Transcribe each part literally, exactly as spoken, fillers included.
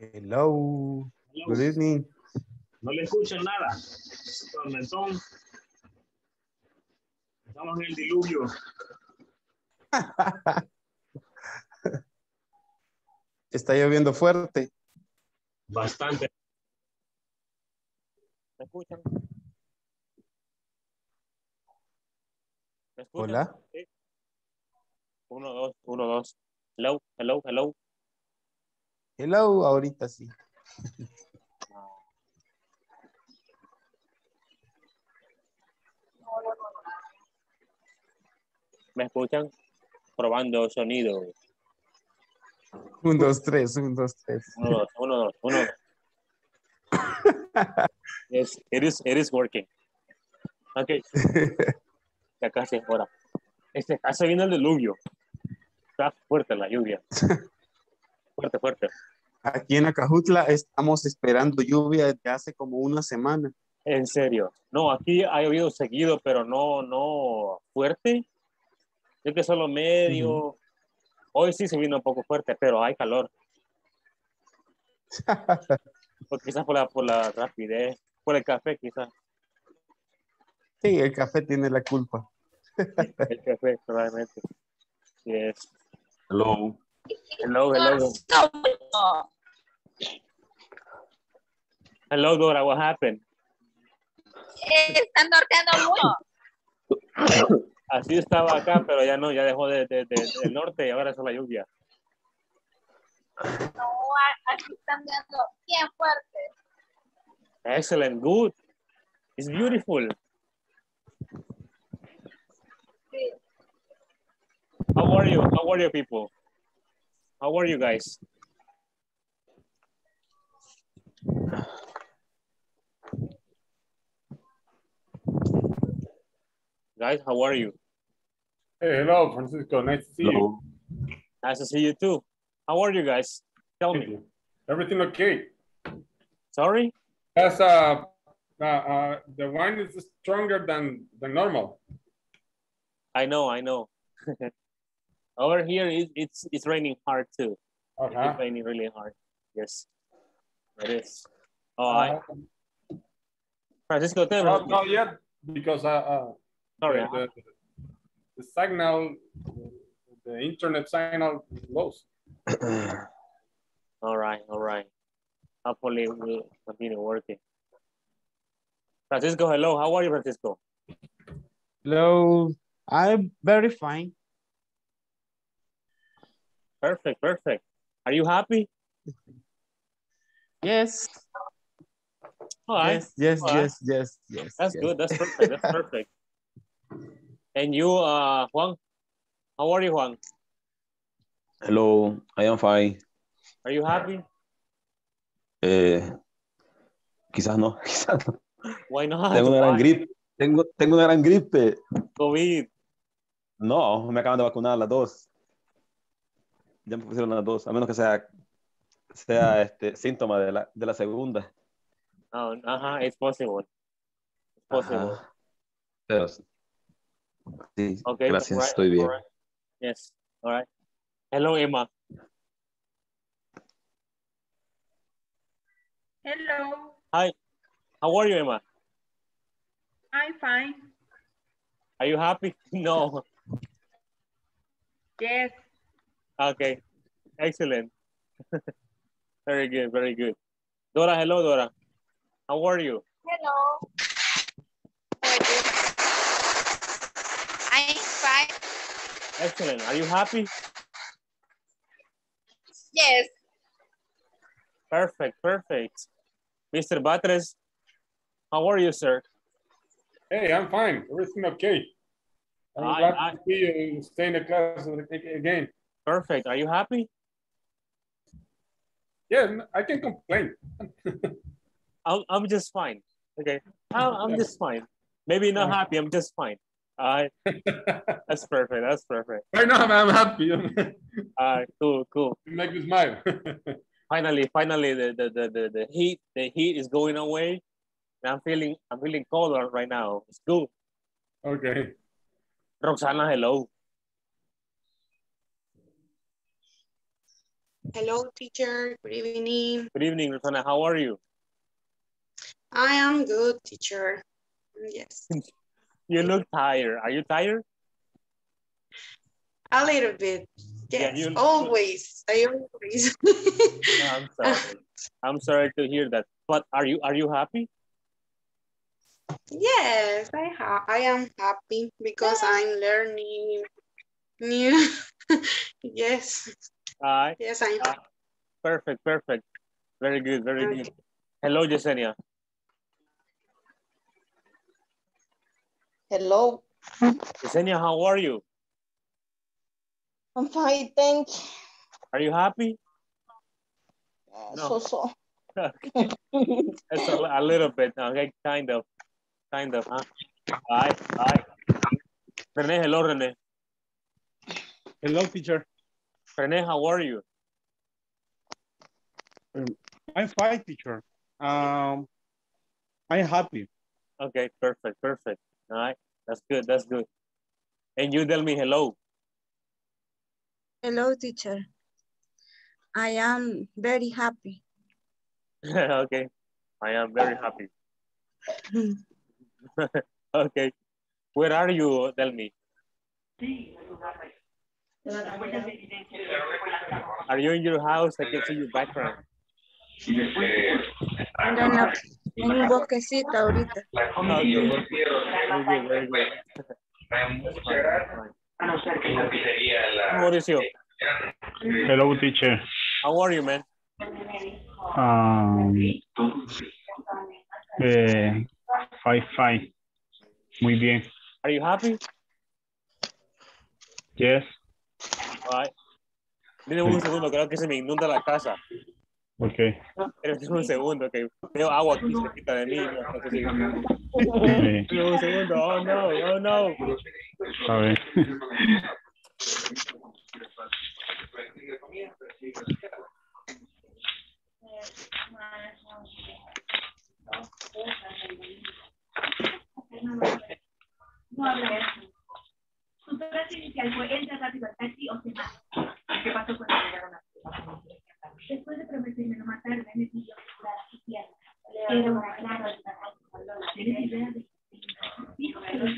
Hello. Hello. Good evening. No le escucho nada. Tormentón. Estamos en el diluvio. Está lloviendo fuerte. Bastante. ¿Me escuchan? ¿Me escuchan? Hola. ¿Sí? Uno, dos, uno, dos. Hello, hello, hello. Hello, ahorita sí. ¿Me escuchan? Probando sonido. Un, dos, tres, un, dos, tres. Uno, dos, uno, dos, uno. Yes, it is, it is working. Ok. Ya casi es hora. Este, hace bien el diluvio. Está fuerte la lluvia. Fuerte, fuerte. Aquí en Acajutla estamos esperando lluvia desde hace como una semana. En serio. No, aquí ha llovido seguido, pero no, no fuerte. Yo que solo medio. Uh-huh. Hoy sí se vino un poco fuerte, pero hay calor. Porque quizás por la, por la rapidez, por el café quizás. Sí, el café tiene la culpa. El café, probablemente. Yes. Hello. Hello, hello. Hello, Dora, what happened? Están norteando mucho. Así estaba acá, pero ya no, ya dejó de, de, de, del norte y ahora es la lluvia. No, aquí están dando bien fuerte. Excellent, good. It's beautiful. Sí. How are you? How are you people? How are you guys? Guys, how are you? Hey, hello, Francisco. Nice to see hello. you. Nice to see you too. How are you guys? Tell me. Everything okay? Sorry? Yes, uh, uh, uh, the wine is stronger than, than normal. I know, I know. Over here, it, it's it's raining hard too. Uh-huh. It's raining really hard. Yes, it is. Oh, uh-huh. I... Francisco, tell me. Not yet, because I... Uh, Sorry. The, the, the signal, the internet signal is lost. All right, all right. Hopefully it will continue working. Francisco, hello. How are you, Francisco? Hello. I'm very fine. Perfect, perfect. Are you happy? Yes. All right. Yes, yes, all right. yes, yes, yes. That's yes. good. That's perfect. That's perfect. And you, uh, Juan? How are you, Juan? Hello, I am fine. Are you happy? Eh, quizás no, quizás no. Why not? Tengo una gran gripe. Tengo, tengo una gran gripe. COVID. No, me acaban de vacunar las dos. Ya me pusieron las dos, a menos que sea, sea este síntoma de la, de la segunda. Oh, ajá, es posible. Es posible. Pero, sí, okay, gracias, right, estoy bien. All right. Yes, all right. Hello, Emma. Hello. Hi. How are you, Emma? I'm fine. Are you happy? No. Yes. Okay. Excellent. Very good, very good. Dora, hello, Dora. How are you? Hello. Excellent. Are you happy? Yes. Perfect, perfect. Mister Batres, how are you, sir? Hey, I'm fine. Everything okay. I'm I, glad I, to see you stay in the class again. Perfect. Are you happy? Yeah, I can complain. I'm, I'm just fine. Okay. I'm, I'm just fine. Maybe not happy. I'm just fine. Uh, that's perfect. That's perfect. Right now, I'm, I'm happy. uh, cool, cool. You make me smile. finally, finally, the, the the the the heat, the heat is going away, and I'm feeling I'm feeling cold right now. It's cool. Okay. Roxana, hello. Hello, teacher. Good evening. Good evening, Rosana. How are you? I am good, teacher. Yes. You look tired. Are you tired? A little bit. Yes, yeah, always. I always. No, I'm sorry. I'm sorry to hear that. But are you are you happy? Yes, I ha I am happy because I'm learning new. Yes. Uh, yes, I am. Uh, perfect, perfect. Very good, very okay. good. Hello, Yesenia. Hello. Yesenia, how are you? I'm fine, thanks. Are you happy? Uh, no. So so. Okay. That's a, a little bit, okay, kind of, kind of, huh? Bye, bye. René, hello, René. Hello, teacher. René, how are you? I'm fine, teacher. Um, I'm happy. Okay, perfect, perfect. All right, that's good, that's good. And you tell me hello. Hello, teacher. I am very happy. Okay, I am very happy. Okay, where are you? Tell me. Are you in your house? I can see your background. I don't know. En un bosquecito ahorita. Okay. Muy bien, muy bien. Mauricio. Hello, teacher. How are you, man? Um, uh, five, five. Muy bien. Are you happy? Yes. All right. Dime un segundo, creo que se me inunda la casa. Ok. Pero dime un segundo, que veo agua aquí cerquita de mí. No sé si... okay. Dime un segundo, oh no, oh no. A ver. Su frase inicial fue entra rápido al taxi o se mata. ¿Qué pasó cuando llegaron a la ciudad? Después de prometerme no matarme, me pidió la asociada. Era una clara de la de dijo que los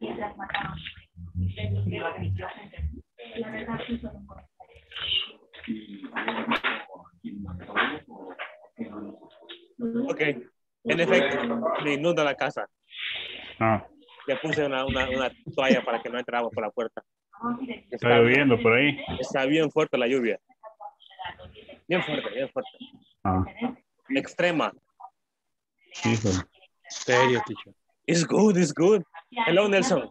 mientras mataron. La verdad que eso no corresponde. Ok, en efecto, me inunda la casa. Ah. Le puse una, una, una toalla para que no entre agua por la puerta. Está, está lloviendo por ahí. Está bien fuerte la lluvia. Bien fuerte, bien fuerte. Ah. Extrema. Hijo. Serio, teacher. It's good, it's good. Hello, Nelson.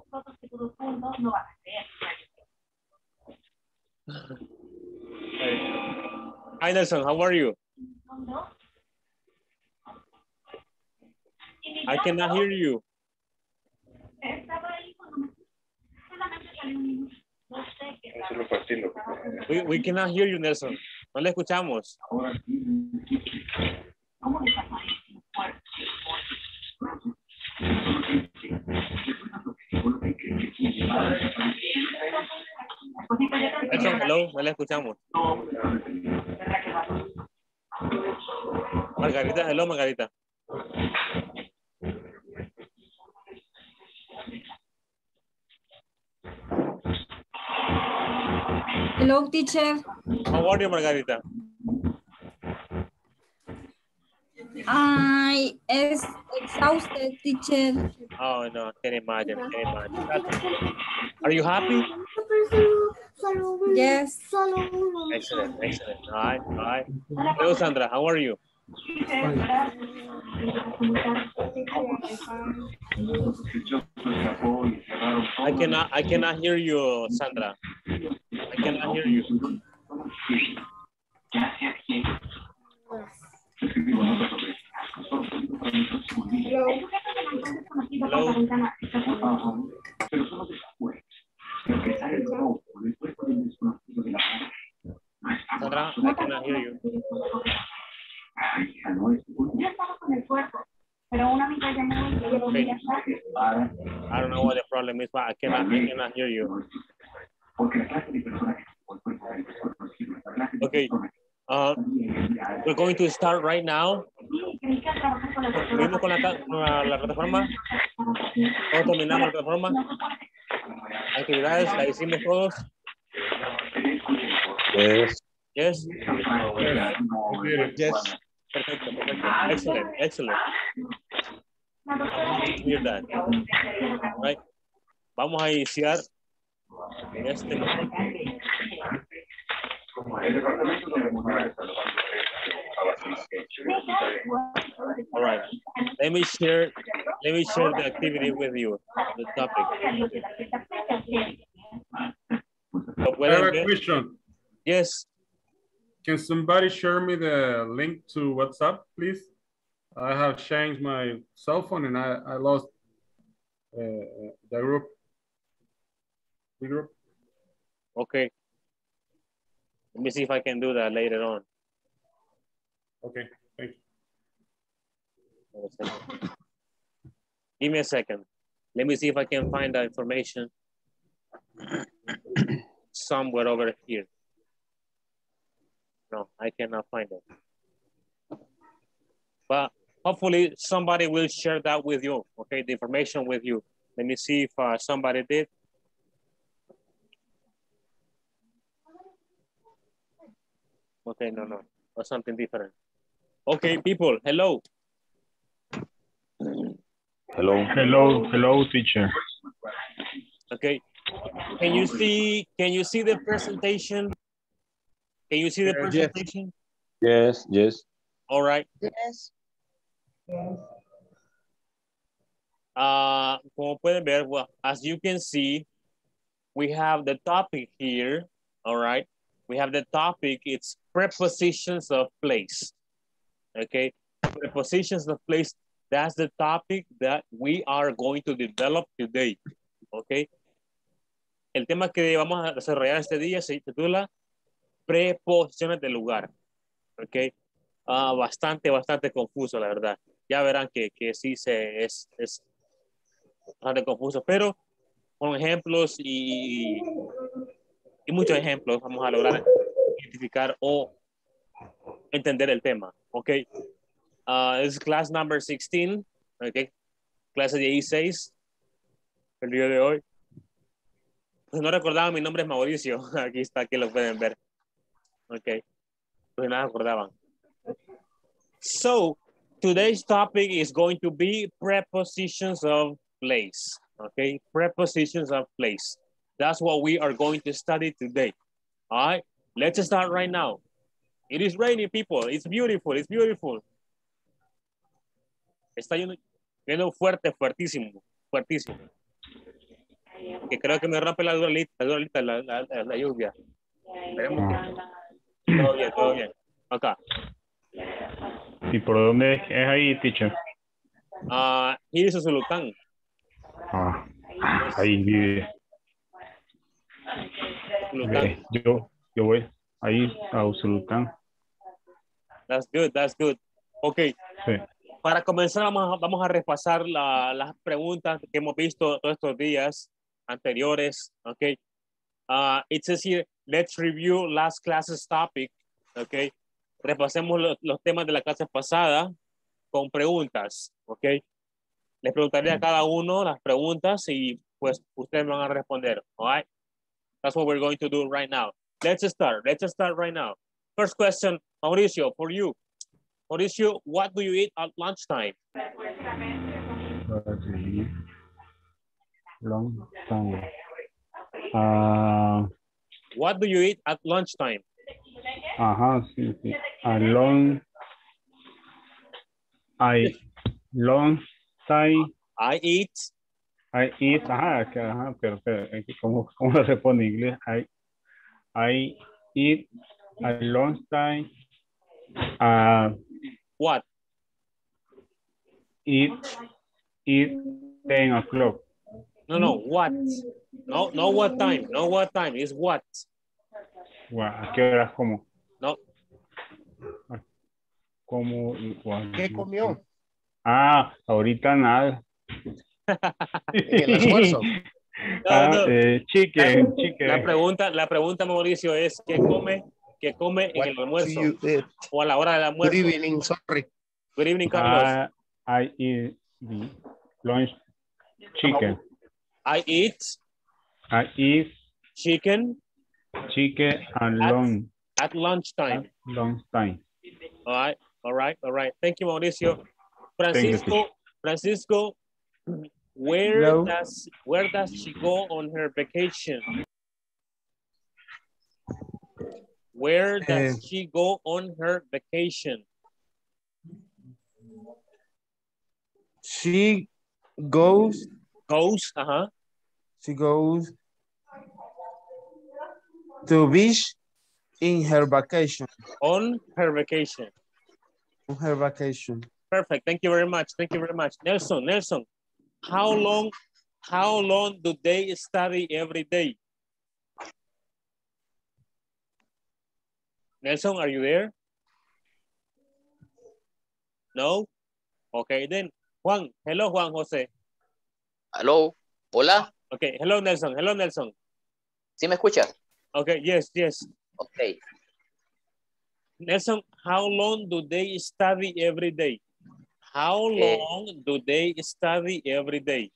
Hi, Nelson, how are you? I cannot hear you. We, we cannot hear you, Nelson. No le escuchamos. Nelson, hello, no le escuchamos. Margarita, hello, Margarita. Hello, teacher. How are you, Margarita? I am exhausted, teacher. Oh, no, can imagine, can imagine. Are you happy? Yes. Excellent, excellent. All right, all right. Hello, Sandra, how are you? I cannot, I cannot hear you, Sandra. I cannot hear you. Hello. Hello. Sandra, I cannot hear you. Yo estaba con el cuerpo, pero una amiga llamó y yo voy a estar. I don't know what the problem is, but I cannot, I cannot hear you. Porque la clase de personas que Okay, uh, we're going to start right now. Vamos con la, la plataforma. Todos dominamos la plataforma. Actividades, la hicimos todos. Yes. Yes. Yes. Perfecto, perfecto. Excellent, excellent. Hear that. Right. Vamos a iniciar este momento. All right. Let me share. Let me share the activity with you. The topic. I have a question. Yes. Can somebody share me the link to WhatsApp, please? I have changed my cell phone and I, I lost uh, the group. The group. Okay. Let me see if I can do that later on. Okay, thank you. Give me a second. Let me see if I can find that information somewhere over here. No, I cannot find it. But hopefully somebody will share that with you, okay, the information with you. Let me see if uh, somebody did. Okay, no, no, or something different. Okay, people, hello. Hello, hello, hello, teacher. Okay, can you see, can you see the presentation? Can you see the presentation? Yes, yes. All right. Yes. Uh, como pueden ver, well, as you can see, we have the topic here, all right? We have the topic, it's prepositions of place, okay? Prepositions of place, that's the topic that we are going to develop today, okay? El tema que vamos a desarrollar este día se titula preposiciones de lugar, okay? Uh, bastante, bastante confuso, la verdad. Ya verán que, que sí se, es, es bastante confuso, pero con ejemplos y... y muchos ejemplos vamos a lograr identificar o entender el tema, ¿ok? Uh, es class number sixteen, ¿ok? Clase dieciséis, el día de hoy. Pues no recordaban, mi nombre es Mauricio, aquí está, aquí lo pueden ver. Ok, pues nada recordaban. So, today's topic is going to be prepositions of place, ¿ok? Prepositions of place. That's what we are going to study today. All right, let's start right now. It is raining, people. It's beautiful. It's beautiful. Está lloviendo fuerte, fuertísimo, fuertísimo. Que creo que me rompe la duralita, la duralita, la, la, la, la lluvia. Veremos. Todo bien, todo bien. Acá. ¿Y por dónde es ahí, teacher? Ah, uh, y es Usulután. Ah, ahí vive. Okay. Yo, yo voy ahí a Usulután. That's good, that's good. Ok, sí. Para comenzar vamos a, vamos a repasar la, las preguntas que hemos visto todos estos días anteriores, ok. Uh, it says here, let's review last class's topic, ok. Repasemos los, los temas de la clase pasada con preguntas, ok. Les preguntaré a cada uno las preguntas y pues ustedes van a responder, all right? That's what we're going to do right now. Let's start. Let's start right now. First question, Mauricio, for you. Mauricio, what do you eat at lunchtime? Long time. Uh, what do you eat at lunchtime? Uh-huh, sí, sí. A long, I long time. I eat. I eat, ajá, ajá, pero, pero ¿cómo, ¿cómo lo responde en inglés? I, I eat a long time. Uh, What? Eat, eat ten o'clock. No, no, what? No, no what time, no what time, it's what. What, ¿a qué horas como? No. ¿Cómo y cuándo? ¿Qué comió? Ah, ahorita nada. El almuerzo. No, no. Ah, eh, chicken, chicken. Okay. La pregunta, la pregunta, Mauricio, es ¿qué come, qué come en el almuerzo? O a la hora del almuerzo. Good evening, sorry. Good evening, Carlos. Uh, I eat the lunch chicken. I eat. I eat. Chicken. Chicken and at, lunch. At lunchtime. At lunchtime. All right, all right, all right. Thank you, Mauricio. Francisco, Francisco, where Hello. does where does she go on her vacation? Where does uh, she go on her vacation? She goes. Goes. Uh huh. She goes to beach in her vacation. On her vacation. On her vacation. Perfect. Thank you very much. Thank you very much. Nelson, Nelson, how long, how long do they study every day? Nelson, are you there? No? Okay, then. Juan, hello, Juan José. Hello. Hola. Okay, hello, Nelson. Hello, Nelson. ¿Sí me escuchas? Okay, yes, yes. Okay. Nelson, how long do they study every day? How long eh, do they study every day?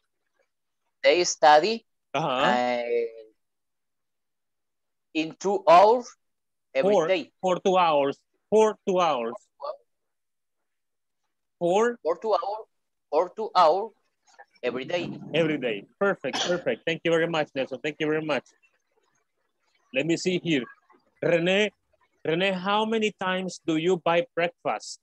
They study uh-huh. uh, in two hours every four, day. For two hours. For two hours. For, for two hours. For two hours every day. Every day. Perfect, perfect. Thank you very much, Nelson. Thank you very much. Let me see here. René, René, how many times do you buy breakfast?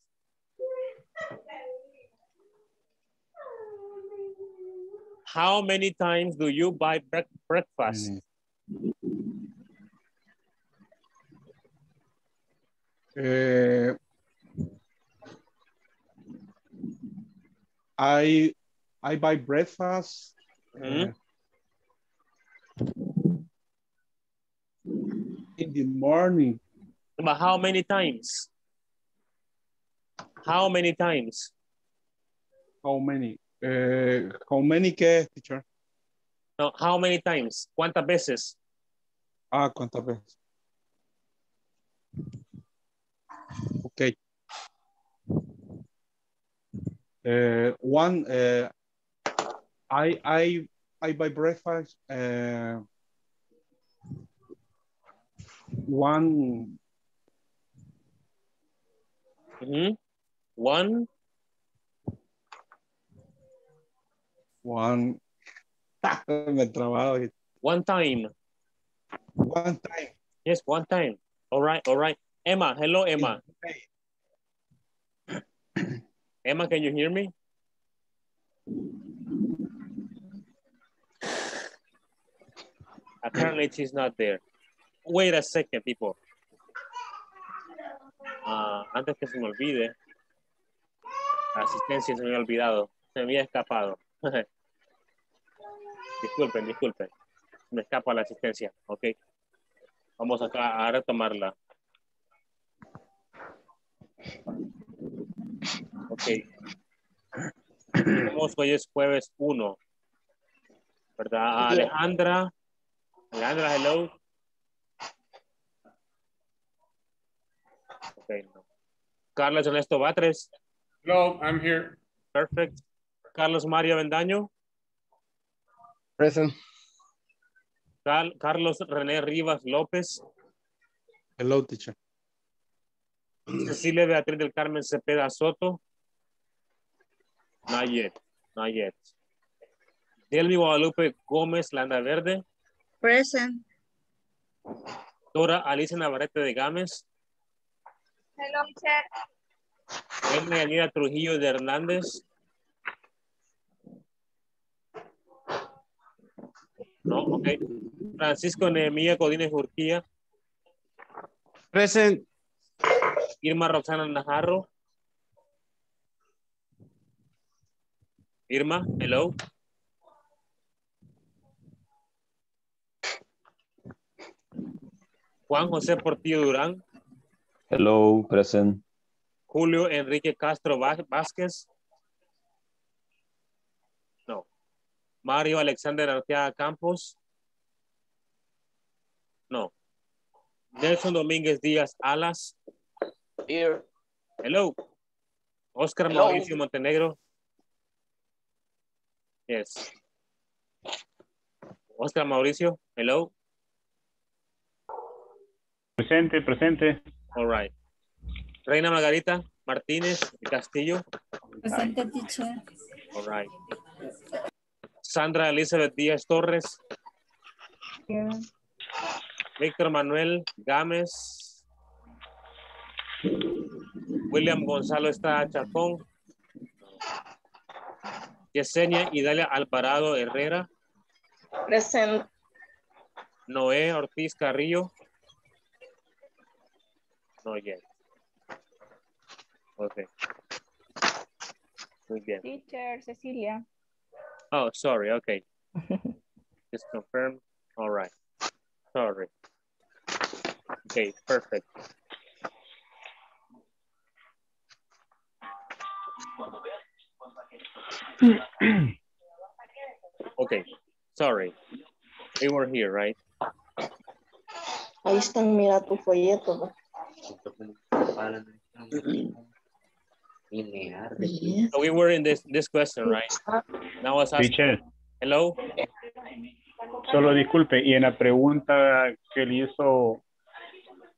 How many times do you buy breakfast? Uh, I I buy breakfast. Mm-hmm. uh, in the morning. But how many times? How many times? How many? Eh, how many que, teacher? No, how many times? ¿Cuántas veces? Ah, ¿cuántas veces? Ok. Eh, one, eh, I, I, I buy breakfast. Eh, one. Mm-hmm. One. One, me trabado. One time. One time. Yes, one time. All right, all right. Emma, hello, Emma. Hey. Emma, can you hear me? Apparently, she's not there. Wait a second, people. Uh, antes que se me olvide, la asistencia se me había olvidado, se me había escapado. Disculpen, disculpen. Me escapa la asistencia. Ok. Vamos acá a retomarla. Ok. Tenemos, hoy es jueves uno. ¿Verdad? Alejandra. Alejandra, hello. Ok. No. Carlos Ernesto Batres. Hello, I'm here. Perfect. Carlos Mario Bendaño. Present. Cal Carlos René Rivas López. Hello, teacher. Cecilia Beatriz del Carmen Cepeda Soto. Not yet. Not yet. Delmi Guadalupe Gómez Landaverde. Present. Dora Alicia Navarrete de Gámez. Hello, teacher. Edna Yanira Trujillo de Hernández. No, okay. Francisco Nehemia Codines Urquía. Present. Irma Roxana Najarro. Irma, hello. Juan José Portillo Durán. Hello, present. Julio Enrique Castro Vázquez. Mario Alexander Arteaga Campos. No. Nelson Domínguez Díaz Alas. Here. Hello. Oscar Hello. Mauricio Montenegro. Yes. Oscar Mauricio. Hello. Presente, presente. All right. Reina Margarita Martínez Castillo. Presente, teacher. All right. Sandra Elizabeth Díaz Torres. Here. Víctor Manuel Gámez. William Gonzalo está Chacón. Yesenia Idalia Alvarado Herrera. Presente. Noé Ortiz Carrillo. No, ya. Ok. Muy bien. Teacher Cecilia. Oh, sorry. Ok. Just confirm. All right. Sorry. Okay, perfect. Okay, sorry. They were here, right? Ahí están, mira tu folleto. So we were in this this question, right? Now I was asking. Hello. Solo disculpe, y en la pregunta que le hizo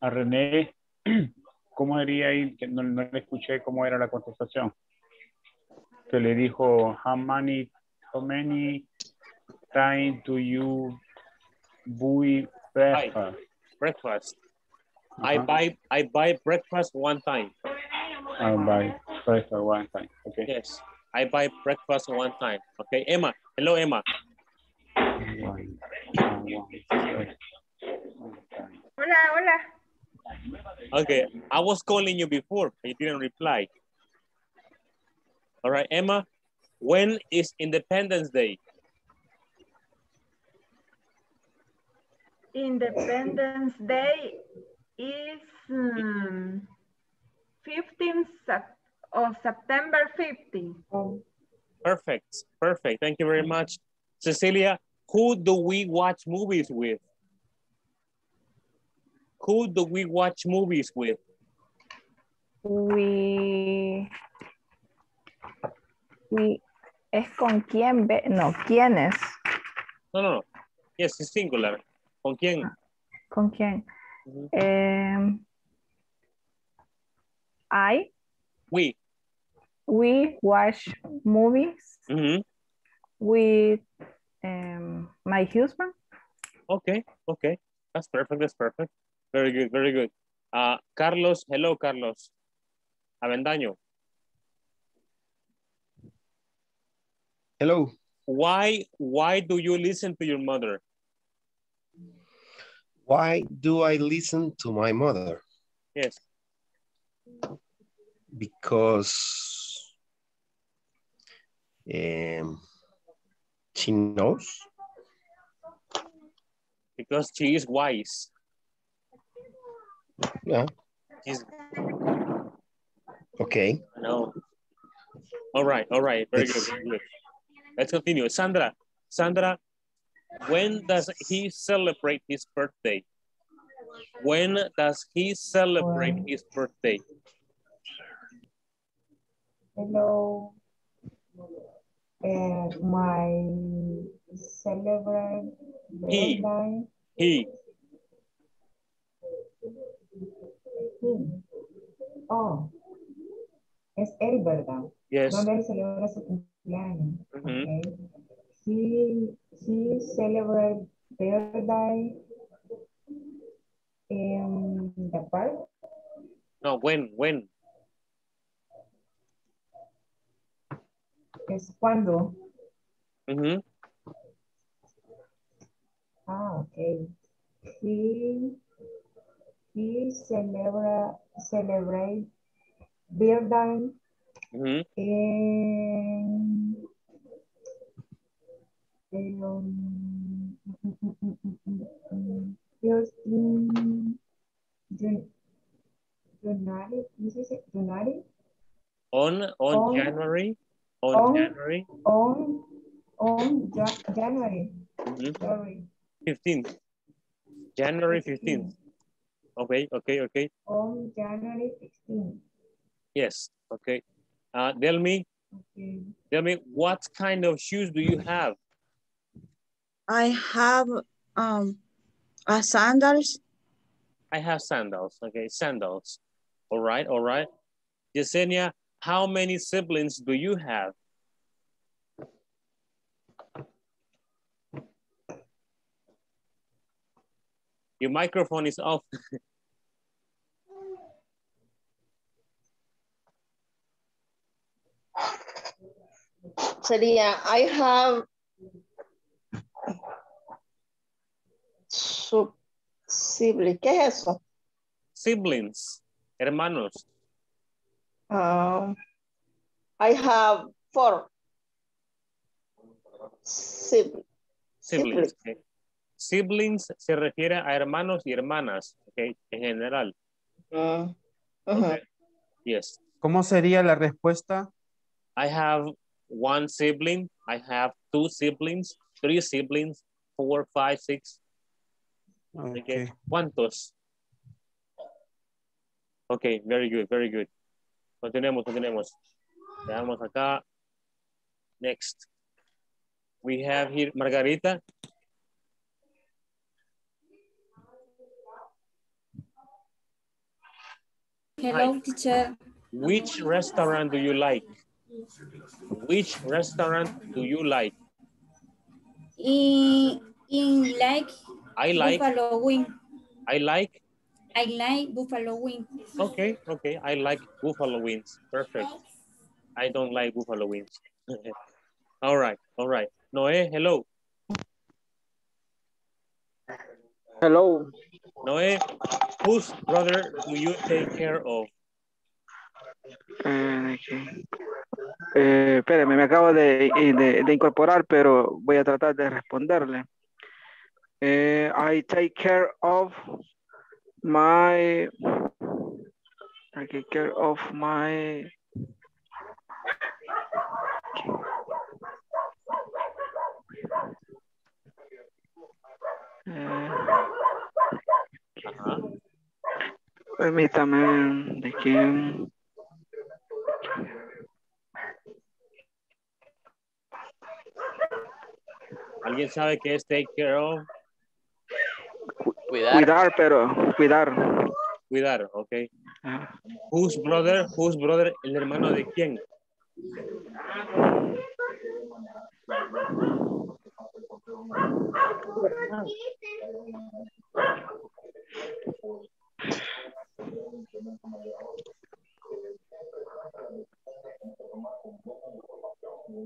a René, ¿cómo sería ahí? No, no le escuché cómo era la contestación. Que le dijo, how many, how many times do you buy breakfast? Breakfast. Uh-huh. I buy, I buy breakfast one time. I buy breakfast one time. Okay. Yes, I buy breakfast one time. Okay, Emma. Hello, Emma. Hola, hola. Okay, I was calling you before, but you didn't reply. All right, Emma, when is Independence Day? Independence Day is um, fifteenth of September fifteenth. Perfect, perfect. Thank you very much. Cecilia, who do we watch movies with? Who do we watch movies with? We... we... ¿Es con quién ve? No, ¿quiénes? No, no, no. Yes, es singular. ¿Con quién? ¿Con quién? Mm-hmm. eh, I... We. We watch movies. Mm-hmm. With... Um, my husband. Okay, okay. That's perfect, that's perfect. Very good, very good. Uh, Carlos, hello, Carlos. Avendaño. Hello. Why, why do you listen to your mother? Why do I listen to my mother? Yes. Because... Um, she knows. Because she is wise. Yeah. She's... Okay. No. All right, all right. Very good, very good. Let's continue. Sandra, Sandra, when does he celebrate his birthday? When does he celebrate his birthday? Hello. Uh, my celebrate he, birthday. He. He. Oh, es él, ¿verdad? Yes. Donde él celebra su cumpleaños. Mm-hmm. Okay. He, he celebrate birthday in the park. No, when, when? ¿Es cuando? Uh-huh. Ah, ok. He, he celebra, celebrate birthday uh-huh. in, in, um, in Jun, Junari, Junari? On, on, on January. On, on January. On, on ja January. Mm-hmm. Sorry. fifteenth. January fifteenth. Okay, okay, okay. On January sixteenth. Yes, okay. Uh, tell me, okay. tell me, what kind of shoes do you have? I have um, uh, sandals. I have sandals, okay, sandals. All right, all right. Yesenia, how many siblings do you have? Your microphone is off. Celia, I have siblings. ¿Qué es eso? Siblings, hermanos. Uh, I have four siblings. Siblings. Okay. Siblings se refiere a hermanos y hermanas, okay, en general. Uh, uh-huh. Okay. Yes. ¿Cómo sería la respuesta? I have one sibling, I have two siblings, three siblings, four, five, six. Okay. Okay. ¿Cuántos? Okay, very good, very good. Continuemos, continuemos. Veamos acá. Next. We have here Margarita. Hello, teacher. Which restaurant do you like? Which restaurant do you like? In, in like I like buffalo wing. I like. I like buffalo wings. Okay, okay. I like buffalo wings. Perfect. I don't like buffalo wings. All right, all right. Noé, hello. Hello. Noé, whose brother do you take care of? Uh, okay. eh, espérame, me acabo de, de, de incorporar, pero voy a tratar de responderle. Eh, I take care of my... I take care of my... Eh, uh-huh. Permítame, ¿de quién? ¿Alguien sabe qué es take care of? Cuidar. Cuidar, pero cuidar. Cuidar, ok. Ah. Whose brother, whose brother, el hermano de quién?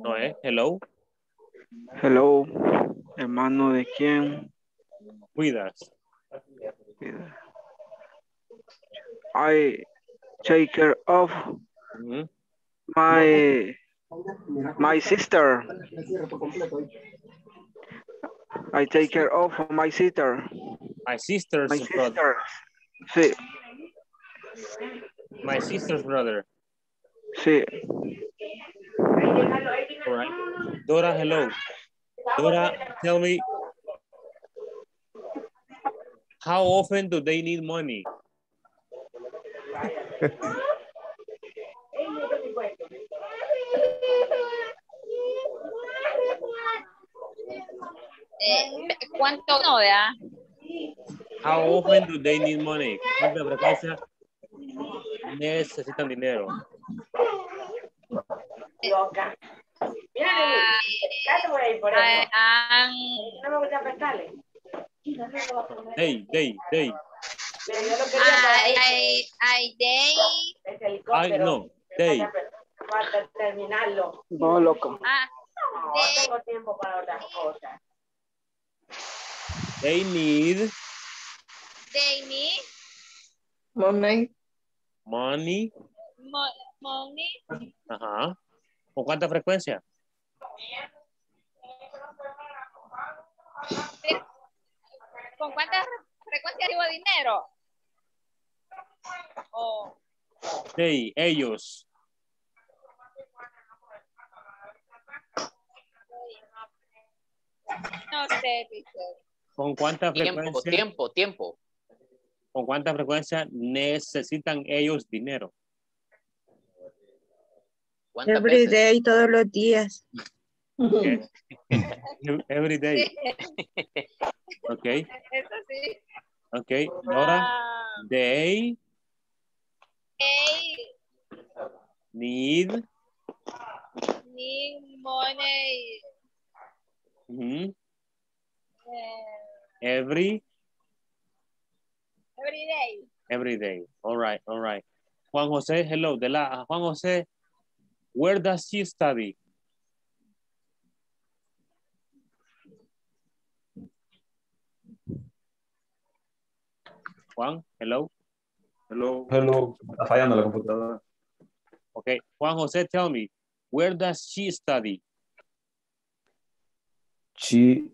No, eh, hello. Hello, hermano de quién? Cuidas. Cuida. I take care of mm-hmm. my my sister. I take care of my sister. My sister's my brother. Sister. Sí. My sister's brother. Sí. All right. Dora, hello. Dora, tell me, how often do they need money? How often do they need money? ¿Cuánta frecuencia necesitan dinero? They, they, they. I, I, they. I, no, they. No, loco. They need. They need. Money. Money. Money. Ajá. ¿Con cuánta frecuencia? ¿Con cuánta frecuencia digo dinero? Oh. Sí, ellos. No sé, dice. ¿Con cuánta tiempo, frecuencia? Tiempo, tiempo. ¿Con cuánta frecuencia necesitan ellos dinero? Every veces? Day, todos los días. Okay. Every day. Ok. Eso sí. Ok. Ahora, wow. They need need money. Mm-hmm. Yeah. Every every day. Every day. All right, all right. Juan José, hello. De la Juan José, where does she study? Juan, hello. Hello. Hello. Está fallando la computadora. Okay, Juan José, tell me, where does she study? She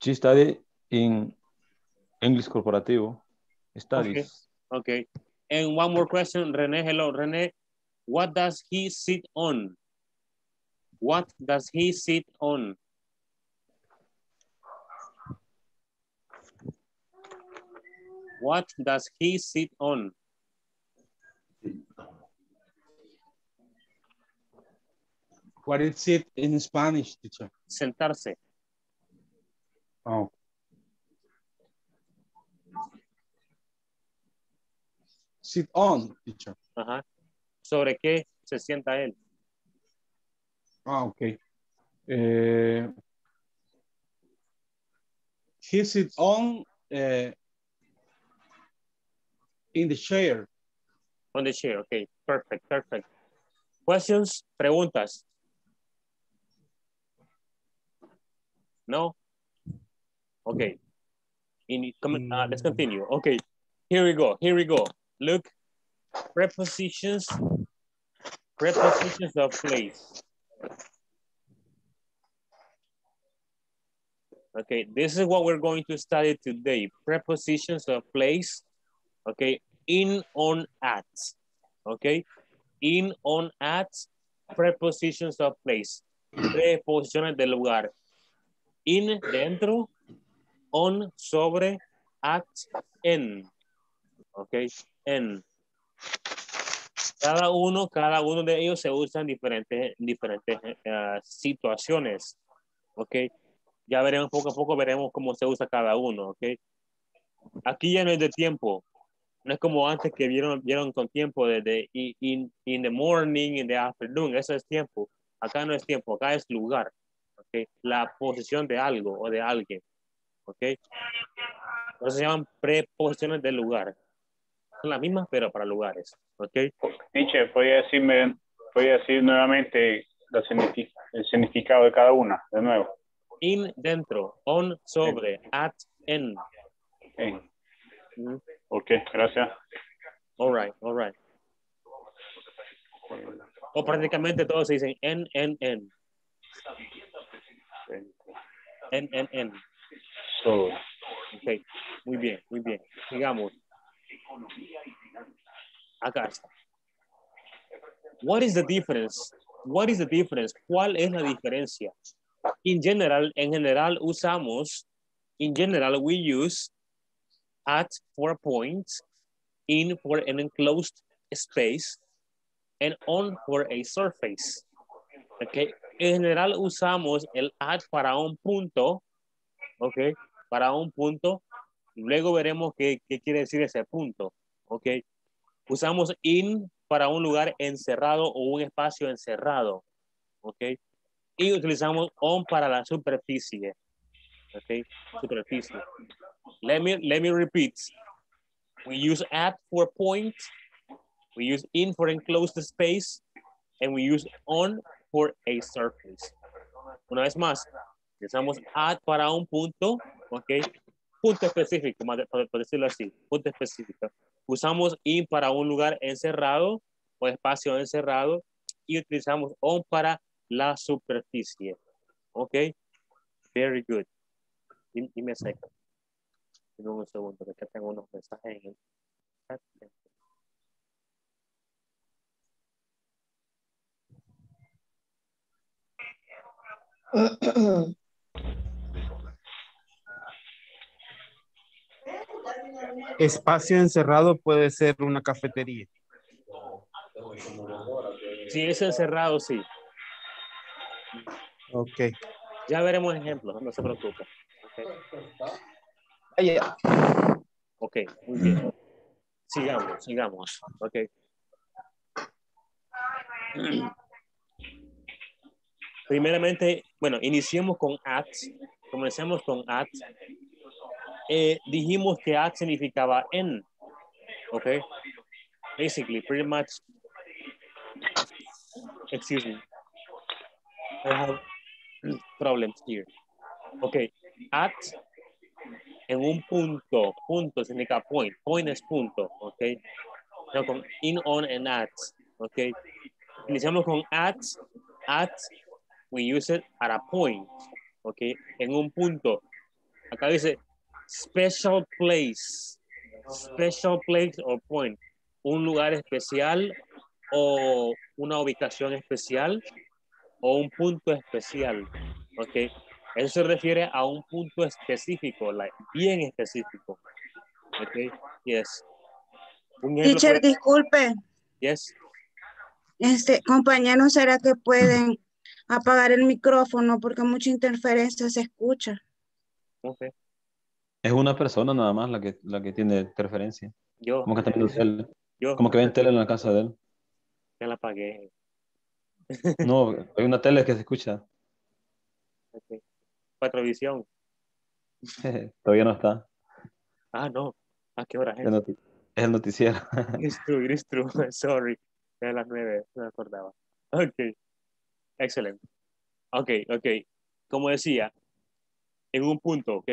She study in English Corporativo Studies. Okay. Okay. And one more question, René. Hello, René. What does he sit on? What does he sit on? What does he sit on? What is it in Spanish, teacher? Sentarse. Oh. Sit on, teacher. Ajá. ¿Sobre qué se sienta él? Ah, ok. Eh, he sit on eh, in the chair. On the chair, ok. Perfect, perfect. Questions, preguntas. No? Okay. In, come, uh, let's continue. Okay. Here we go. Here we go. Look. Prepositions. Prepositions of place. Okay. This is what we're going to study today. Prepositions of place. Okay. In, on, at. Okay. In, on, at. Prepositions of place. Preposiciones de lugar. In, dentro. On, sobre, at, en. Ok, en. Cada uno, cada uno de ellos se usa en diferentes, diferentes uh, situaciones. Ok, ya veremos poco a poco, veremos cómo se usa cada uno. Ok, aquí ya no es de tiempo. No es como antes que vieron, vieron con tiempo desde in, in the morning, in the afternoon. Eso es tiempo. Acá no es tiempo, acá es lugar. Okay. La posición de algo o de alguien. ¿Ok? Por eso se llaman preposiciones de lugar. Son las mismas, pero para lugares. ¿Ok? Teacher, ¿podría decirme, podría decir nuevamente la signific el significado de cada una, de nuevo? In, dentro, on, sobre, sí. At, en. Okay. Mm. Ok, gracias. All right, all right. O prácticamente todos se dicen en, en, en. En, en, en. So, okay. Muy bien, muy bien. Sigamos. Acá está. What is the difference? What is the difference? ¿Cuál es la diferencia? In general, en general usamos, in general we use at for a point, in for an enclosed space, and on for a surface. Okay. En general usamos el at para un punto, ok, para un punto, luego veremos qué, qué quiere decir ese punto, ok. Usamos in para un lugar encerrado o un espacio encerrado, ok. Y utilizamos on para la superficie, ok, superficie. Let me, let me repeat. We use at for point, we use in for enclosed space, and we use on for a surface. Una vez más. Utilizamos at para un punto, ok, punto específico, por decirlo así, punto específico. Usamos in para un lugar encerrado o espacio encerrado y utilizamos on para la superficie, ok. Very good. Dime seco. Dime un segundo, que tengo unos mensajes en el... Espacio encerrado puede ser una cafetería. Si es encerrado, sí. Ok. Ya veremos ejemplos, no se preocupe. Okay. Ok, muy bien. Sigamos, sigamos. Ok. Primeramente, bueno, iniciemos con at. Comencemos con at. Eh, dijimos que at significaba en. Ok. Basically, pretty much. Excuse me. I have problems here. Ok. At. En un punto. Punto significa point. Point es punto. Ok. No, con in, on, and at. Ok. Iniciamos con at. At. We use it at a point, okay? En un punto. Acá dice special place, special place or point. Un lugar especial o una ubicación especial o un punto especial, okay? Eso se refiere a un punto específico, like, bien específico, okay? Yes. Teacher, puede... disculpe. Yes. Este, compañero, ¿será que pueden apagar el micrófono porque mucha interferencia se escucha? Okay. Es una persona nada más la que, la que tiene interferencia. Yo. Como que está viendo tele. Yo. Como que ven tele en la casa de él. Ya la apagué. No, hay una tele que se escucha. Okay. Patrovisión. Todavía no está. Ah, no. ¿A qué hora es? Es el noticiero. It's true, it's true. Sorry. Es a las nueve, no me acordaba. Ok. Excelente. Ok, ok. Como decía, en un punto, ok.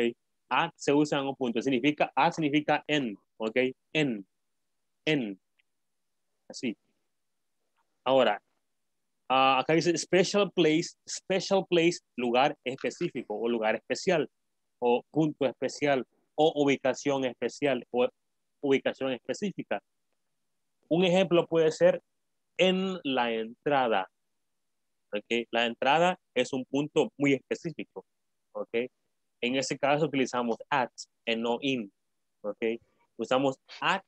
At se usa en un punto. Significa, at significa en, ok. En. En. Así. Ahora, uh, acá dice special place, special place, lugar específico o lugar especial o punto especial o ubicación especial o ubicación específica. Un ejemplo puede ser en la entrada. Okay. La entrada es un punto muy específico, okay. En ese caso utilizamos at and no in, okay. Usamos at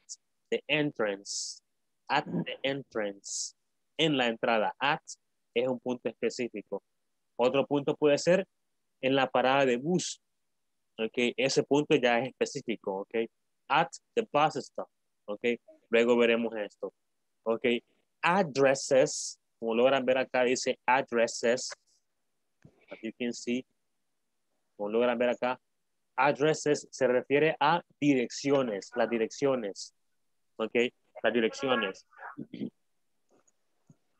the entrance, at the entrance, en la entrada. At es un punto específico. Otro punto puede ser en la parada de bus, okay. Ese punto ya es específico, okay. At the bus stop, okay. Luego veremos esto, okay. Addresses. Como logran ver acá, dice addresses. As you can see. Como logran ver acá, addresses se refiere a direcciones, las direcciones. Ok, las direcciones.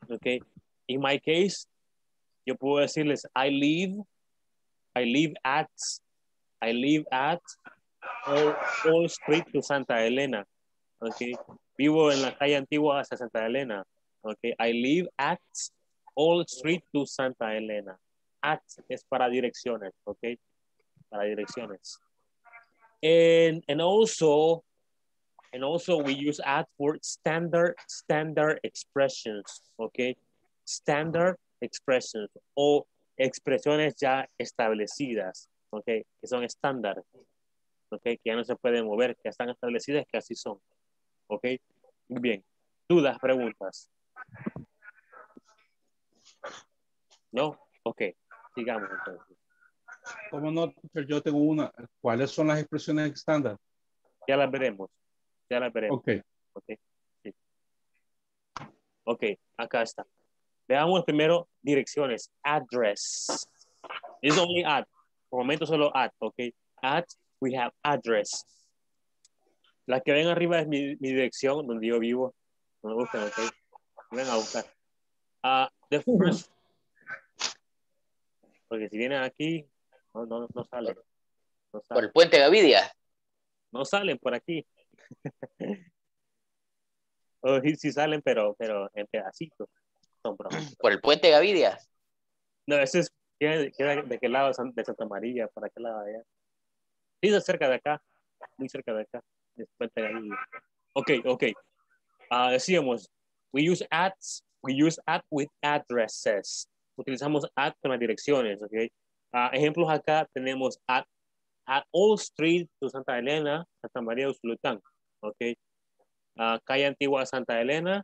Ok, in my case, yo puedo decirles, I live, I live at, I live at Old Street to Santa Elena. Ok, vivo en la calle antigua hasta Santa Elena. Okay, I live at Old Street to Santa Elena. At es para direcciones, okay? Para direcciones. And and also and also we use at for standard standard expressions, okay? Standard expressions o expresiones ya establecidas, okay? Que son estándar, okay? Que ya no se pueden mover, que están establecidas, que así son, okay? Muy bien. Dudas, preguntas. No, ok, sigamos entonces. ¿Cómo no? Yo tengo una. ¿Cuáles son las expresiones estándar? Ya las veremos. Ya las veremos. Ok. Ok, sí. Okay, acá está. Veamos primero direcciones. Address. It's only at. Por momento solo at, ok. At, we have address. La que ven arriba es mi, mi dirección, donde yo vivo. No me buscan, ok. Ven a buscar. Uh, the first. Porque si vienen aquí, no, no, no salen. No salen. Por el puente Gavidia. No salen por aquí. O sí, sí salen, pero, pero en pedacitos. Son bromas. Por el puente Gavidia. No, ese es. Queda de qué lado de Santa María, para qué lado allá. Sí, cerca de acá. Muy cerca de acá. El puente Gavidia. Ok, ok. Uh, decíamos, we use at, we use at with addresses. utilizamos at con las direcciones, ¿ok? Uh, ejemplos acá tenemos at, at All Street to Santa Elena, Santa María de Usulután, ¿ok? Uh, calle Antigua Santa Elena,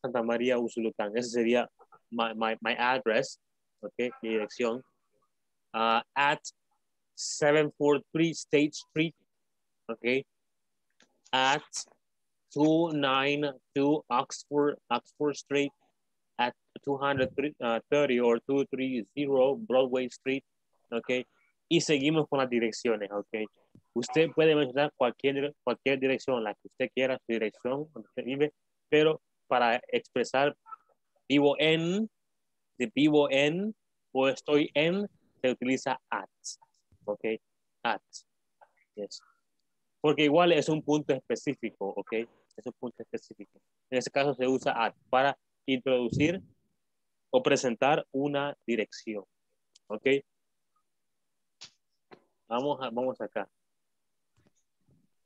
Santa María Usulután. Ese sería my, my, my address, ¿ok? Mi dirección. Uh, at seven forty-three State Street, ¿ok? At two ninety-two Oxford, Oxford Street, at two thirty or two thirty Broadway Street, ¿ok? Y seguimos con las direcciones, ¿ok? Usted puede mencionar cualquier, cualquier dirección, la que usted quiera, su dirección, donde usted vive, pero para expresar vivo en, de vivo en, o estoy en, se utiliza at, ¿ok? At, yes. Porque igual es un punto específico, ¿ok? Es un punto específico. En este caso se usa at para introducir o presentar una dirección, ¿ok? Vamos, a, vamos acá.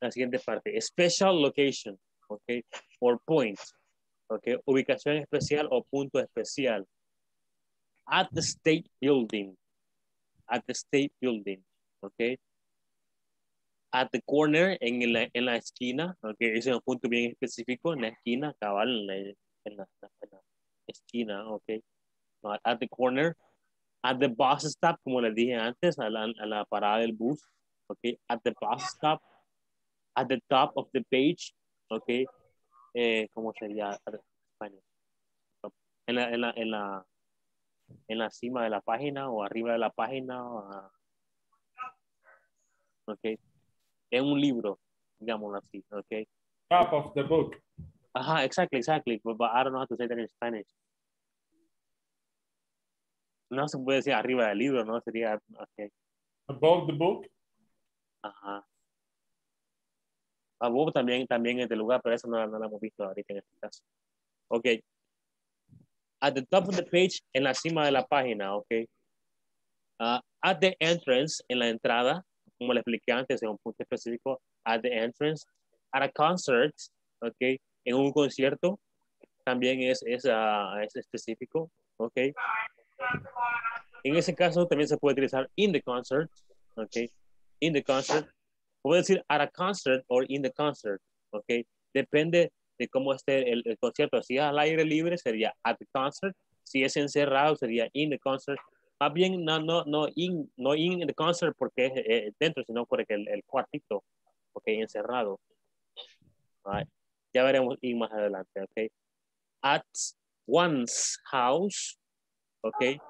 La siguiente parte. Special location, ¿ok? Or point, ¿ok? Ubicación especial o punto especial. At the State Building. At the State Building, ¿ok? At the corner, en la, en la esquina, ¿ok? Ese es un punto bien específico, en la esquina, cabal, en la, en la, en la esquina, ¿ok? At the corner. At the bus stop, como les dije antes, a la, a la parada del bus, ¿ok? At the bus stop. At the top of the page, ¿ok? Eh, ¿Cómo sería? En la, en, la, en, la, en la cima de la página o arriba de la página, o, ¿ok? En un libro, digámoslo así, ¿ok? Top of the book. Ajá, exactly, exactly. But, but I don't know how to say that in Spanish. No se puede decir arriba del libro, ¿no? Sería, ok. Above the book. Ajá. Above también, también es de lugar, pero eso no, no lo hemos visto ahorita en este caso. Ok. At the top of the page, en la cima de la página, ok. Uh, at the entrance, en la entrada, como le expliqué antes, en un punto específico, at the entrance, at a concert, ok, en un concierto, también es, es, uh, es específico, ok. En ese caso también se puede utilizar in the concert, ok, in the concert, puedo decir at a concert or in the concert, ok, depende de cómo esté el, el concierto, si es al aire libre sería at the concert, si es encerrado sería in the concert. Más bien, no, no, no, in, no in the concert porque es eh, dentro, sino porque el, el cuartito, porque okay, encerrado. Right. Ya veremos in más adelante, ok. At one's house, ok.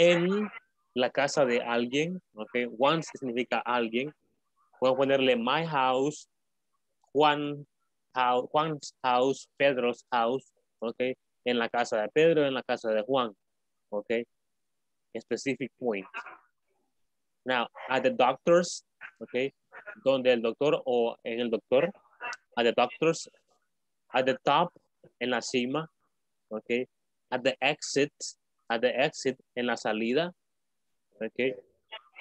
En la casa de alguien, ok. One's significa alguien. Puedo ponerle my house, Juan, how, Juan's house, Pedro's house, ok. En la casa de Pedro, en la casa de Juan, ok. Specific point. Now, at the doctor's, okay, donde el doctor o en el doctor, at the doctor's, at the top, en la cima, okay, at the exit, at the exit, en la salida, okay,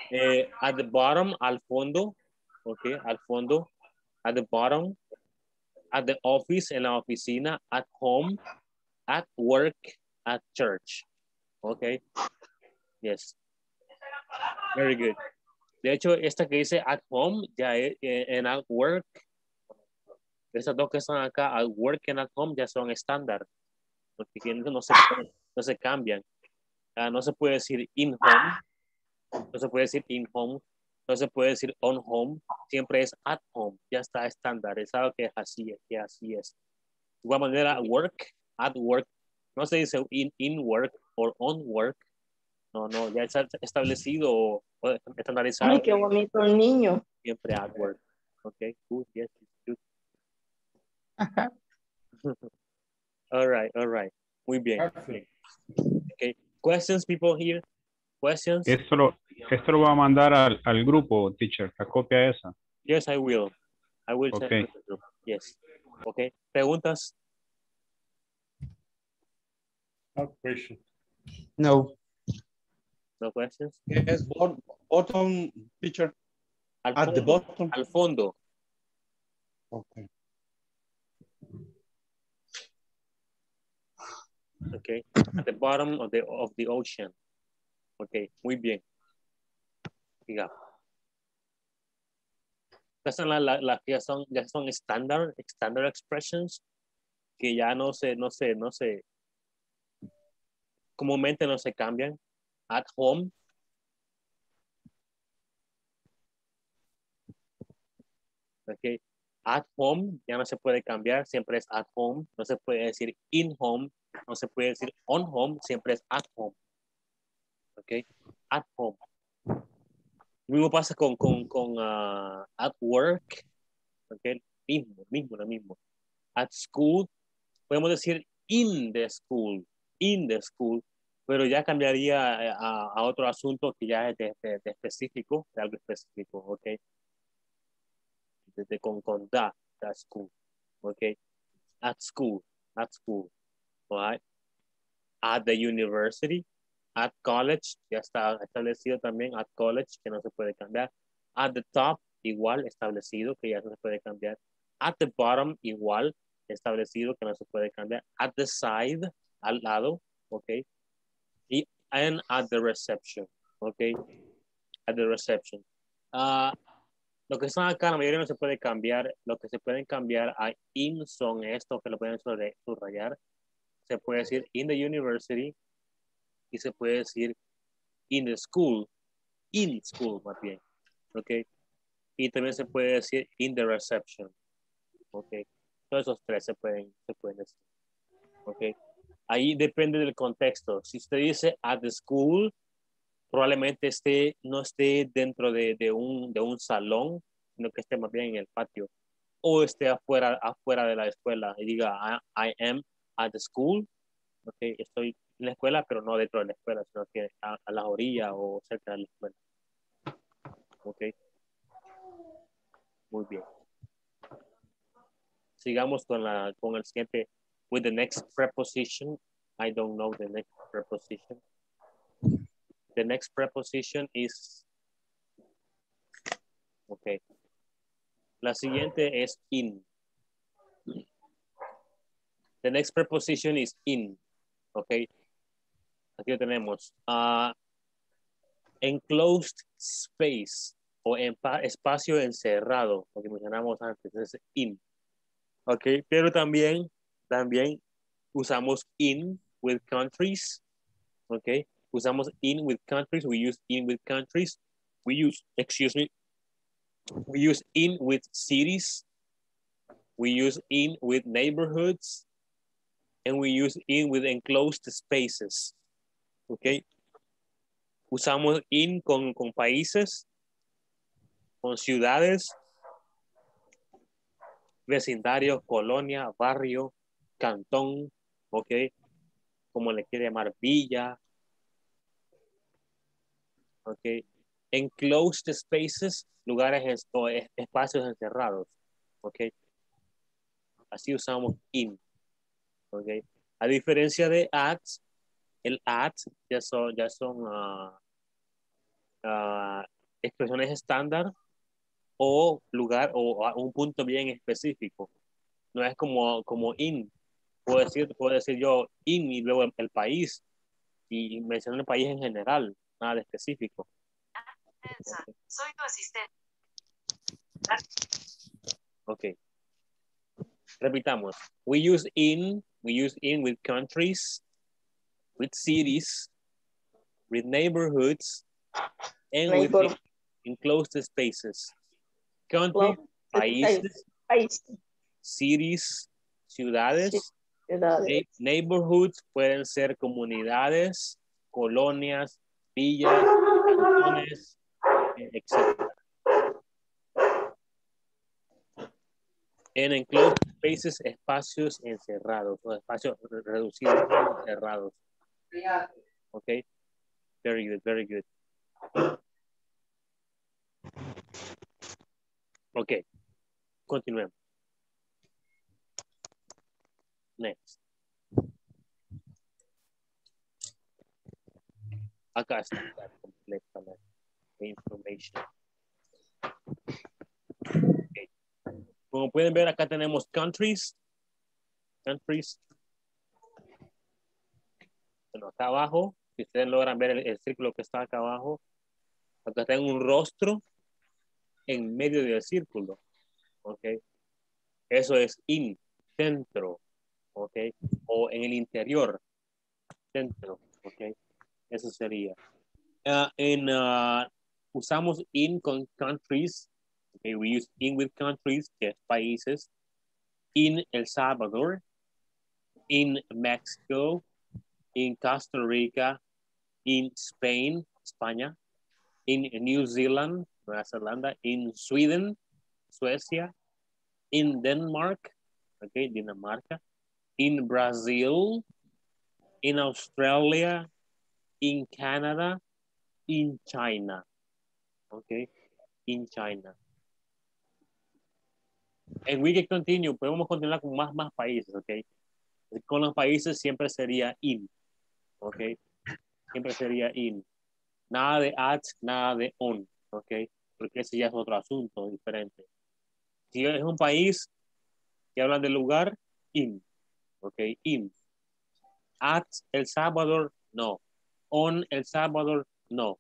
eh, at the bottom, al fondo, okay, al fondo, at the bottom, at the office, en la oficina, at home, at work, at church, okay. Yes. Very good. De hecho, esta que dice at home, ya en at work, esas dos que están acá, at work y at home, ya son estándar. Porque no se, no se cambian. Uh, no se puede decir in home. No se puede decir in home. No se puede decir on home. Siempre es at home. Ya está estandarizado que es así, que así es. De igual manera, at work, at work. No se dice in, in work o on work. No, no, ya está establecido o estandarizado. Ay, qué bonito el niño. Siempre at work. Ok, good, yes, good. Ajá. All right, all right. Muy bien. Okay. Okay. Questions, people here? Questions? Esto lo, esto lo va a mandar al, al grupo, teacher, la copia esa. Yes, I will. I will send okay. It to the group. Yes. Ok. ¿Preguntas? No question. No. No questions? Yes, bottom picture. Al At fondo, the bottom. Al fondo. Okay. Okay, at the bottom of the of the ocean. Okay, muy bien. Diga. Estas son las la, la que ya son ya son standard standard expressions que ya no se no se no se comúnmente no se cambian. At home. Okay. At home, ya no se puede cambiar, siempre es at home. No se puede decir in home, no se puede decir on home, siempre es at home. Ok, at home. Lo mismo pasa con, con, con uh, at work. Ok, mismo, mismo, lo mismo. At school, podemos decir in the school, in the school, pero ya cambiaría a, a otro asunto que ya es de, de, de específico, de algo específico, ok. Desde con, con that, that school, okay, at school, at school, all right, at the university, at college, ya está establecido también, at college, que no se puede cambiar, at the top, igual establecido, que ya no se puede cambiar, at the bottom, igual establecido, que no se puede cambiar, at the side, al lado, okay, y, and at the reception, okay, at the reception, ah, uh, lo que están acá, la mayoría no se puede cambiar. Lo que se pueden cambiar a in son estos que lo pueden subrayar. Se puede decir in the university y se puede decir in the school. In school, más bien. Ok. Y también se puede decir in the reception. Ok. Todos esos tres se pueden, se pueden decir. Ok. Ahí depende del contexto. Si usted dice at the school, probablemente esté, no esté dentro de, de, un, de un salón, sino que esté más bien en el patio. O esté afuera, afuera de la escuela y diga, I, I am at the school. Okay, estoy en la escuela, pero no dentro de la escuela, sino que a, a la orilla o cerca de la escuela. Ok. Muy bien. Sigamos con, la, con el siguiente. With the next preposition. I don't know the next preposition. The next preposition is, okay. La siguiente es in. The next preposition is in, okay. Aquí lo tenemos. Uh, enclosed space o en, espacio encerrado, lo que mencionamos antes, es in, okay. Pero también, también usamos in with countries, okay. Usamos in with countries, we use in with countries, we use, excuse me, we use in with cities, we use in with neighborhoods, and we use in with enclosed spaces, okay? Usamos in con, con países, con ciudades, vecindario, colonia, barrio, cantón, okay? Como le quiere llamar, villa. Okay. Enclosed spaces, lugares o espacios encerrados. Okay. Así usamos in. Okay. A diferencia de at, el at ya son, ya son uh, uh, expresiones estándar o lugar o a un punto bien específico. No es como, como in. Puedo decir, puedo decir yo in y luego el país y mencionar el país en general. Nada de específico. Soy tu asistente. Ok. Repitamos. We use in, we use in with countries, with cities, with neighborhoods, and Neighbor. with enclosed spaces. Country, well, países, país. cities, ciudades, ciudades. Neighborhoods pueden ser comunidades, colonias, villas, cantones, etcétera. En enclosed spaces, espacios encerrados, o espacios reducidos, encerrados. Ok, very good, very good. Ok, continuemos. Next. Acá está completa la información. Okay. Como pueden ver, acá tenemos countries, countries, círculo. Acá abajo, si ustedes logran ver el, el círculo que está acá abajo, acá está en un rostro en medio del círculo. ¿Ok? Eso es in, centro. ¿Ok? O en el interior. Centro. ¿Ok? Eso sería. Uh, in, uh, usamos in con countries. Okay, we use in with countries, que es países. In El Salvador. In Mexico. In Costa Rica. In Spain, España. In New Zealand, Nueva Zelanda. In Sweden, Suecia. In Denmark, okay, Dinamarca. In Brazil. In Australia. In Canada. In China. Okay, in China. And we can continue. Podemos continuar con más, más países, okay. Con los países siempre sería in, okay. Siempre sería in. Nada de at, nada de on, okay. Porque ese ya es otro asunto diferente. Si es un país que hablan del lugar, in, okay, in. At El Salvador, no. On El Salvador, no.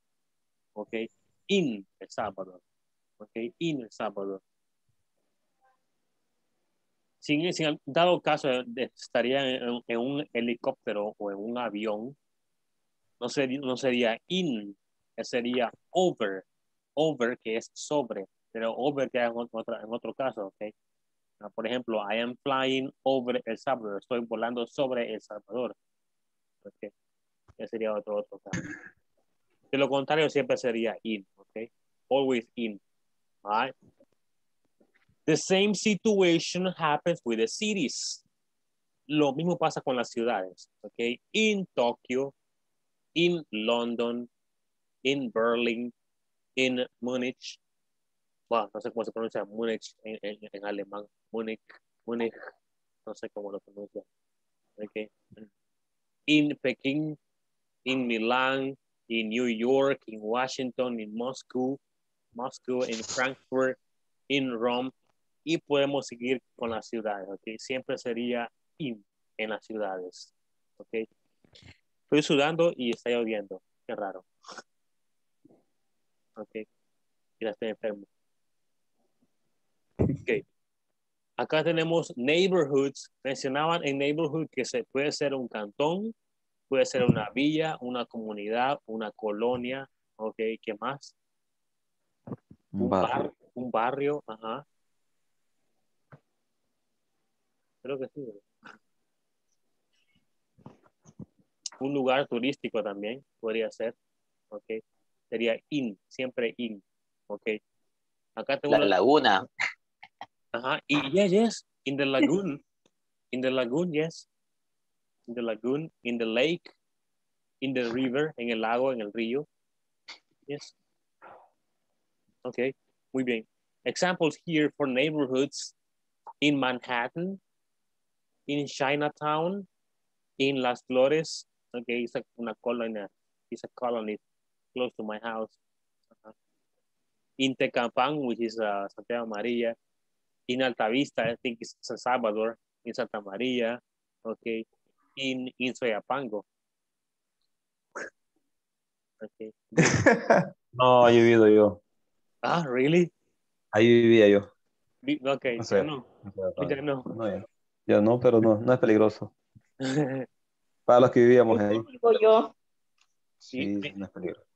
Okay, in El Salvador. Okay, in El Salvador. Sin, sin dado caso estaría en, en un helicóptero o en un avión, no sería, no sería in, sería over. Over, que es sobre, pero over que en otro, en otro caso, okay. Por ejemplo, I am flying over El Salvador. Estoy volando sobre El Salvador. Okay. Ese sería otro, otro caso. De lo contrario, siempre sería in, okay? Always in, all right? The same situation happens with the cities. Lo mismo pasa con las ciudades, okay? In Tokyo, in London, in Berlin, in Munich. Wow, no sé cómo se pronuncia Munich en, en, en alemán. Munich, Munich, no sé cómo lo pronuncia. Okay. In Pekín, in Milán, in New York, in Washington, in Moscú, Moscú, in Frankfurt, in Rome, y podemos seguir con las ciudades, ¿ok? Siempre sería in, en las ciudades, ¿ok? Estoy sudando y está lloviendo, qué raro. Ok, y la estoy enfermo. Ok, acá tenemos neighborhoods, mencionaban en neighborhood que se puede ser un cantón, puede ser una villa, una comunidad, una colonia, ok, ¿qué más? Un barrio. Bar, un barrio, ajá. Creo que sí. Un lugar turístico también podría ser, ok. Sería in, siempre in, ok. Acá tengo la una... laguna. Ajá, y yes, yes, in the lagoon, in the lagoon, yes. In the lagoon, in the lake, in the river, en el lago, en el río. Yes. Okay, muy bien. Examples here for neighborhoods in Manhattan, in Chinatown, in Las Flores. Okay, it's a, una colonia, it's a colony close to my house. Uh-huh. In Tecampan, which is uh, Santa Maria. In Altavista, I think it's San Salvador, in Santa Maria. Okay. In, in Soyapango. Okay. No, he vivido yo. Ah, really? Ahí vivía yo. Ok, o sea, no. O sea, no. No, ya no. Ya no, pero no, no es peligroso. Para los que vivíamos ahí. Yo. Sí, sí, no es peligroso.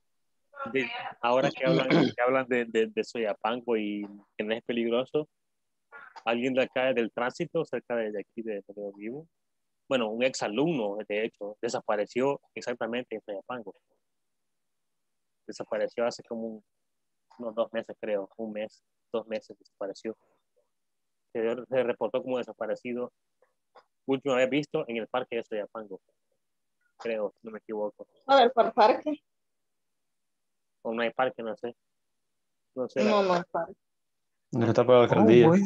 De, ahora que hablan, que hablan de, de, de Soyapango y que no es peligroso, alguien de acá del tránsito, cerca de aquí de donde vivo, bueno, un ex alumno, de hecho, desapareció exactamente en Soyapango. Desapareció hace como un, unos dos meses, creo, un mes, dos meses desapareció. Se, se reportó como desaparecido, última vez visto en el parque de Soyapango. Creo, no me equivoco. A ver, ¿para el parque? O no hay parque, no sé. No, sé no, no hay parque. No está por la alcaldía. Oh,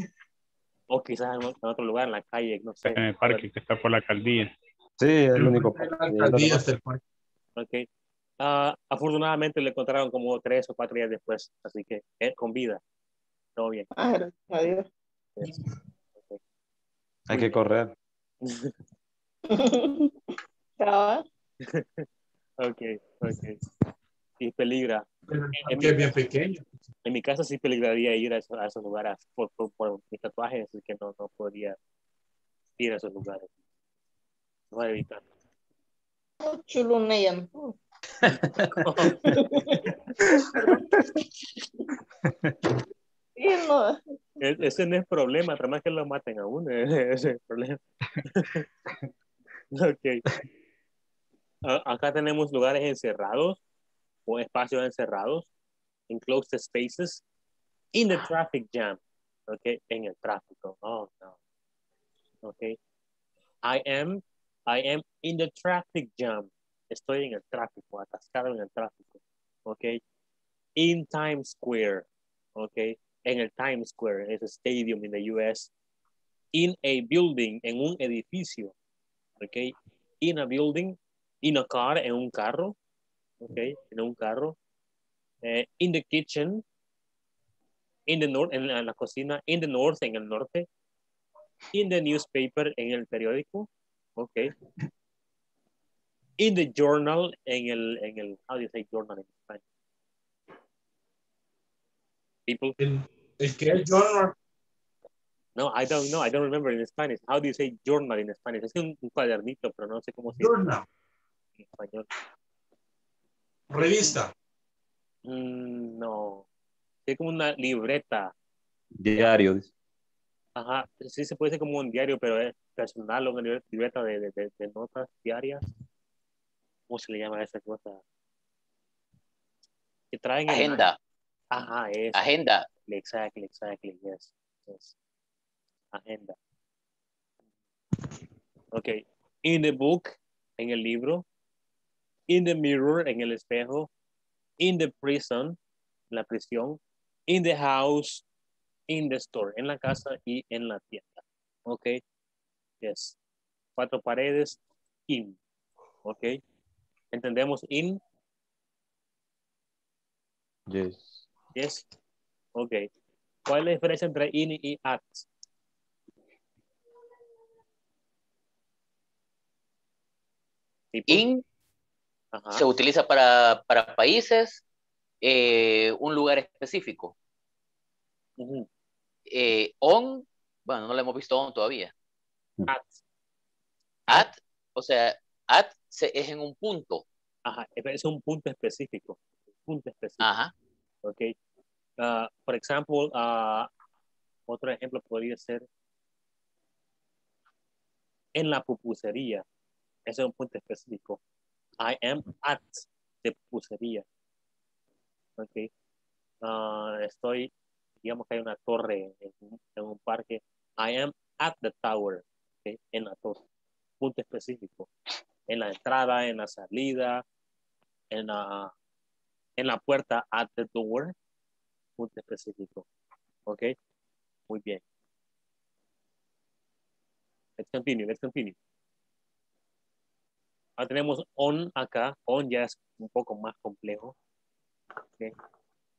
o quizás en otro lugar, en la calle, no sé. En el parque que está por la alcaldía. Sí, es el único parque. La alcaldía es el parque. Ok. Uh, afortunadamente le encontraron como tres o cuatro días después, así que eh, con vida. Todo bien. Ah, gracias a Dios. Yes. Okay. Hay que correr. Ok, ok. Y peligra. Pero en mi, es bien pequeño. En mi caso sí peligraría ir a, eso, a esos lugares por, por, por mis tatuajes, así que no, no podría ir a esos lugares. No voy a evitar. Chuluneyan. No. Ese no es problema, además más que lo maten a uno, ese es el problema. Ok. Acá tenemos lugares encerrados o espacios encerrados, enclosed spaces, in the traffic jam, ok, en el tráfico. Oh, no. Ok. I am, I am in the traffic jam. Estoy en el tráfico, atascado en el tráfico. Ok. In Times Square. Ok. En el Times Square, es un stadium in the U S. In a building, en un edificio. Ok. In a building. In a car, en un carro. Ok. En un carro. Eh, in the kitchen. In the north, en la, en la cocina. In the north, en el norte. In the newspaper, en el periódico. Ok. In the journal, en el, en el, how do you say journal in Spanish? People? ¿El, el que es journal? No, I don't know. I don't remember in Spanish. How do you say journal in Spanish? Es un, un cuadernito, pero no sé cómo se dice. Journal. En español. Revista. Mm, no. Es como una libreta. Diario. Ajá. Sí se puede decir como un diario, pero es personal, una libreta de, de, de, de notas diarias. ¿Cómo se le llama a esa cosa? Que traen agenda. El... Ajá, es. Agenda. Exactly, exactly, yes, yes. Agenda. Ok. In the book, en el libro. In the mirror, en el espejo. In the prison, en la prisión. In the house, in the store, en la casa y en la tienda. Ok. Yes. Cuatro paredes, in. Ok. ¿Entendemos in? Yes. Yes. Ok. ¿Cuál es la diferencia entre in y at? In, ajá, se utiliza para, para países, eh, un lugar específico. Uh-huh. eh, on, bueno, no lo hemos visto on todavía. At. At, o sea, at se, es en un punto. Ajá, es un punto específico. Punto específico. Ajá. Okay. Uh, por ejemplo, uh, otro ejemplo podría ser en la pupusería. Ese es un punto específico. I am at the pupusería. Okay. Uh, estoy, digamos que hay una torre en, en un parque. I am at the tower. Okay. En la torre. Punto específico. En la entrada, en la salida, en la... En la puerta, at the door, punto específico. Ok, muy bien. Let's continue, let's continue. Ahora tenemos on acá. On ya es un poco más complejo. Okay.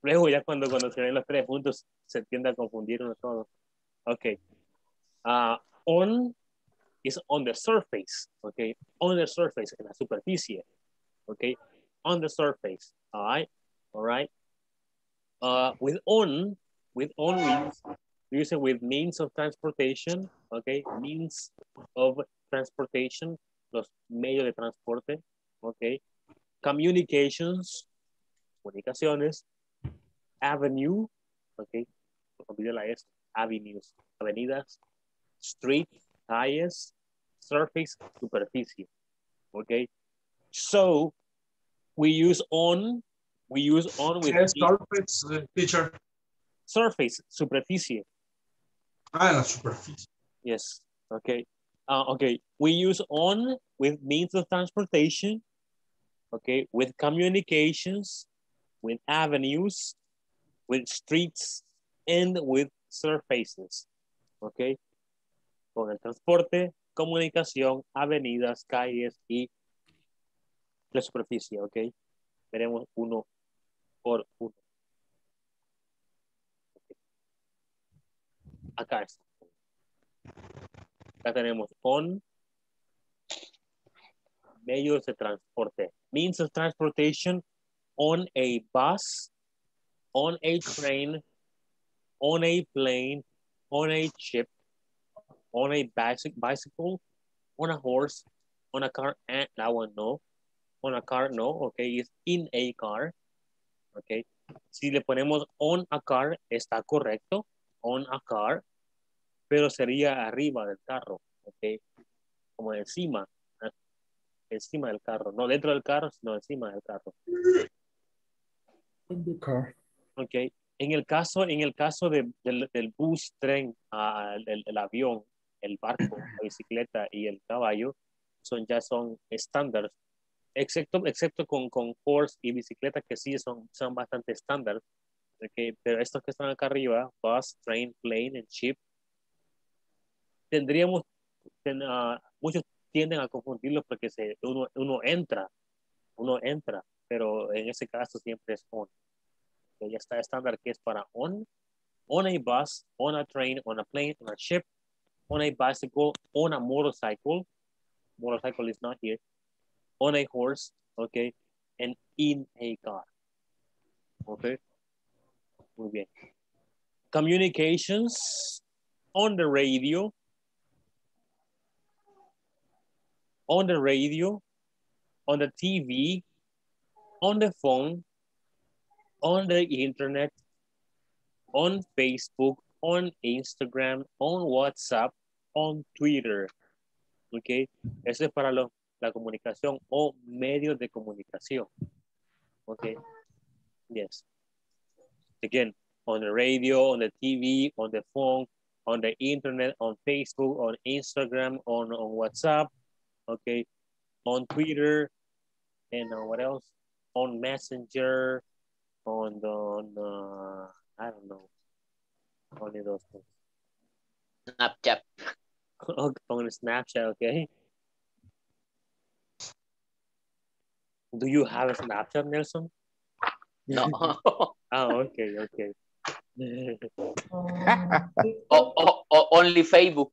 Luego ya cuando, cuando se ven los tres puntos se tiende a confundir uno todo. Ok. Uh, on is on the surface. Ok, on the surface, en la superficie. Ok. On the surface, all right, all right. Uh, with on, with on, we use it with means of transportation, okay, means of transportation, los medios de transporte, okay, communications, comunicaciones, avenue, okay, avenues, avenidas, street, calles, surface, superficie, okay, so, we use on, we use on with... Yes, surface, uh, teacher. Surface, superficie. Ah, la superficie. Yes, okay. Uh, okay, we use on with means of transportation, okay, with communications, with avenues, with streets, and with surfaces, okay? Con el transporte, comunicación, avenidas, calles y la superficie, ok. Veremos uno por uno. Okay. Acá está. Acá tenemos on, medios de transporte, means of transportation, on a bus, on a train, on a plane, on a ship, on a bicycle, on a horse, on a car, and that one no, on a car no, okay, it's in a car, okay. Si le ponemos on a car, está correcto, on a car, pero sería arriba del carro, okay, como encima, encima del carro, no dentro del carro, sino encima del carro. In the car. Okay. En el caso, en el caso de, del, del bus, tren, uh, el, el avión, el barco, la bicicleta y el caballo, son, ya son estándares, excepto, excepto con, con horse y bicicleta, que sí son, son bastante estándares. Okay. Pero estos que están acá arriba, bus, train, plane, and ship, tendríamos, ten, uh, muchos tienden a confundirlos porque se, uno, uno entra, uno entra, pero en ese caso siempre es on. Ya está estándar que es para on, on a bus, on a train, on a plane, on a ship, on a bicycle, on a motorcycle, motorcycle is not here, on a horse, okay, and in a car. Okay, muy bien. Communications, on the radio, on the radio, on the T V, on the phone, on the internet, on Facebook, on Instagram, on WhatsApp, on Twitter. Ok, eso es para lo, la comunicación o medios de comunicación. Ok, yes. Again, on the radio, on the T V, on the phone, on the internet, on Facebook, on Instagram, on, on WhatsApp, ok, on Twitter, and uh, what else? On Messenger, on the, on the, I don't know, only those things. Snapchat. On Snapchat, okay. Do you have a Snapchat, Nelson? No. Oh, okay, okay. oh, oh, oh, only Facebook.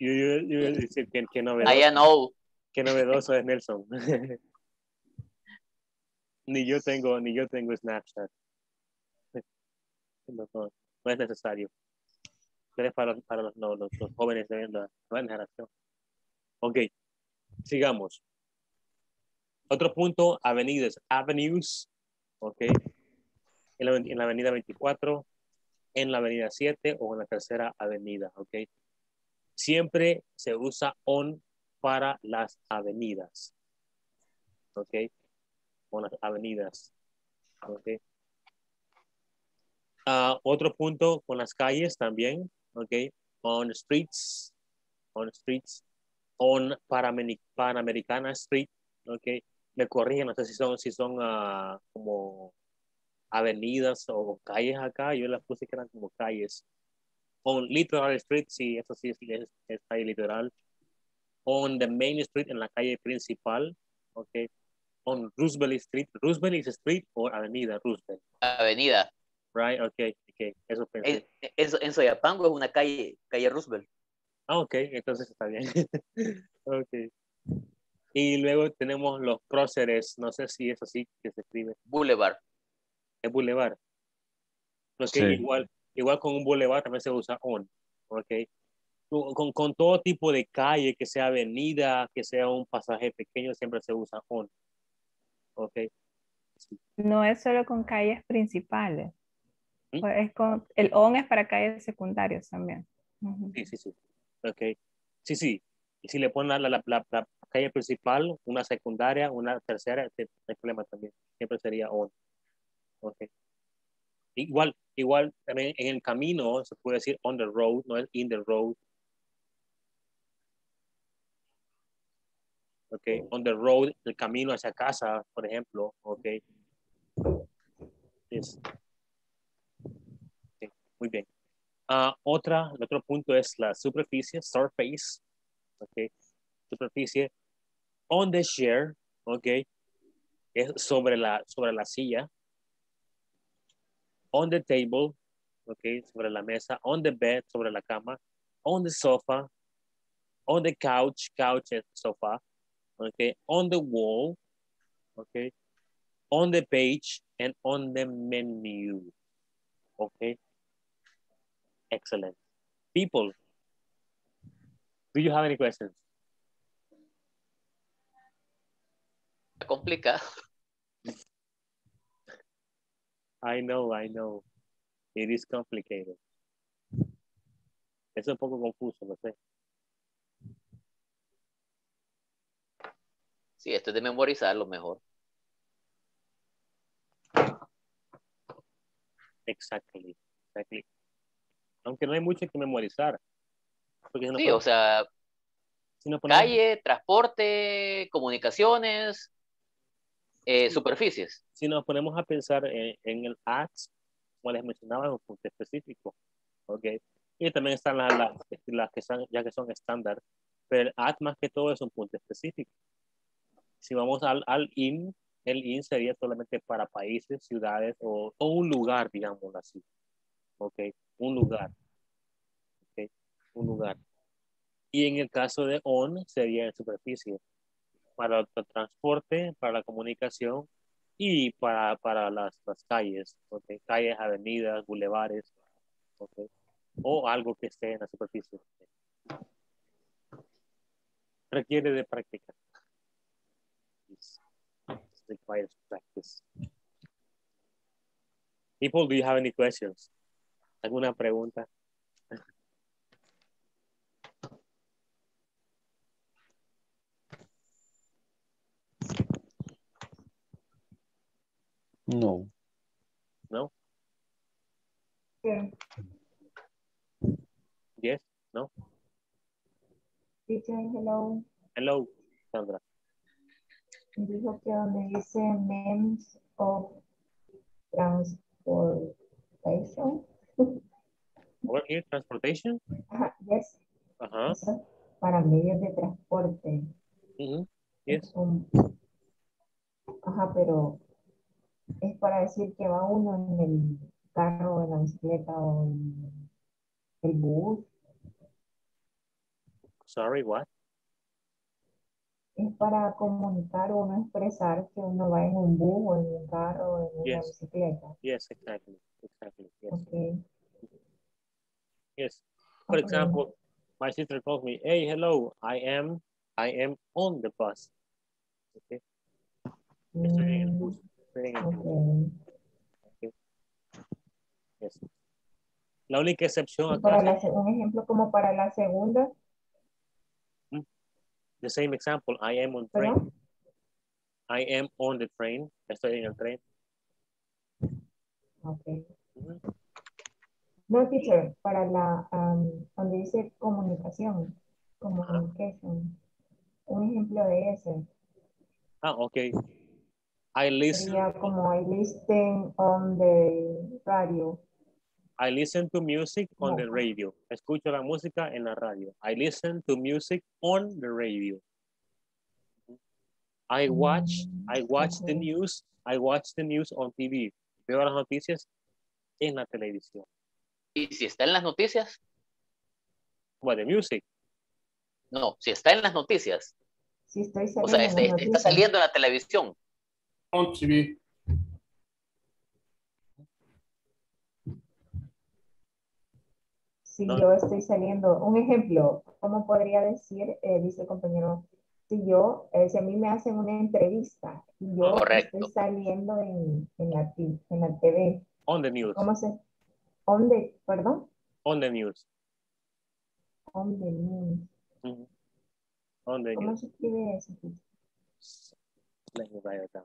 You, you, you, que, que novedoso. I am old. Que novedoso es Nelson. Ni yo tengo, ni yo tengo Snapchat. No, no, no es necesario. Pero es para, para los, no, los, los jóvenes de la nueva generación. Ok, sigamos. Otro punto, avenidas. Avenues, ok. En la, en la avenida veinticuatro, en la avenida siete o en la tercera avenida, ok. Siempre se usa on para las avenidas. Ok. Con las avenidas, okay. Uh, otro punto con las calles también, okay. On streets, on streets, on Panamericana Street, okay. Me corrigen, no sé si son, si son uh, como avenidas o calles acá, yo las puse que eran como calles. On Literal Street, sí, eso sí es, es, es calle literal. On the Main Street, en la calle principal, okay. On Roosevelt Street. Roosevelt is a street or avenida, Roosevelt. Avenida. Right, okay, okay. Eso pensé. Es, en Soyapango es una calle, calle Roosevelt. Ah, ok, entonces está bien. Ok. Y luego tenemos los próceres, no sé si es así que se escribe. Boulevard. Es boulevard. Okay, sí. Igual, igual con un boulevard también se usa on, ok. Con, con todo tipo de calle, que sea avenida, que sea un pasaje pequeño, siempre se usa on. Okay. Sí. No es solo con calles principales. ¿Mm? Es con, el on es para calles secundarias también. Uh-huh. Sí, sí, sí. Okay. Sí, sí. Y si le ponen la, la, la, la calle principal, una secundaria, una tercera, no hay problema también. Siempre sería on. Okay. Igual, igual también en el camino se puede decir on the road, no es in the road. Okay, on the road, el camino hacia casa, por ejemplo, okay. Yes. Okay. Muy bien. Uh, otra, el otro punto es la superficie, surface, okay, superficie, on the chair, okay, es sobre la, sobre la silla, on the table, okay, sobre la mesa, on the bed, sobre la cama, on the sofa, on the couch, couch es sofá, okay, on the wall, okay, on the page, and on the menu, okay? Excellent. People, do you have any questions? Complica. I know, I know. It is complicated. Es un poco confuso, no sé. Sí, esto es de memorizar lo mejor. Exactly, exactly. Aunque no hay mucho que memorizar. Porque si no sí, podemos, o sea, si no ponemos... calle, transporte, comunicaciones, eh, sí, superficies. Si nos ponemos a pensar en, en el ads, como les mencionaba, en un punto específico. Okay. Y también están las, las, las que son, ya que son estándar. Pero el ad más que todo es un punto específico. Si vamos al, al in, el in sería solamente para países, ciudades o, o un lugar, digámoslo así. Ok, un lugar. Ok, un lugar. Y en el caso de on sería en superficie. Para el transporte, para la comunicación y para, para las, las calles. Ok, calles, avenidas, bulevares. Ok, o algo que esté en la superficie. Requiere de práctica. Requires practice. People, do you have any questions? ¿Alguna pregunta? No. No? Yeah. Yes? No? Teacher, hello. Hello, Sandra. Dijo que donde dice memes of transportation. What is transportation? Ajá, yes. Ajá. Eso para medios de transporte. Uh-huh. Yes. Un... Ajá, pero es para decir que va uno en el carro, en la bicicleta o en el bus. Sorry, what? Es para comunicar o no expresar que uno va en un bus o en un carro o en yes. una bicicleta. Yes, exactly. Exactly. Yes. Okay. Yes. For okay. example, my sister calls me, hey, hello, I am, I am on the bus. Okay. Mm. Estoy en el bus. Estoy en el bus. Okay. Okay. Yes. La única excepción acá. Para la, un ejemplo como para la segunda. The same example, I am on train. ¿Pero? I am on the train. Estoy en el tren. Okay. Mm-hmm. No, teacher, para la, um, donde dice comunicación, communication, uh-huh. un ejemplo de ese. Ah, ok. I listen. Sería como I listen on the radio. I listen to music on no. the radio. Escucho la música en la radio. I listen to music on the radio. I watch, I watch okay. the news. I watch the news on T V. Veo las noticias en la televisión. ¿Y si está en las noticias? What, the music? No, si está en las noticias. Si estoy saliendo. O sea, está, está, está saliendo en la televisión. On T V. Si no. yo estoy saliendo, un ejemplo, ¿cómo podría decir, eh, dice el compañero, si yo, eh, si a mí me hacen una entrevista, y yo Correcto. estoy saliendo en, en, la, en la T V? On the news. ¿Cómo se? On the, perdón? On the news. On the news. Mm-hmm. On the ¿Cómo news. se escribe eso? Let me write it down.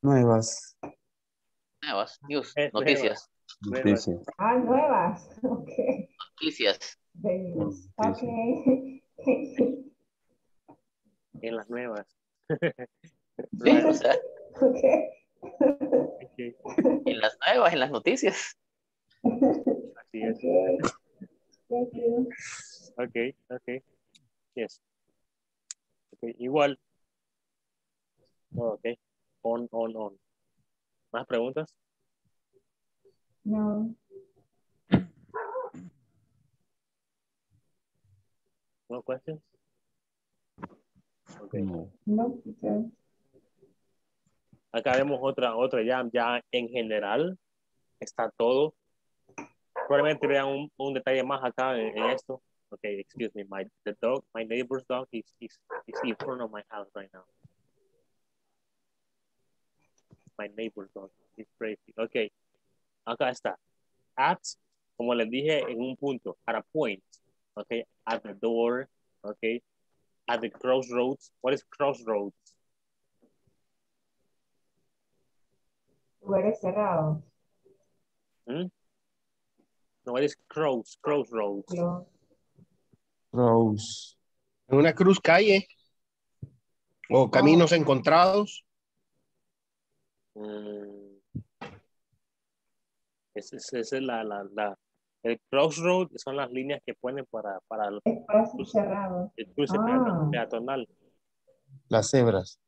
Nuevas. Nuevas, news, es noticias. Nuevas. Nuevas. Noticias. Ah, nuevas. Okay. Noticias. Noticias. Okay. En las nuevas. Bueno, o sea, okay. Okay. En las nuevas, en las noticias. Así es. Okay. Thank you. Okay, okay. Yes. Okay, igual. Oh, okay. On, on, on. ¿Más preguntas? No. No questions? Okay. No. No, okay. Acá vemos otra, otra ya, ya en general está todo. Probablemente vean un, un detalle más acá en, en esto. Okay, excuse me, my the dog, my neighbor's dog is, is, is in front of my house right now. My neighbor's dog is crazy. Okay, acá está. At, como les dije, en un punto, at a point. Okay, at the door. Okay, at the crossroads. What is crossroads? Lugares cerrados. Hmm? No, it is cross, crossroads. No. Cross. Una cruz calle. O oh, caminos oh. encontrados. Mm. Ese es, es la, la, la, el crossroad son las líneas que ponen para, para el cruce cerrado. El cruce ah. peatonal. Las cebras.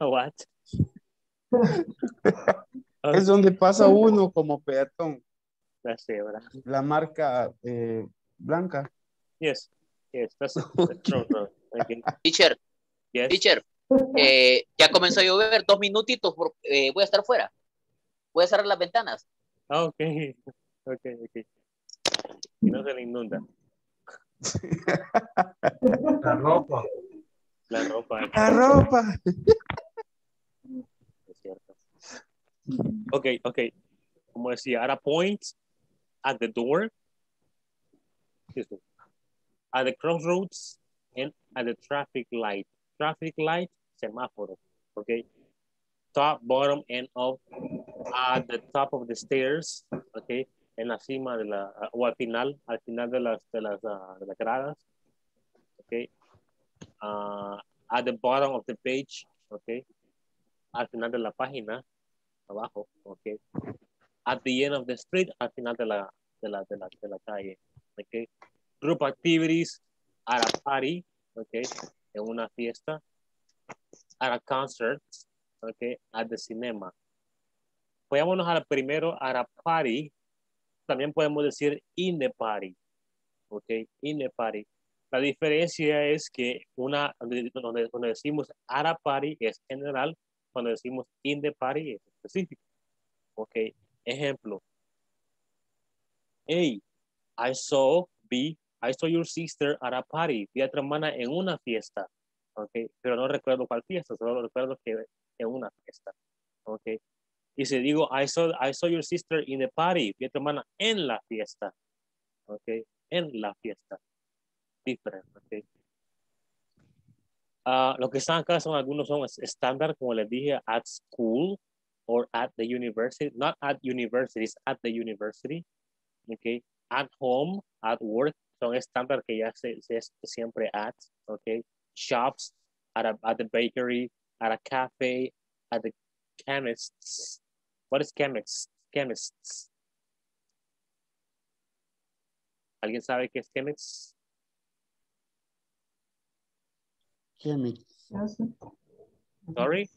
What? Es donde pasa uno como peatón. La cebra. La marca eh, blanca. Yes, yes, that's the crossroad. Okay. Teacher, yes. Teacher, eh, ya comenzó a llover, dos minutitos, por, eh, voy a estar fuera. Voy a cerrar las ventanas. Ah, ok, ok, ok. Y no se le inunda. La ropa. La ropa. La ropa. Es cierto. Ok, ok. Como decía, at a point, at the door, at the crossroads, and at the traffic light. Traffic light, semáforo, okay? Top, bottom, and up, at the top of the stairs, okay? En la cima de la, o al final, al final de las, de las, uh, de las gradas, okay? Uh, at the bottom of the page, okay? Al final de la página, abajo, okay? At the end of the street, al final de la, de la, de la, de la calle, okay? Group activities, at a party, okay, en una fiesta, at a concert, okay, at the cinema. Vayámonos al primero, at a party, también podemos decir in the party, okay, in the party. La diferencia es que una, donde, donde decimos at a party es general, cuando decimos in the party es específico, okay. Ejemplo, hey, I saw B, I saw your sister at a party. Vi a tu hermana en una fiesta, okay. Pero no recuerdo cuál fiesta, solo recuerdo que en una fiesta, okay. Y si digo, I saw, I saw your sister in the party, vi a tu hermana en la fiesta, okay, en la fiesta. Different, okay. Uh, lo que están acá son algunos son estándar, como les dije, at school, or at the university, not at universities, at the university, okay, at home, at work, son estándar que ya se, se siempre at, okay, shops, at, a, at the bakery, at a cafe, at the chemists. What is chemists? Chemists. ¿Alguien sabe qué es chemists? Chemists. Sorry?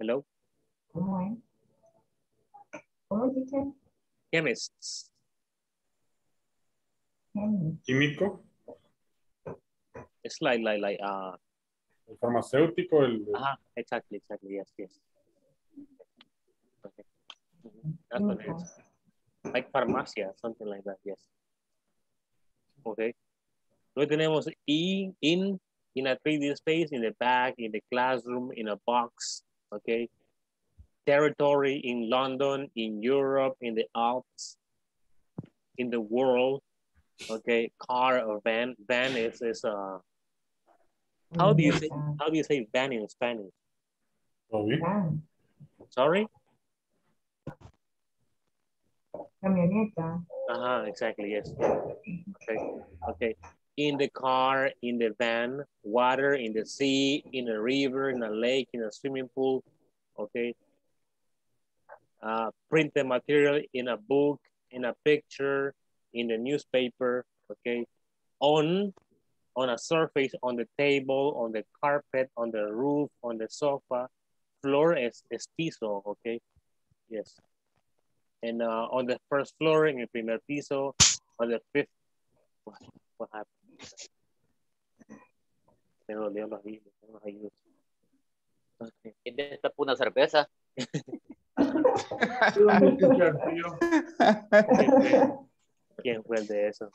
Hello? Hello? Chemists. Químico. Es like, like, like, uh... el farmacéutico, el... Ajá, exactly, exactly, yes, yes. Okay. That's what it is. Like farmacia, something like that, yes. Okay. Luego tenemos in, in, in a three D space, in the back, in the classroom, in a box. Okay, territory in London, in Europe, in the Alps, in the world. Okay, car or van. Van is is uh. How do you say how do you say van in Spanish? Sorry. Sorry. Camioneta. Uh-huh, exactly. Yes. Okay. Okay. In the car, in the van, water, in the sea, in a river, in a lake, in a swimming pool, okay? Uh, print the material in a book, in a picture, in the newspaper, okay? On, on a surface, on the table, on the carpet, on the roof, on the sofa. Floor is, is piso, okay? Yes. And uh, on the first floor, in el primer piso, on the fifth, what, what happened? me dolió los dientes, los oídos. ¿Quién te tapó una cerveza? ¿Quién fue el de eso?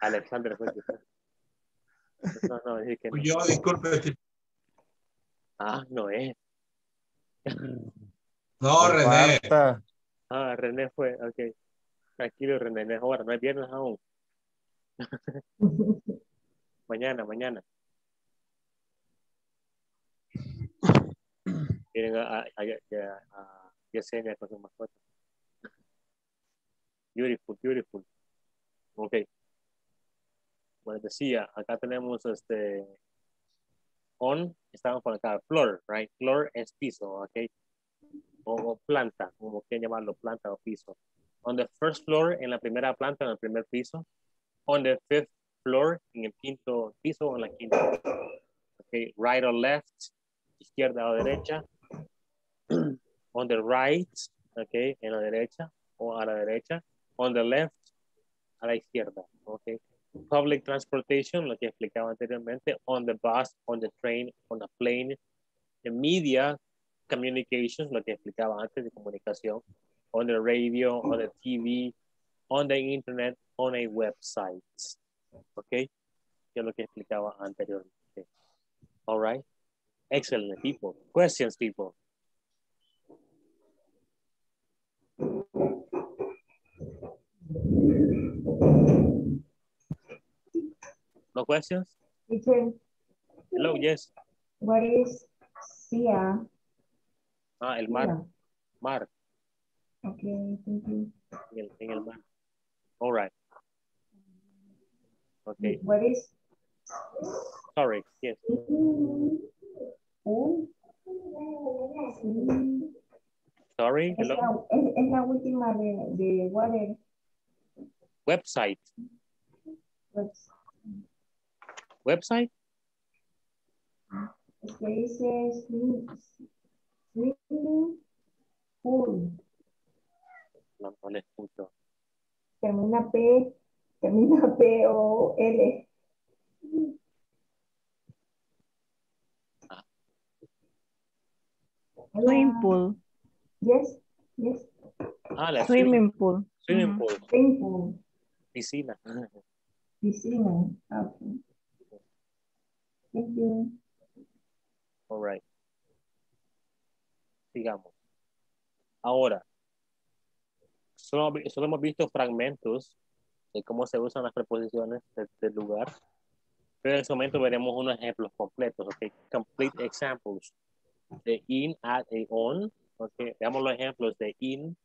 Alexander fue el que fue. No, no, decir que no. Yo, disculpe. Ah, no es. No, René. Ah, René fue, ok. Tranquilo, René, no es hora, no es viernes aún. Mañana, mañana. Miren a, a, a, a Yesenia con su mascota. Beautiful, beautiful. Ok. Bueno, decía, acá tenemos este on, estamos por acá, floor, right? Floor es piso, ok. O, o planta, como quieren llamarlo, planta o piso. On the first floor, en la primera planta, en el primer piso. On the fifth floor, en el quinto piso o en la quinta. Okay, right or left, izquierda o derecha. On the right, okay, en la derecha o a la derecha. On the left, a la izquierda, okay. Public transportation, lo que explicaba anteriormente. On the bus, on the train, on a plane. The media, communications, lo que explicaba antes de comunicación. On the radio, on the T V, on the internet, on a website. Okay, que es lo que explicaba anteriormente. All right, excellent people. Questions, people. No questions? Hello, yes. What is S I A? Ah, el mar. Yeah. Mar. Okay, thank you. En el, en el mar. All right. Okay. What is? Sorry, yes. Sorry, hello. Es la, es la última de, de water. Website. Website. Website. Okay, says swimming pool. No, no les escucho. Termina P, termina P o L. Ah. Swimming pool. Yes, yes. Ah, la swimming pool. Swimming pool. Swimming pool. Piscina. Piscina. Okay. Thank you. All right. Sigamos. Ahora. Solo, solo hemos visto fragmentos de cómo se usan las preposiciones del de lugar, pero en este momento veremos unos ejemplos completos, ok, complete examples de in, at, a, on, ok, veamos los ejemplos de in,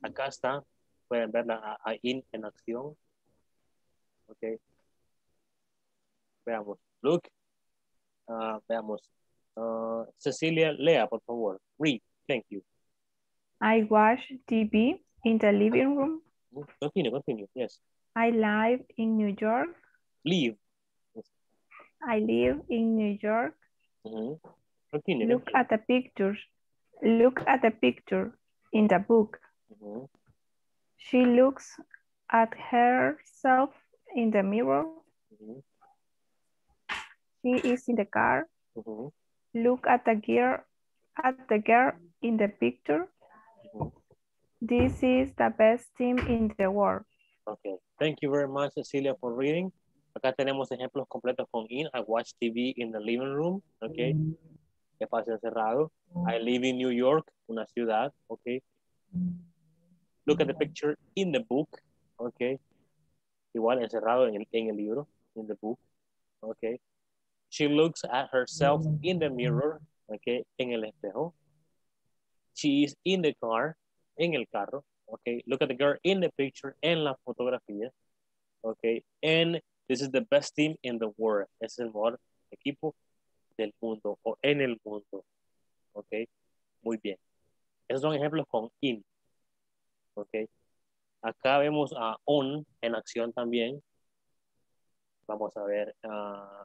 acá está, pueden ver la, a in en acción, ok, veamos, look, uh, veamos, uh, Cecilia, lea por favor, read, thank you. I watch T V in the living room. Continue, continue, yes. I live in New York. Live. Yes. I live in New York. Mm-hmm. Continue. Look continue. At the pictures. Look at the picture in the book. Mm-hmm. She looks at herself in the mirror. Mm-hmm. She is in the car. Mm-hmm. Look at the girl, at the girl in the picture. This is the best team in the world. Okay. Thank you very much, Cecilia, for reading. Acá tenemos ejemplos completos con in. I watch T V in the living room. Okay. Espacio cerrado. I live in New York, una ciudad. Okay. Look at the picture in the book. Okay. Igual encerrado en el, en el libro. In the book. Okay. She looks at herself in the mirror. Okay. En el espejo. She is in the car, en el carro, okay? Look at the girl in the picture, en la fotografía, okay? And this is the best team in the world. Es el mejor equipo del mundo o en el mundo, okay? Muy bien. Esos son ejemplos con in, okay? Acá vemos a on en acción también. Vamos a ver. Uh...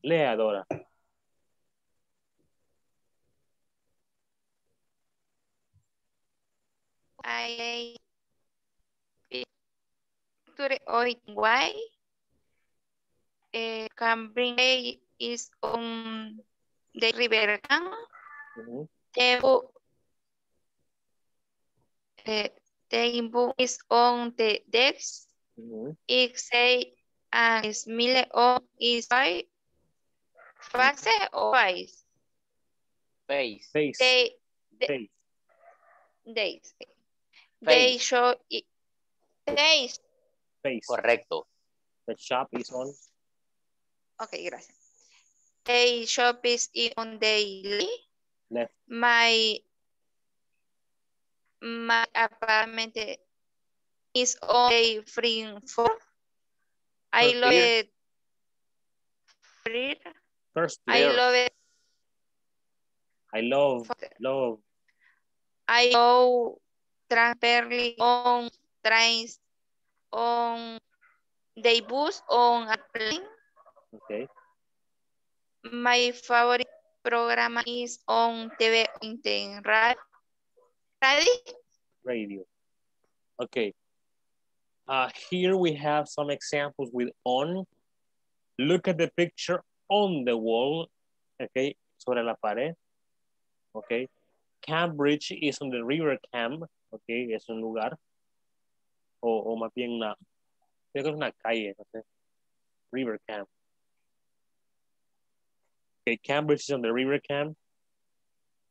Lea, Dora. I picture of why uh, can bring a is on the river can table the table is on the decks. Mm-hmm. It say and uh, smile on is by face or face face face they, they, face. They, they show it. Face. Face. Correcto. The shop is on. Okay, gracias. The shop is on daily. Left. My, my apartment is on a free floor. I First love year. It. Free. First year. I love it. I love, love. I go transparently on trains, on the bus, on a plane. Okay. My favorite program is on T V, on the radio. Radio. Okay. Uh, here we have some examples with on. Look at the picture on the wall. Okay. Sobre la pared. Okay. Cam Bridge is on the river Cam, okay, es un lugar, o, o más bien una, creo que es una calle, no sé, river Cam. Okay, Cam Bridge is on the river Cam.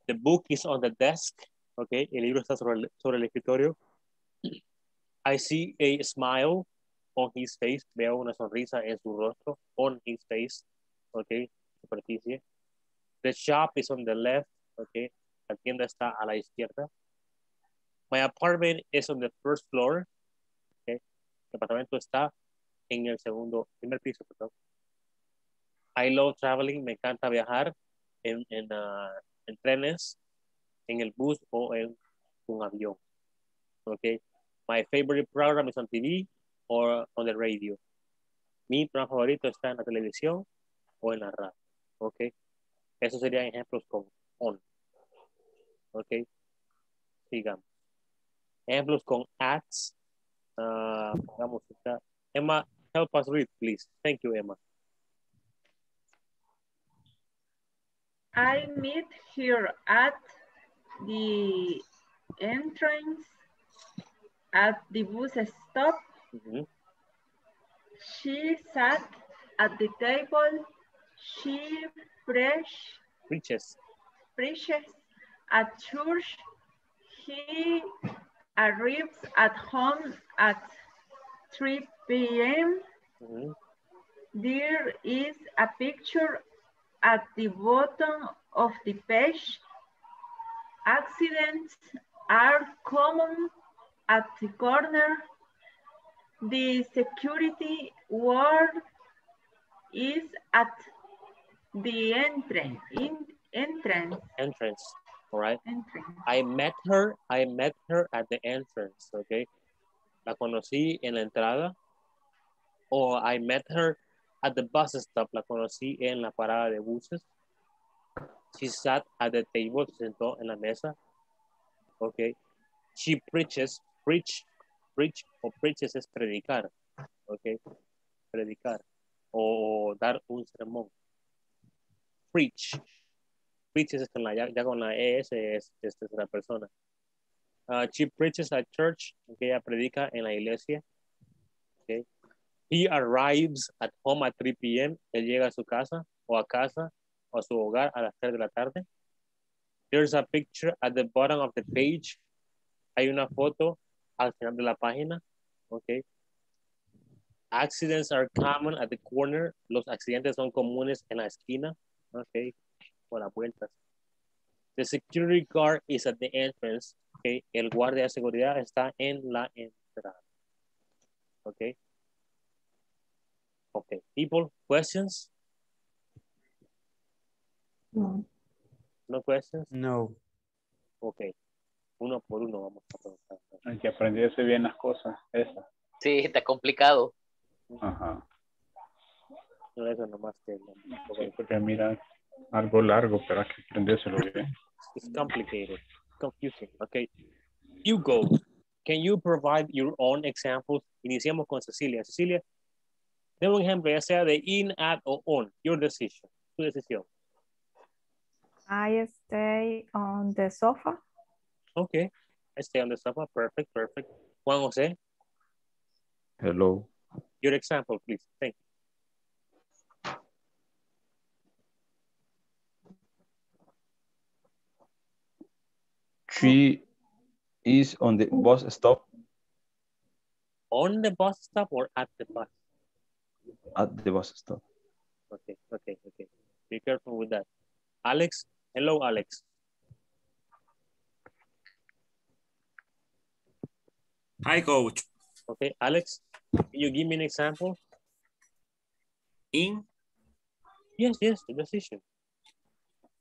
The book is on the desk, okay, el libro está sobre el, sobre el escritorio. I see a smile on his face, veo una sonrisa en su rostro, on his face, okay, superficie. The shop is on the left, okay. La tienda está a la izquierda. My apartment is on the first floor. Okay. El apartamento está en el segundo, primer piso, perdón. I love traveling. Me encanta viajar en, en, uh, en trenes, en el bus o en un avión. Okay. My favorite program is on T V or on the radio. Mi programa favorito está en la televisión o en la radio. Okay. Esos serían ejemplos con on. Ok, sigamos. Ejemplos con ads. Uh, vamos a... Emma, help us read, please. Thank you, Emma. I meet her at the entrance at the bus stop. Mm-hmm. She sat at the table. She fresh, preaches. Preaches. At church, he arrives at home at three P M Mm-hmm. There is a picture at the bottom of the page. Accidents are common at the corner. The security ward is at the entrance. In entrance. Entrance. All right. Entrance. I met her. I met her at the entrance. Okay. La conocí en la entrada. Or I met her at the bus stop. La conocí en la parada de buses. She sat at the table. Se sentó en la mesa. Okay. She preaches. Preach. Preach. O preaches es predicar. Okay. Predicar. O dar un sermón. Preach. Preaches con la, ya, ya con la E S es tercera persona. Uh, she preaches at church, que ella predica en la iglesia. Okay. He arrives at home at three P M Él llega a su casa o a casa o a su hogar a las tres de la tarde. There's a picture at the bottom of the page. Hay una foto al final de la página. Okay. Accidents are common at the corner. Los accidentes son comunes en la esquina. Okay. Por las vueltas. The security guard is at the entrance. Okay. El guardia de seguridad está en la entrada. Okay. Okay. People, questions? No. No questions? No. Okay. Uno por uno vamos a preguntar. Hay que aprenderse bien las cosas. Esa. Sí, está complicado. Ajá. No, eso nomás que... Sí, porque mira... Algo largo, pero hay que aprendérselo bien. It's complicated, confusing. Okay, you go. Can you provide your own examples? Iniciamos con Cecilia. Cecilia, de un ejemplo, ya sea de in, at o on. Your decision. Tu decisión. I stay on the sofa. Okay. I stay on the sofa. Perfect, perfect. Juan José. Hello. Your example, please. Thank you. She is on the bus stop. On the bus stop or at the bus? At the bus stop. Okay, okay, okay. Be careful with that. Alex, hello, Alex. Hi, coach. Okay, Alex, can you give me an example? In? Yes, yes, the decision.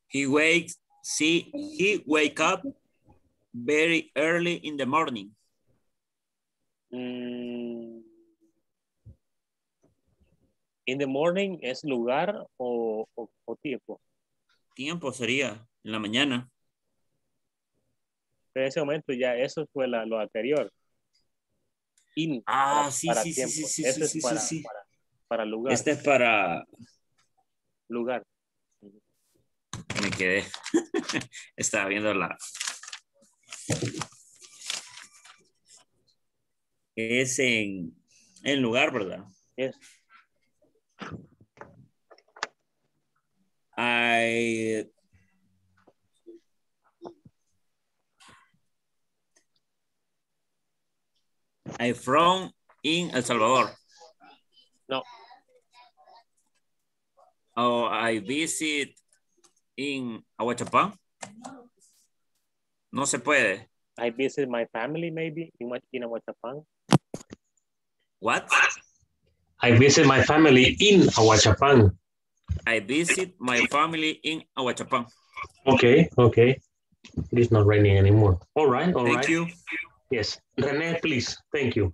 He wakes, see, he wake up very early in the morning. Mm. In the morning es lugar o, o, o tiempo. Tiempo sería en la mañana. Pero en ese momento ya eso fue la, lo anterior. In. Ah, para, sí, para sí, sí, sí, eso sí, es sí, para, sí. Para, para lugar. Este es para lugar. Me quedé. Estaba viendo la. Es en, en lugar, ¿verdad? Yes. I I from in El Salvador. No. Oh, I visit in Aguachapán. No se puede. I visit my family maybe in Aguachapán. What? I visit my family in Aguachapán. I visit my family in Aguachapán. Okay, okay. It's not raining anymore. All right, all right. Thank you. Yes. René, please. Thank you.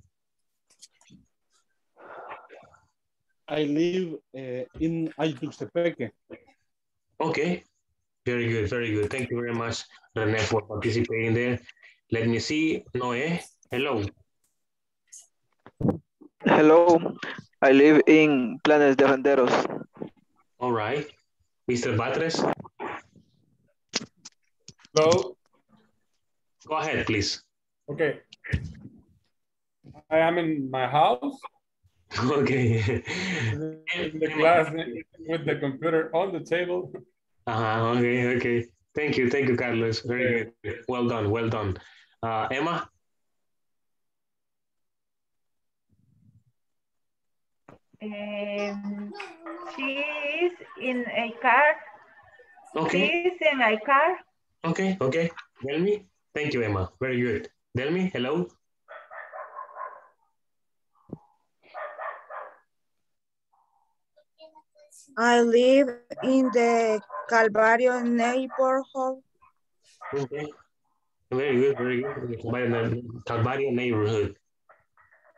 I live uh, in Ayutxtepec. Okay. Very good, very good. Thank you very much, René, for participating there. Let me see. Noé, hello. Hello. I live in Planes de Renderos. All right. Mister Batres. Hello. Go ahead, please. Okay. I am in my house. Okay. In the class with the computer on the table. Uh-huh. Okay, okay. Thank you, thank you, Carlos. Very good. Well done, well done. Uh, Emma? Um, she is in a car. Okay. She is in my car. Okay, okay. Delmi? Thank you, Emma. Very good. Delmi, hello. I live in the Calvario neighborhood. Okay. Very good, very good. Calvario neighborhood.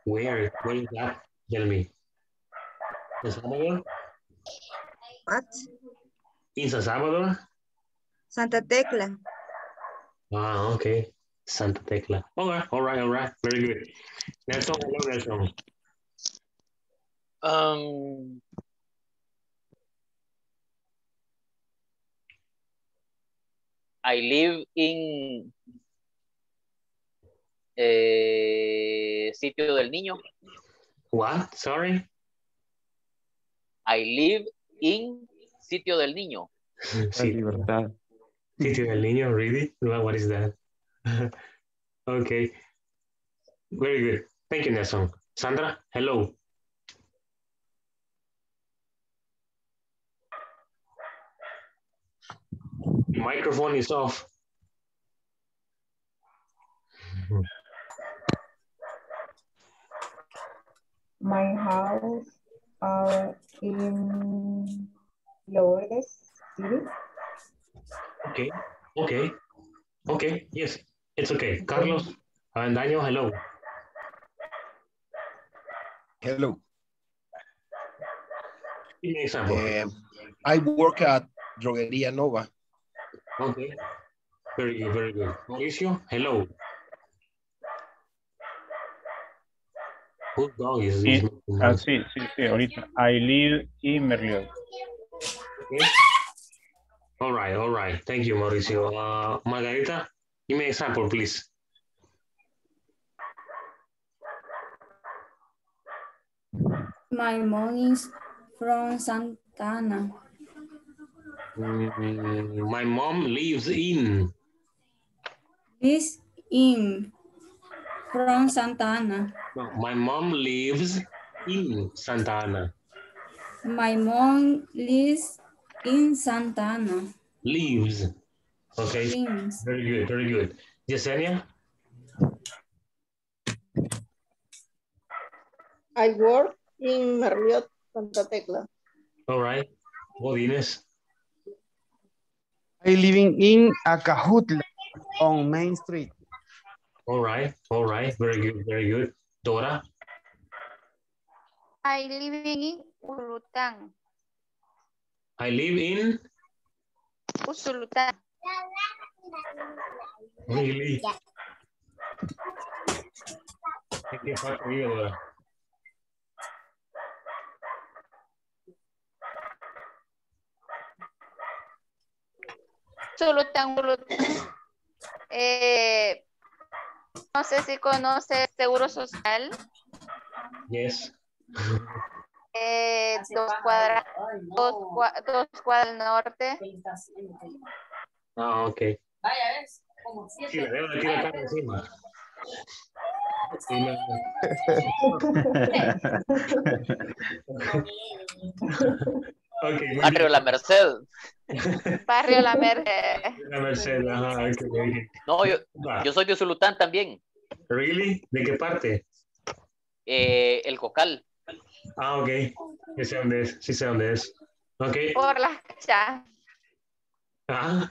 Where? Where is that? Tell me. San Salvador? What? In San Salvador? Santa Tecla. Ah, okay. Santa Tecla. All right, all right, all right. Very good. Nelson, hello, Nelson. Um... I live in eh, Sitio del Niño. What? Sorry. I live in Sitio del Niño. La Libertad. Sitio del Niño, really? What is that? Okay. Very good. Thank you, Nelson. Sandra, hello. Microphone is off. My house are in Lourdes City. Okay, okay, okay, yes, it's okay. Carlos and Daniel, hello. Hello. Give me an example. Uh, I work at Drogueria Nova. Okay, very good, very good. Mauricio, hello. Bulldog is... Sí. Is ah, sí, sí, sí, ahorita. I live in Merliot. Okay. All right, all right. Thank you, Mauricio. Uh, Margarita, give me an example, please. My mom is from Santana. Mm, my mom lives in. Lives in. From Santana. No, my mom lives in Santana. My mom lives in Santana. Leaves. Okay. Leaves. Very good, very good. Yesenia? I work in Merliot, Santa Tecla. All right. Well, Ines? I living in Acajutla on Main Street. All right. All right. Very good. Very good. Dora? I living in Usulután. I live in? Usulután. Really? Yeah. Thank you for real. Usulután, Usulután. Eh, no sé si conoce Seguro Social. Yes. Eh, dos cuadras dos, dos cuadras al norte. Ah, ok. Vaya, ves. Como siete. Sí, le veo de aquí la cara encima. Sí, no. Ok. Barrio La Merced. Barrio La Merced. La Merced, ajá. Okay. No, yo, yo soy de Usulután también. ¿Really? ¿De qué parte? Eh, el Cocal. Ah, ok. Sí sé dónde es. Sí sé dónde es. Okay. Por las cachas. Ah.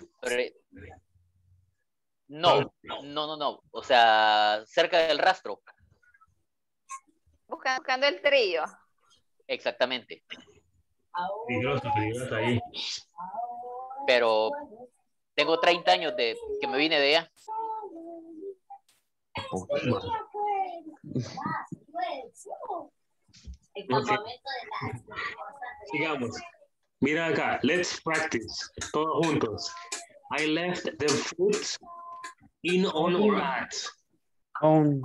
No, no, no, no. O sea, cerca del rastro. Buscando, buscando el trillo. Exactamente. Peligroso, peligroso ahí. Pero tengo treinta años de que me vine de allá. Oh. Okay. Sigamos. Mira acá. Let's practice. Todos juntos. I left the foot in on or at. On.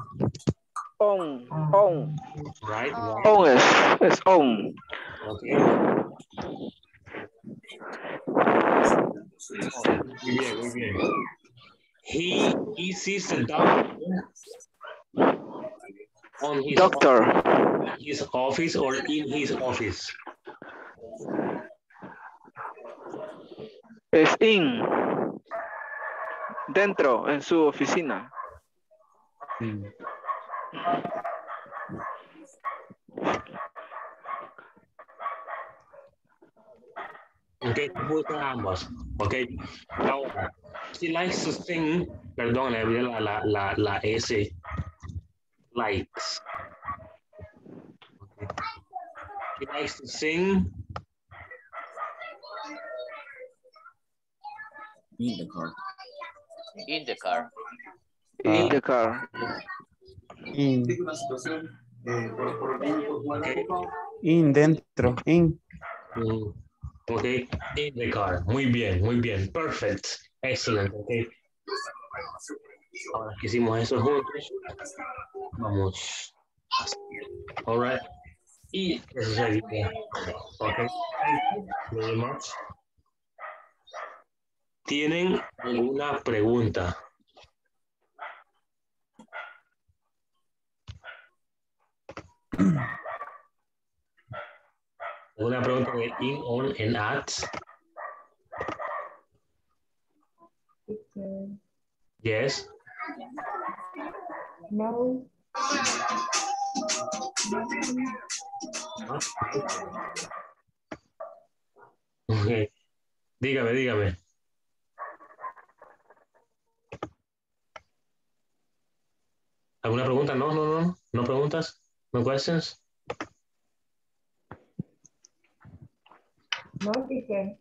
On. On. Right. On. On es, es on. Okay. Muy bien, muy bien. He, he sees the doctor on his doctor. Office. His office or in his office? Es in. Dentro, en su oficina. Mm. Ok, ambos. Ok. Ahora, she likes to sing. Perdón, la, la, la, la S. Likes. She likes to sing in the car. In the car. Uh, in the car. In. Okay. In dentro. In. Okay. In the car. Muy bien, muy bien. Perfect. Excellent. Okay. Ahora que hicimos eso juntos, vamos. All right. Y eso sería. Ok. Muy bien. ¿Tienen alguna pregunta? ¿Alguna pregunta de in, on, and at? Yes. No. Okay. Dígame, dígame. ¿Alguna pregunta? No, no, no. ¿No preguntas? ¿No questions? No, dije.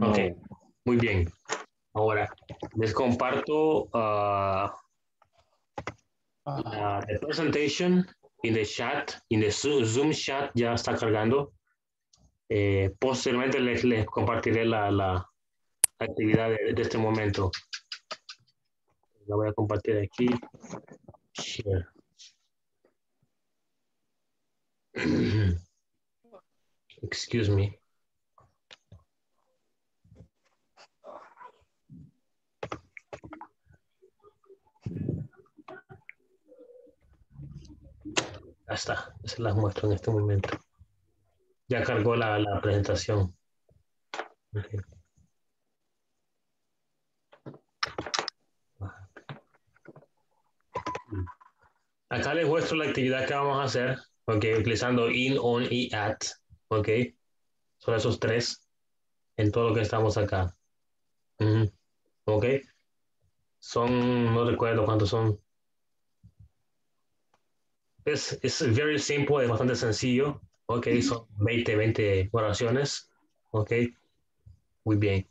Ok, muy bien. Ahora, les comparto uh, uh, the presentation. in the chat, in the Zoom chat, ya está cargando. Eh, posteriormente les, les compartiré la, la actividad de, de este momento. La voy a compartir aquí. Share. Excuse me. Ya está, se las muestro en este momento. Ya cargó la, la presentación. Okay. Acá les muestro la actividad que vamos a hacer, okay, utilizando in, on y at. Okay. Son esos tres en todo lo que estamos acá. Uh-huh. Okay. Son, no recuerdo cuántos son. Es, es very simple, es bastante sencillo. Ok, son veinte, veinte oraciones. Ok, muy bien.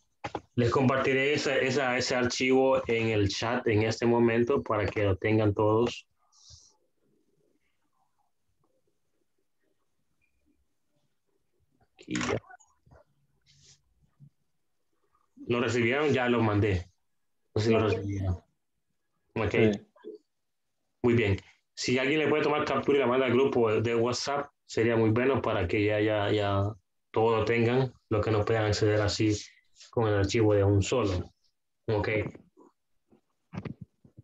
Les compartiré esa, esa, ese archivo en el chat en este momento para que lo tengan todos. Aquí ya. ¿Lo recibieron? Ya lo mandé. No sé si lo recibieron. Ok, muy bien. Si alguien le puede tomar captura y la manda al grupo de WhatsApp, sería muy bueno para que ya, ya, ya todo lo tengan, lo que no puedan acceder así con el archivo de un solo. Ok.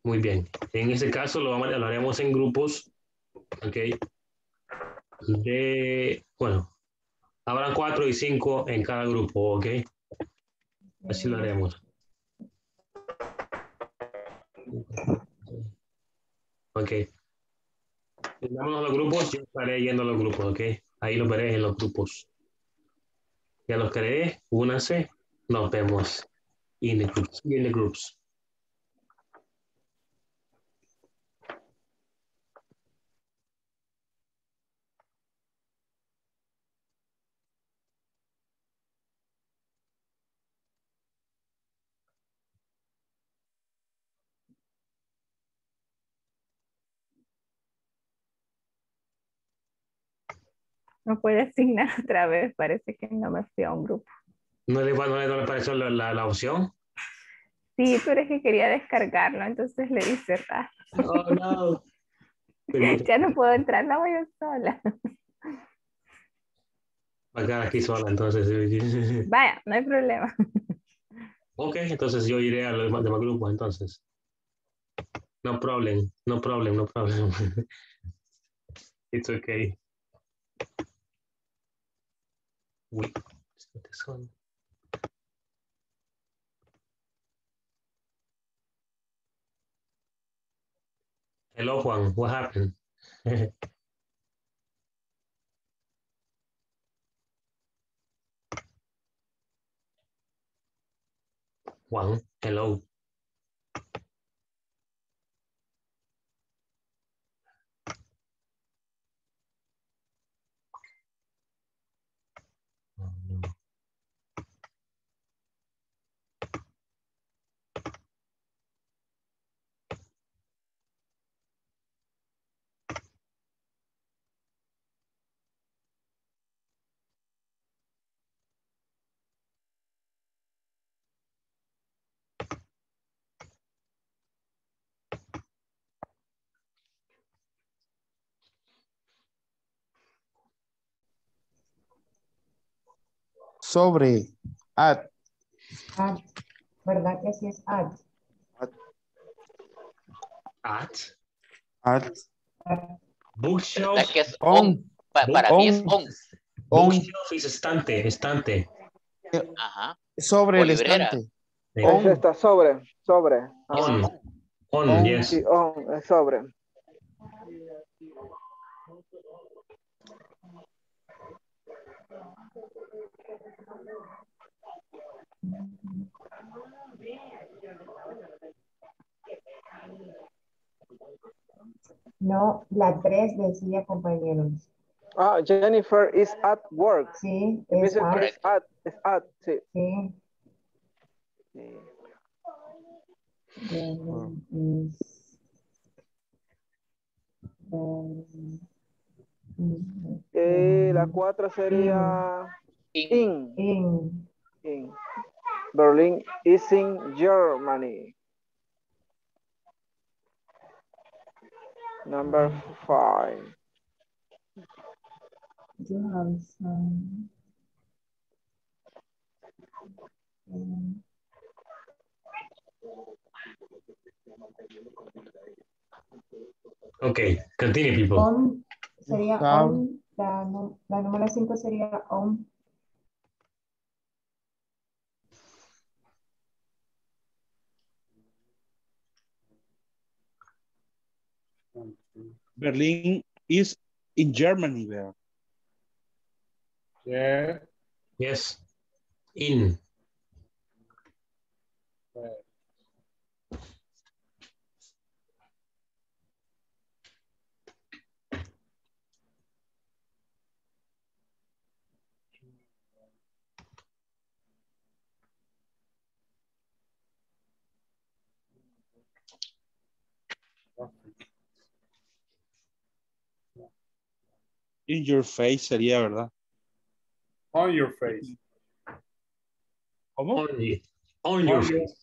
Muy bien. En este caso lo, lo haremos en grupos. Ok. De, bueno, habrá cuatro y cinco en cada grupo. Ok. Así lo haremos. Ok. Vámonos a los grupos, yo estaré yendo a los grupos, ¿ok? Ahí los veré en los grupos. Ya los creé, únanse, nos vemos. In the groups, in the groups. No puede asignar otra vez, parece que no me fui a un grupo. ¿No le, no le, no le pareció la, la, la opción? Sí, pero es que quería descargarlo, entonces le hice cerrar. Oh, no. Ya no puedo entrar, la voy yo sola. Va a quedar aquí sola, entonces. Vaya, no hay problema. Ok, entonces yo iré a los demás, demás grupos, entonces. No problem, no problem, no problem. It's okay. Wait, let's get this one. Hello, Juan. What happened? Juan, hello. Sobre, at. At, ¿verdad que sí es at? At. At. At. Bookshelf. ¿Verdad que es on? On. Pa para on. Mí es on. On. Bookshelf es estante, estante. Ajá. Sobre o el librera. Estante. Sí. On. Es esta, sobre, sobre. On. On, on, on yes. Sí, on, es sobre. No, la tres decía, compañeros. Ah, Jennifer is at work. Sí, es at. Is at, is at, sí. Sí. Sí. Jennifer is, um, Eh, la cuatro sería in. In. In. In. Berlin is in Germany. Number five. Yes. Um, um, okay, continue people. On, sería on, la, la número cinco sería on. Berlin is in Germany, there. Yeah. Yes. In. In your face sería, ¿verdad? On your face. ¿Cómo? On, on your on face.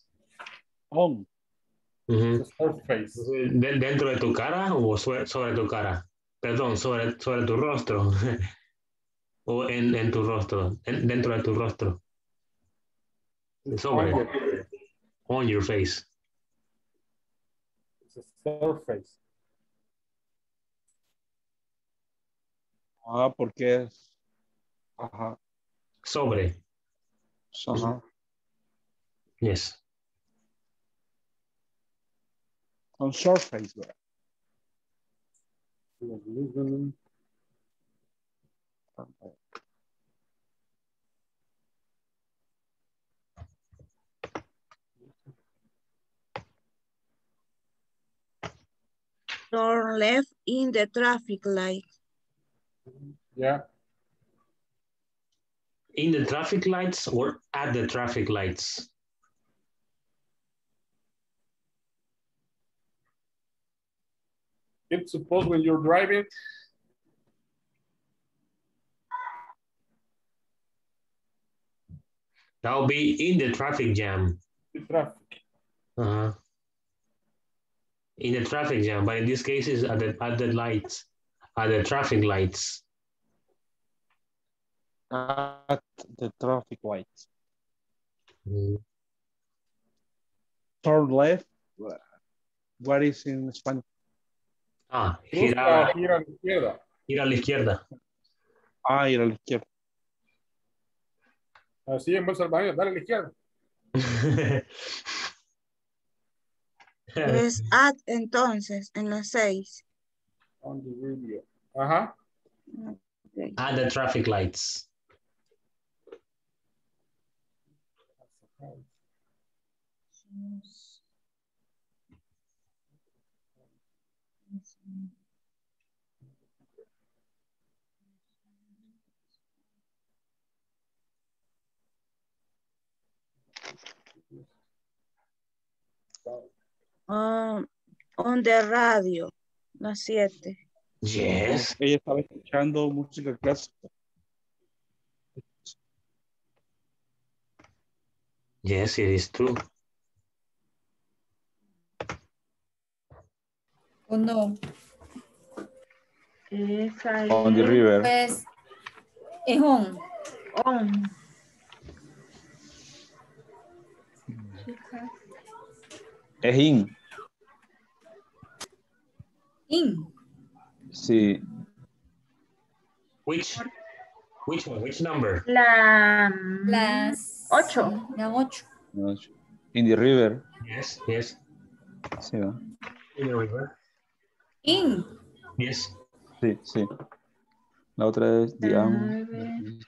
On. Uh-huh. Your face. De, ¿Dentro de tu cara o sobre, sobre tu cara? Perdón, sobre, sobre tu rostro. O en, en tu rostro. En, dentro de tu rostro. Sobre. On your, on your face. It's your face. Ah, porque es... Ajá. Sobre. Ajá. Yes. On surface. Turn left in the traffic light. Yeah. In the traffic lights or at the traffic lights? It's supposed when you're driving. That'll be in the traffic jam. The traffic. Uh-huh. In the traffic jam, but in this case it's at the, at the lights. At the traffic lights. At the traffic lights. Mm-hmm. Turn left. What is in Spanish? Ah, gira, gira a la izquierda. Gira a la izquierda. Ah, ir a la izquierda. Así en El Salvador, dale a la izquierda. Es at entonces, en las seis. On the radio. Ajá. Okay. At the traffic lights. Um, on the radio. Las siete. Yes. Ella estaba escuchando música clásica. Yes, it is true. Oh, no. If I... On the river. Pues, es on. On. Es in. In. Sí. Which, which one? Which number? La las ocho. La ocho. La ocho. In the river. Yes. Yes. Sí. In the river. In. Yes. Sí. Sí. La otra es the um.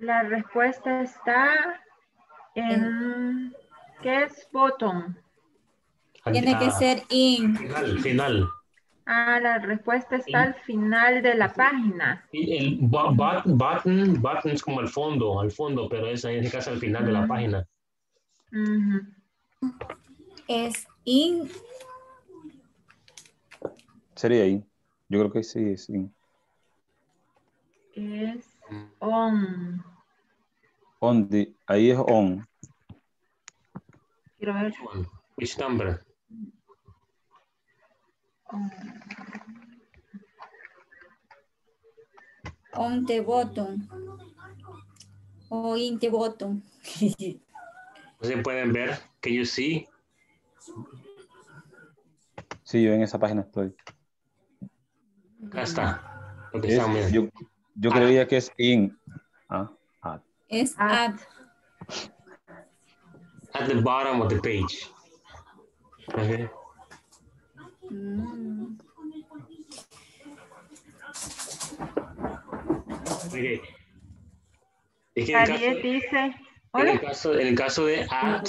La respuesta está en mm. ¿Qué es botón? Tiene que ser in. Final, final. Ah, la respuesta está in. Al final de la página. El but, button, button es como al fondo, al fondo, pero es en este caso al final mm. de la página. Mm-hmm. Es in. Sería in. Yo creo que sí, sí. Es on. On the, ahí es on. Quiero ver. Which number? On. On the bottom. O in the bottom. ¿Se pueden ver? Can you see? Sí, yo en esa página estoy. Acá está. Es, yo yo creía que es in. Ah, at. Es at. At the bottom of the page. Okay. Mm. Okay. Es que Ariel dice... En el, caso, en el caso de at,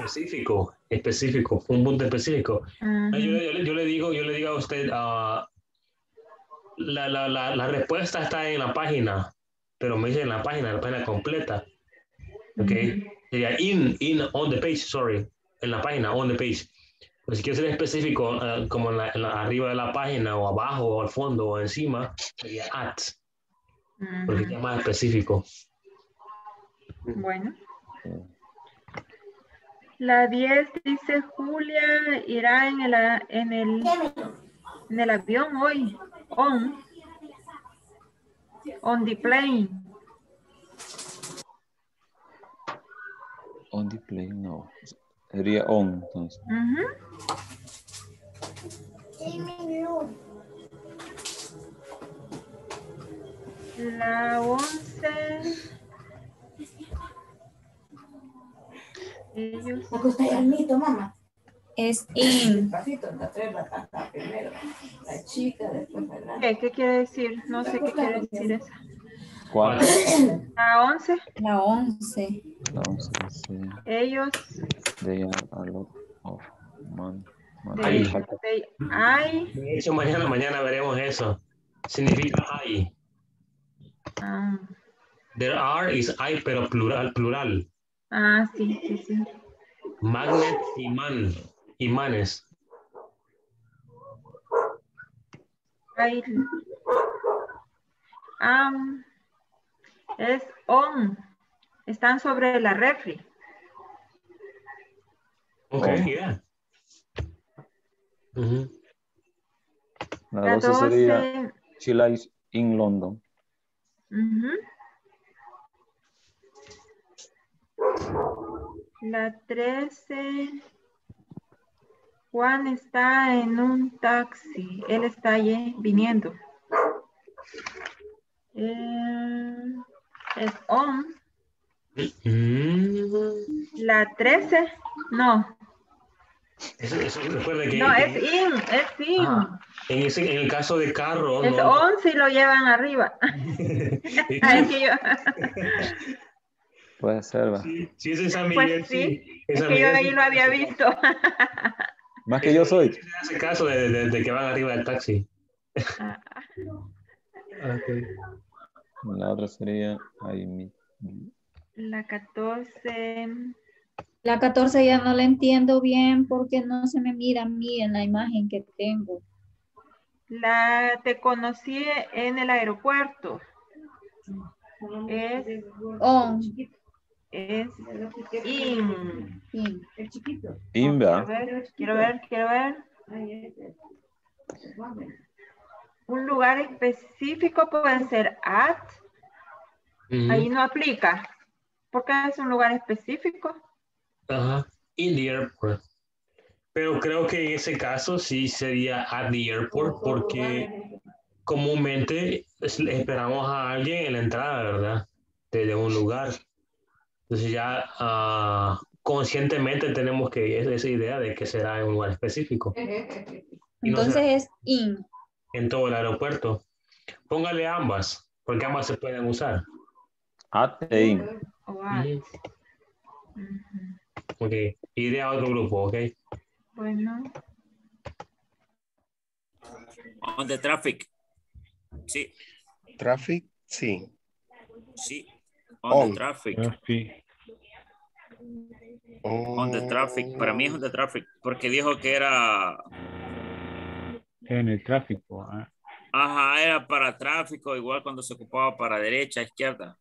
específico, específico, un punto específico. Uh-huh. yo, yo, yo le digo, yo le digo a usted, uh, la, la, la, la respuesta está en la página, pero me dice en la página, la página completa. Ok, uh-huh. Sería in, in, on the page, sorry, en la página, on the page. Pues si quiero ser específico, uh, como en la, en la, arriba de la página, o abajo, o al fondo, o encima, sería at. Porque es más específico. Bueno. La diez dice, Julia irá en el, en el, en el avión hoy. On. On the plane. On the plane, no. Sería on, entonces. Uh-huh. La once. Ellos... ¿Te gusta el mito, mamá? Es in. ¿Qué, qué quiere decir? No sé qué quiere decir esa. ¿Cuál? La once. La once. La once. Ellos. They are a lot of money. They, they, I... De hecho, mañana, mañana veremos eso. Significa I. Ah. There are is I, pero plural, plural. Ah, sí, sí, sí. Magnet, imán, imanes. I, um, es on. Están sobre la refri. Ok, oh. Yeah. Uh-huh. La doce sería she lies in London. Uh-huh. La trece. Juan está en un taxi. Él está allí viniendo. Eh, es on. La trece. No. Eso, eso recuerda que no, es in, es in. Ah, en, ese, en el caso de carro. Es no. on si lo llevan arriba. Puede ser, va. Sí, sí, es esa Miguel, pues sí. sí. Es que Miguel, yo ahí sí. lo había visto. Más que yo soy. Se hace caso de, de, de que van arriba del taxi. Ah. Okay. La otra sería... Ay, mi... La catorce... La catorce ya no la entiendo bien porque no se me mira a mí en la imagen que tengo. La te conocí en el aeropuerto. Es on. Es in. In. El chiquito. In, ¿verdad? Quiero ver, quiero ver. Un lugar específico puede ser at. Mm-hmm. Ahí no aplica. Porque es un lugar específico. Ajá, uh, in the airport. Pero creo que en ese caso sí sería at the airport porque comúnmente esperamos a alguien en la entrada, ¿verdad? Desde un lugar. Entonces ya uh, conscientemente tenemos que esa idea de que será en un lugar específico. Y no entonces es in. En todo el aeropuerto. Póngale ambas, porque ambas se pueden usar. At the in. Mm-hmm. Ok, iré a otro grupo, ok. Bueno. On the traffic. Sí. Traffic, sí. Sí. On, on. the traffic. traffic. On the traffic. Para mí es on the traffic. Porque dijo que era En el tráfico. ¿Eh? Ajá, era para tráfico, igual cuando se ocupaba para derecha, izquierda.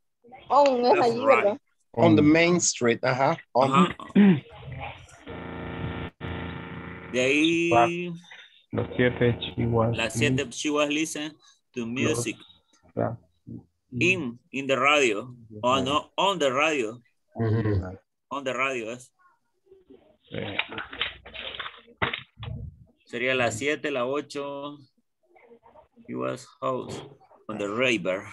Oh, no es allí, ¿verdad? On the Main Street, ajá. ajá. De ahí... Los siete chihuahuas. Las siete chihuahuas listen to music. Los... In, in the radio. Oh, no, on the radio. Uh-huh. On the radio es. Sí. Sería las siete, las ocho. He was house on the river.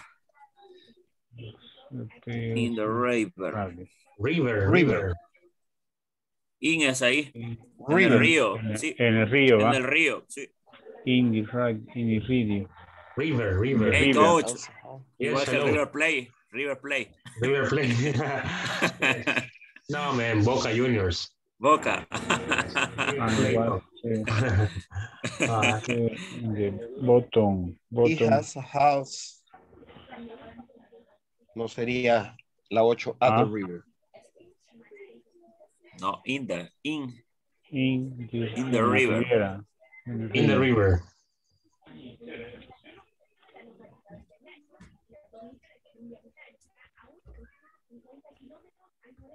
In the river. River, river. In es ahí. River. En el río. En el, sí. en el río. En ¿eh? el río, sí. In the, in the radio. River, river. Hey, river. Coach. Yes, river play. River play. River play. No, man, Boca Juniors. Boca. uh, botón. He has a house. No sería la ocho at ah. the river. No, in the in in the, in the river. river. In, the, in the river.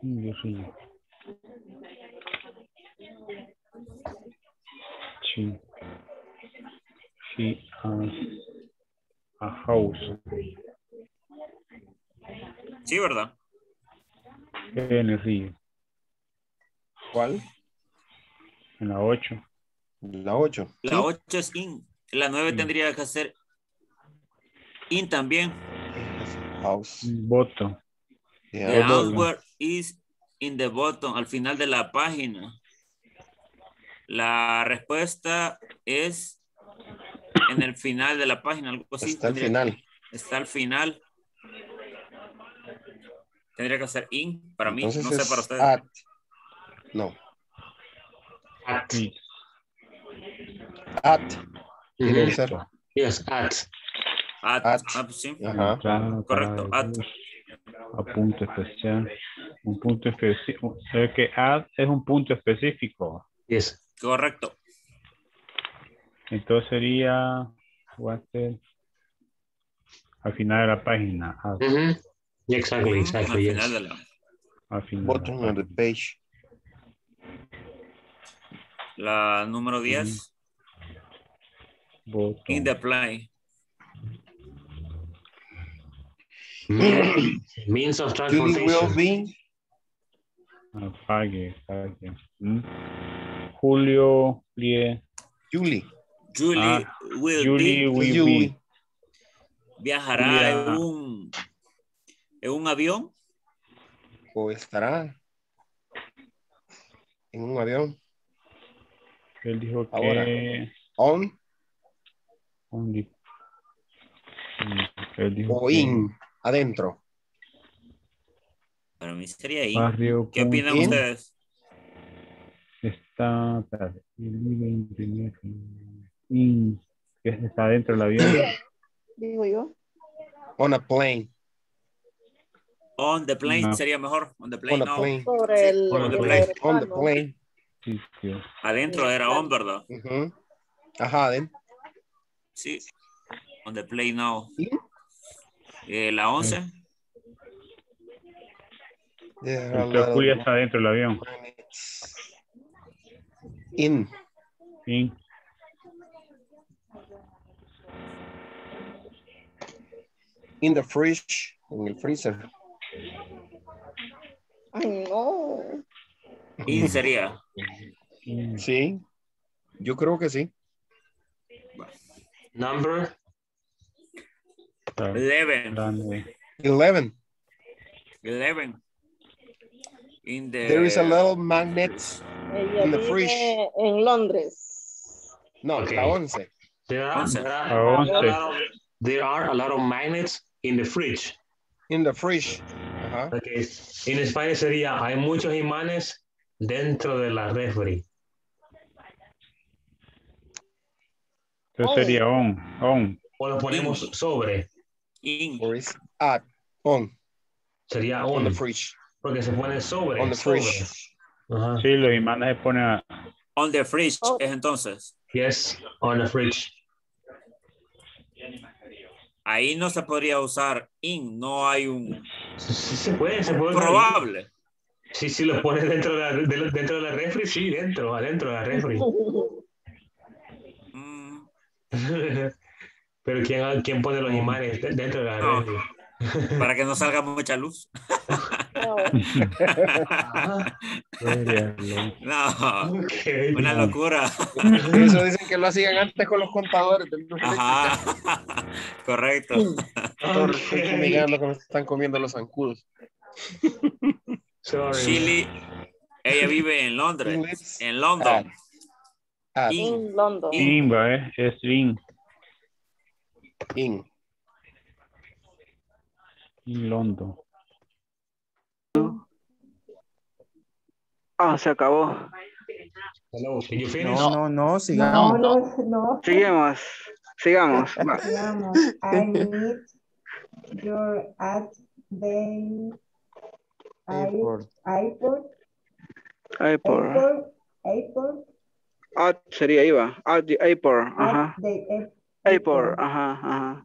In the river. She, she has a house. Sí, ¿verdad? En el río. ¿Cuál? En la ocho. La ocho. La ocho es in. La nueve tendría que hacer in también. House. Bottom. Yeah. The house is in the bottom, al final de la página. La respuesta es en el final de la página, algo así. Está al final. Está al final. Tendría que hacer in, para mí, entonces no sé para ustedes. At. No. At. At. Tiene que ser. Yes, at. At. At. Ah, sí. Ajá. Correcto, at. A punto especial. Un punto específico. O sea que at es un punto específico. Yes. Correcto. Entonces sería the, al final de la página. At. Mm-hmm. Exactly, exactly, yes. Al final de la... Al final bottom of the page. La número diez. Bottom. In the play. Means of transportation. Will be... Apague, apague. ¿Mm? Julio, Julie. Julie. Julie ah, will Julie be. Will be. Viajará en un... ¿En un avión? ¿O estará en un avión? Él dijo que... Ahora, on. On. Él dijo o in, que... adentro. Para mí sería in. Barrio ¿Qué opinan in? ustedes? Está... In. Está adentro del avión. Digo yo. On a plane. On the plane no. sería mejor. On the plane, on no. Plane. Sobre el, on the plane. On the plane. Adentro era on, ¿verdad? Uh-huh. Ajá, adentro. Sí. On the plane now. ¿Sí? Eh, la once. Yeah, entonces Julia está dentro del avión. In. In. In the fridge. En el freezer. Ay, no. ¿Y sería? Sí, yo creo que sí. Number eleven. eleven. eleven. In the... There is a little magnet in the fridge. En Londres. No, okay. La once. There are, there, are, there, are, there are a lot of magnets in the fridge. In the fridge. Uh-huh. Okay. En España sería, hay muchos imanes dentro de la refri. Eso sería on, on. O lo ponemos in. sobre. In. Or is at, on. Sería on. On the fridge. Porque se pone sobre. On the fridge. Uh-huh. Sí, los imanes se ponen a... On the fridge, oh. es entonces. Yes, on the fridge. Ahí no se podría usar in, no hay un... Sí, se puede, se puede. Probable. Usar. Sí, sí, lo pones dentro de la, de, dentro de la refri, sí, dentro, adentro de la refri. Mm. Pero ¿quién, ¿quién pone los imanes dentro de la no. refri? Para que no salga mucha luz. No, no. Okay, una no. locura. Eso dicen que lo hacían antes con los contadores. Ajá. Correcto. Okay. Estoy mirando que me están comiendo los zancudos. Chile, ella vive en Londres, en London. Ah. Ah. In London. In, ¿verdad? Es in. In. London. Ah, se acabó. Hello, can you finish? No, no, no, sigamos. No, no, no. Sigamos, sigamos. Sigamos. I need your at the airport. Airport. Airport. Airport. At sería iba. At the airport. Ajá. At the airport. Airport. Ajá, ajá.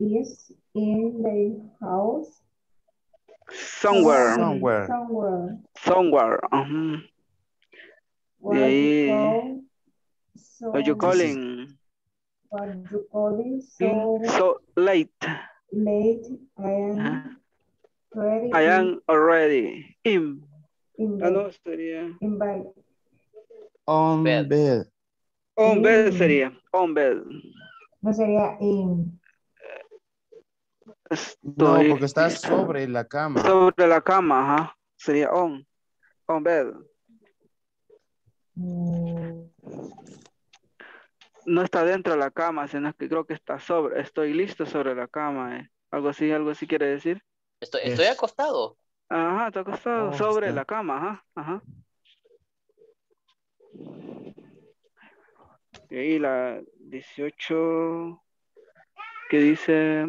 is in the house. Somewhere. Somewhere. Somewhere. Somewhere. Uh-huh. What you call, so what you calling? What you calling? So, so late. Late. I am huh? ready. I am already in. In bed. No, sería. In bed. On bed. bed. On bed sería. On bed. No sería in. Estoy... No, porque está sobre la cama. Sobre la cama, ajá. Sería on. On bed. Mm. No está dentro de la cama, sino que creo que está sobre. Estoy listo sobre la cama. Eh. Algo así, algo así quiere decir. Estoy, estoy yes. acostado. Ajá, estoy acostado. Oh, sobre está. la cama, ajá. ajá. Y ahí la dieciocho que dice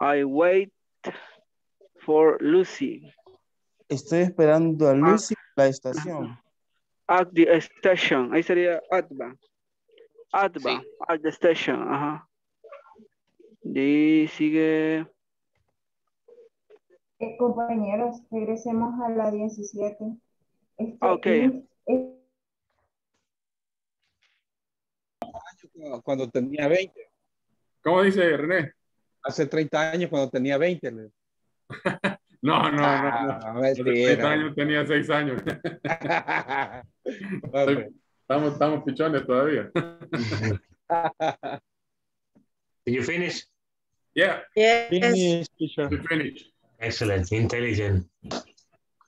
I wait for Lucy. Estoy esperando a Lucy en la estación. At the station. Ahí sería Atba. Atba. Sí. At the station. Ajá. Y sigue. Eh, compañeros, regresemos a la diecisiete. Estoy ok. En, en... Cuando tenía veinte. ¿Cómo dice René? Hace treinta años cuando tenía veinte. No, no, no. Ah, no. Hace treinta años tenía seis años. Estoy, estamos, estamos pichones todavía. Did you finish? Yeah. Yes. Finish, teacher. You finish. Excellent. Intelligent.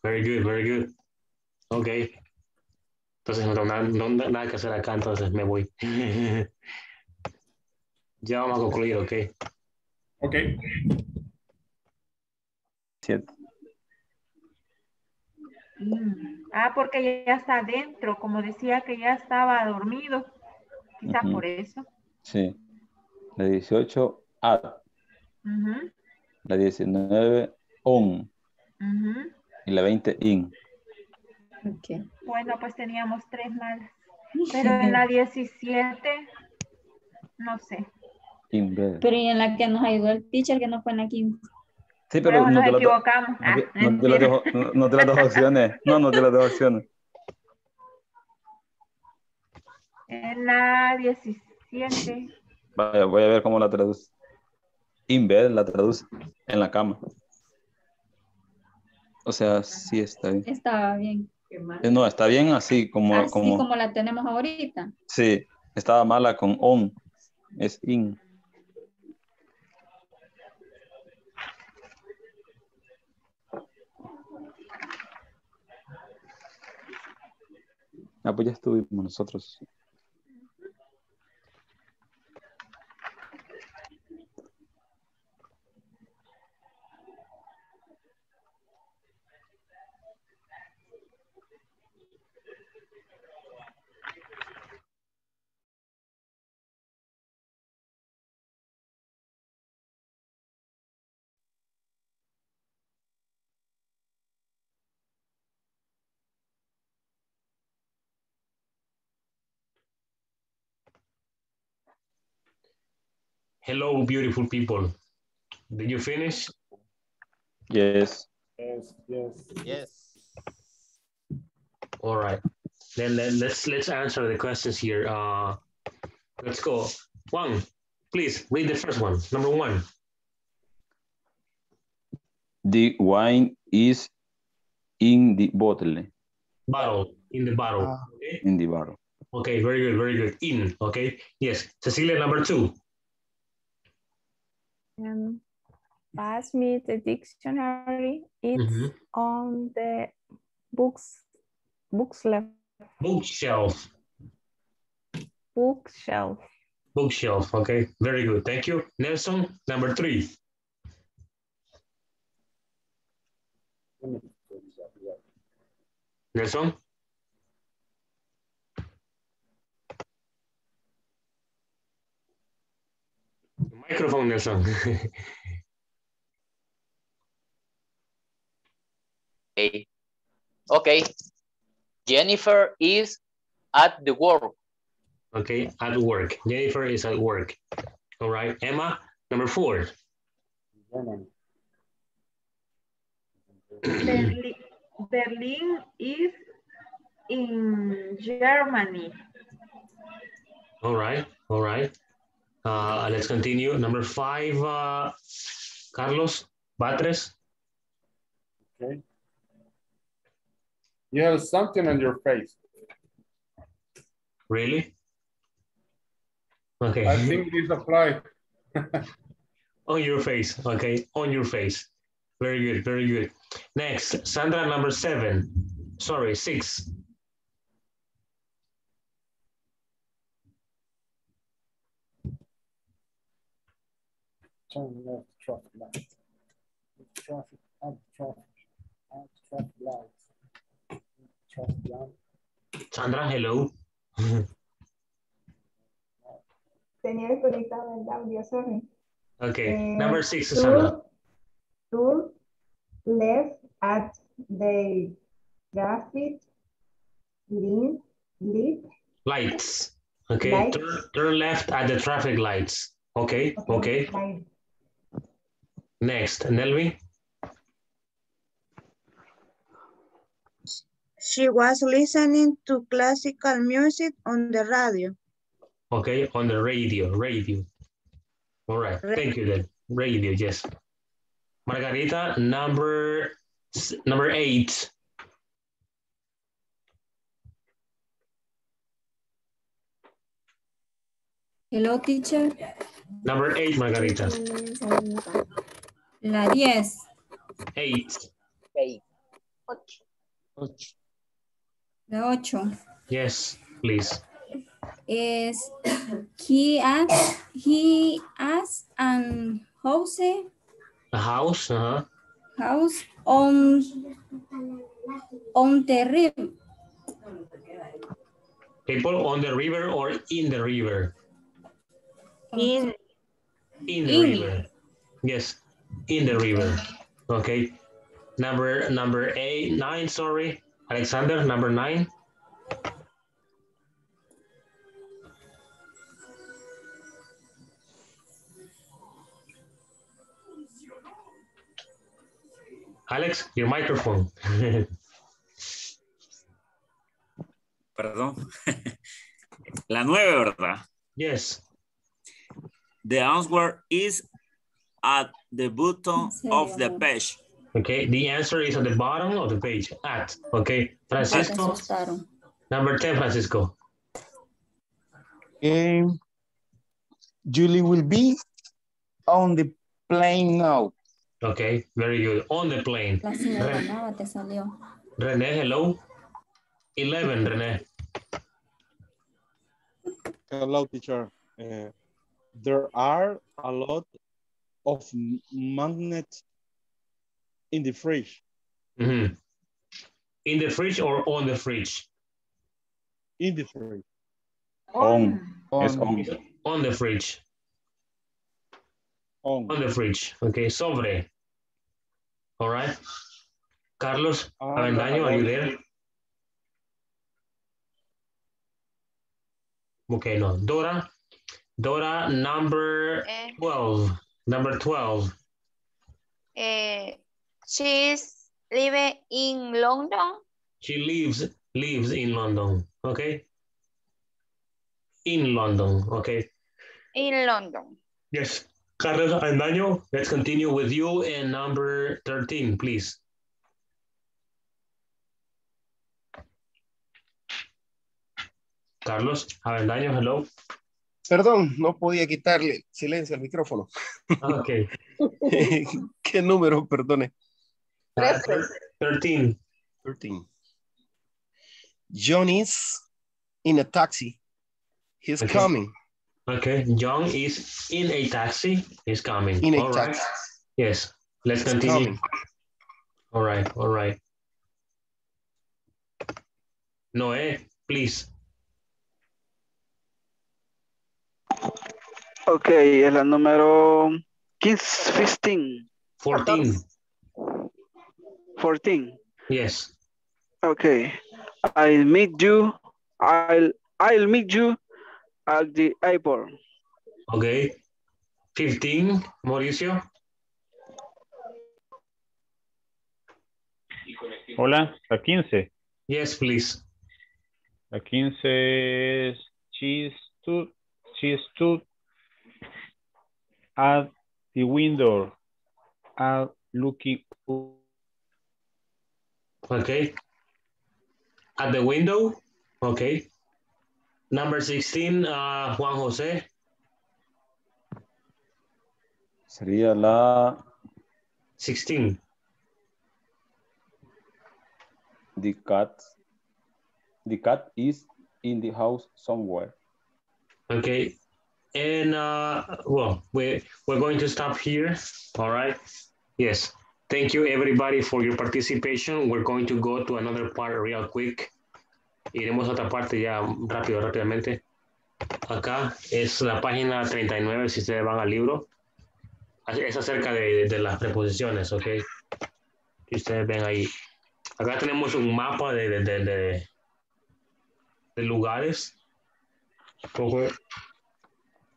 Very good, very good. Okay. Entonces no tengo nada, nada que hacer acá, entonces me voy. Ya vamos a concluir, ¿ok? Ok. Cierto. Ah, porque ya está adentro, como decía que ya estaba dormido. Quizás uh-huh. por eso. Sí. La dieciocho, ad. Uh-huh. La diecinueve, on. Uh-huh. Y la veinte, in. Okay. Bueno, pues teníamos tres malas. Pero en la diecisiete, no sé. Pero y en la que nos ayudó el teacher, que no fue en la quince. Sí, pero, pero no nos equivocamos. Ah, no, no, te las dejo, no, no te las dos opciones. No, no te las dos opciones. En la diecisiete. Vaya, voy a ver cómo la traduce. In bed la traduce en la cama. O sea, sí está bien. Estaba bien. No, está bien así como... Así como, como la tenemos ahorita. Sí, estaba mala con on. Es in. Ah, pues ya estuvimos nosotros. Hello, beautiful people. Did you finish? Yes. Yes, yes. Yes. All right. Then let, let's let's answer the questions here. Uh, let's go. Juan, please read the first one. Number one. The wine is in the bottle. Bottle, in the bottle. Uh, okay. In the bottle. Okay, very good, very good. In, okay. Yes, Cecilia, number two. Um, pass me the dictionary. It's mm-hmm. on the books, books left. Bookshelf. Bookshelf. Bookshelf. Okay, very good. Thank you, Nelson. Number three. Nelson. Microphone, Nelson. Okay. Okay. Jennifer is at the work. Okay, at work. Jennifer is at work. All right. Emma, number four. Berlin, Berlin is in Germany. All right. All right. Uh, let's continue. Number five, uh, Carlos Batres. Okay. You have something on your face. Really? Okay. I think it's a fly. On your face. Okay. On your face. Very good. Very good. Next, Sandra, number seven. Sorry, six. Turn left, traffic light. Traffic, add traffic, add traffic light. Traffic light. Sandra, hello. Tenía desconectado el audio, sorry. Okay, eh, number six, Sandra. Turn left at the traffic green light. Lights. Okay, lights. Turn, turn left at the traffic lights. Okay, okay. Fine. Next, Nelvi. She was listening to classical music on the radio. Okay, on the radio, radio. All right, radio. Thank you then. Radio, yes. Margarita, number, number eight. Hello, teacher. Number eight, Margarita. La diez. Eight. Eight. Ocho. Ocho. La ocho. Yes, please. Is he has he has an house? A house, uh-huh. House on on the river. People on the river or in the river? In, in the in. river. Yes, in the river. Okay. Number number eight, nine, sorry. Alexander, number nine. Alex, your microphone. Perdón. La nueve, ¿verdad? Yes. The answer is at the bottom of the page. Okay, the answer is at the bottom of the page. At, okay. Francisco, number ten, Francisco. Um, Julie will be on the plane now. Okay, very good. On the plane. René, hello. eleven, René. Hello, teacher. Uh, There are a lot of magnets in the fridge. Mm-hmm. In the fridge or on the fridge? In the fridge. On. On, yes, on. on the fridge. On. on the fridge. Okay, sobre. All right. Carlos Avendaño, are you there? Okay, no. Dora. Dora, number eh, twelve. Number twelve. Eh, she's living in London. She lives lives in London. Okay. In London. Okay. In London. Yes. Carlos and Daniel, let's continue with you and number thirteen, please. Carlos Avendaño, hello. Perdón, no podía quitarle silencio al micrófono. Ok. ¿Qué número, perdone? trece. thirteen. John is in a taxi. He's okay. coming. Okay, John is in a taxi. He's coming. In a all taxi. Right. Yes, let's He's continue. Coming. All right, all right. Noé, please. Ok, es la número quince, quince, catorce. catorce. Yes. Ok, I'll meet you, I'll, I'll meet you at the airport. Ok, fifteen, Mauricio. Hola, la quince. Yes, please. La quince es cheese to... She stood at the window uh, looking up. Okay. At the window? Okay. Number sixteen, uh, Juan José. Sería la... sixteen. The cat. The cat is in the house somewhere. Okay, and uh, well, we, we're going to stop here, all right? Yes, thank you everybody for your participation. We're going to go to another part real quick. Iremos a otra parte ya rápido, rápidamente. Acá es la página treinta y nueve, si ustedes van al libro. Es acerca de, de las preposiciones, ok? Que ustedes ven ahí. Acá tenemos un mapa de, de, de, de, de lugares. Okay.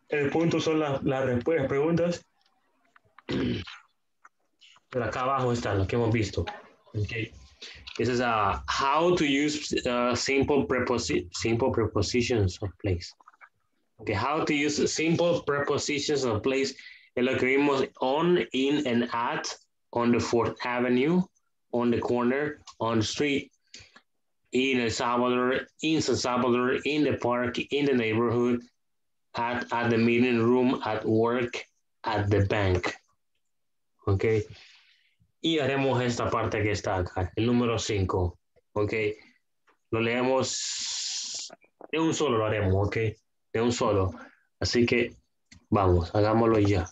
El punto son las, las respuestas, preguntas. Pero acá abajo están los que hemos visto. Okay. This is a how to use uh, simple, preposi simple prepositions of place. Okay. How to use simple prepositions of place. Es lo que vimos on, in, and at, on the Fourth Avenue, on the corner, on the street. In El Salvador, in San Salvador, in the park, in the neighborhood, at, at the meeting room, at work, at the bank. Ok. Y haremos esta parte que está acá, el número cinco. Ok. Lo leemos de un solo, lo haremos, ok. De un solo. Así que vamos, hagámoslo ya.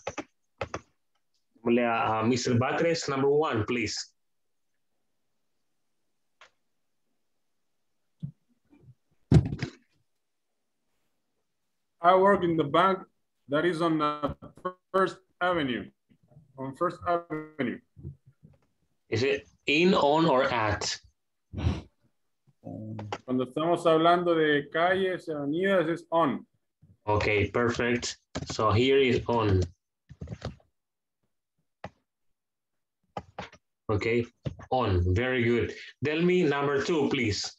A mister Batres, number one, please. I work in the bank that is on uh, First Avenue. On First Avenue. Is it in, on, or at? Cuando estamos hablando de calles, avenidas, it's on. Okay, perfect. So here is on. Okay, on. Very good. Tell me number two, please.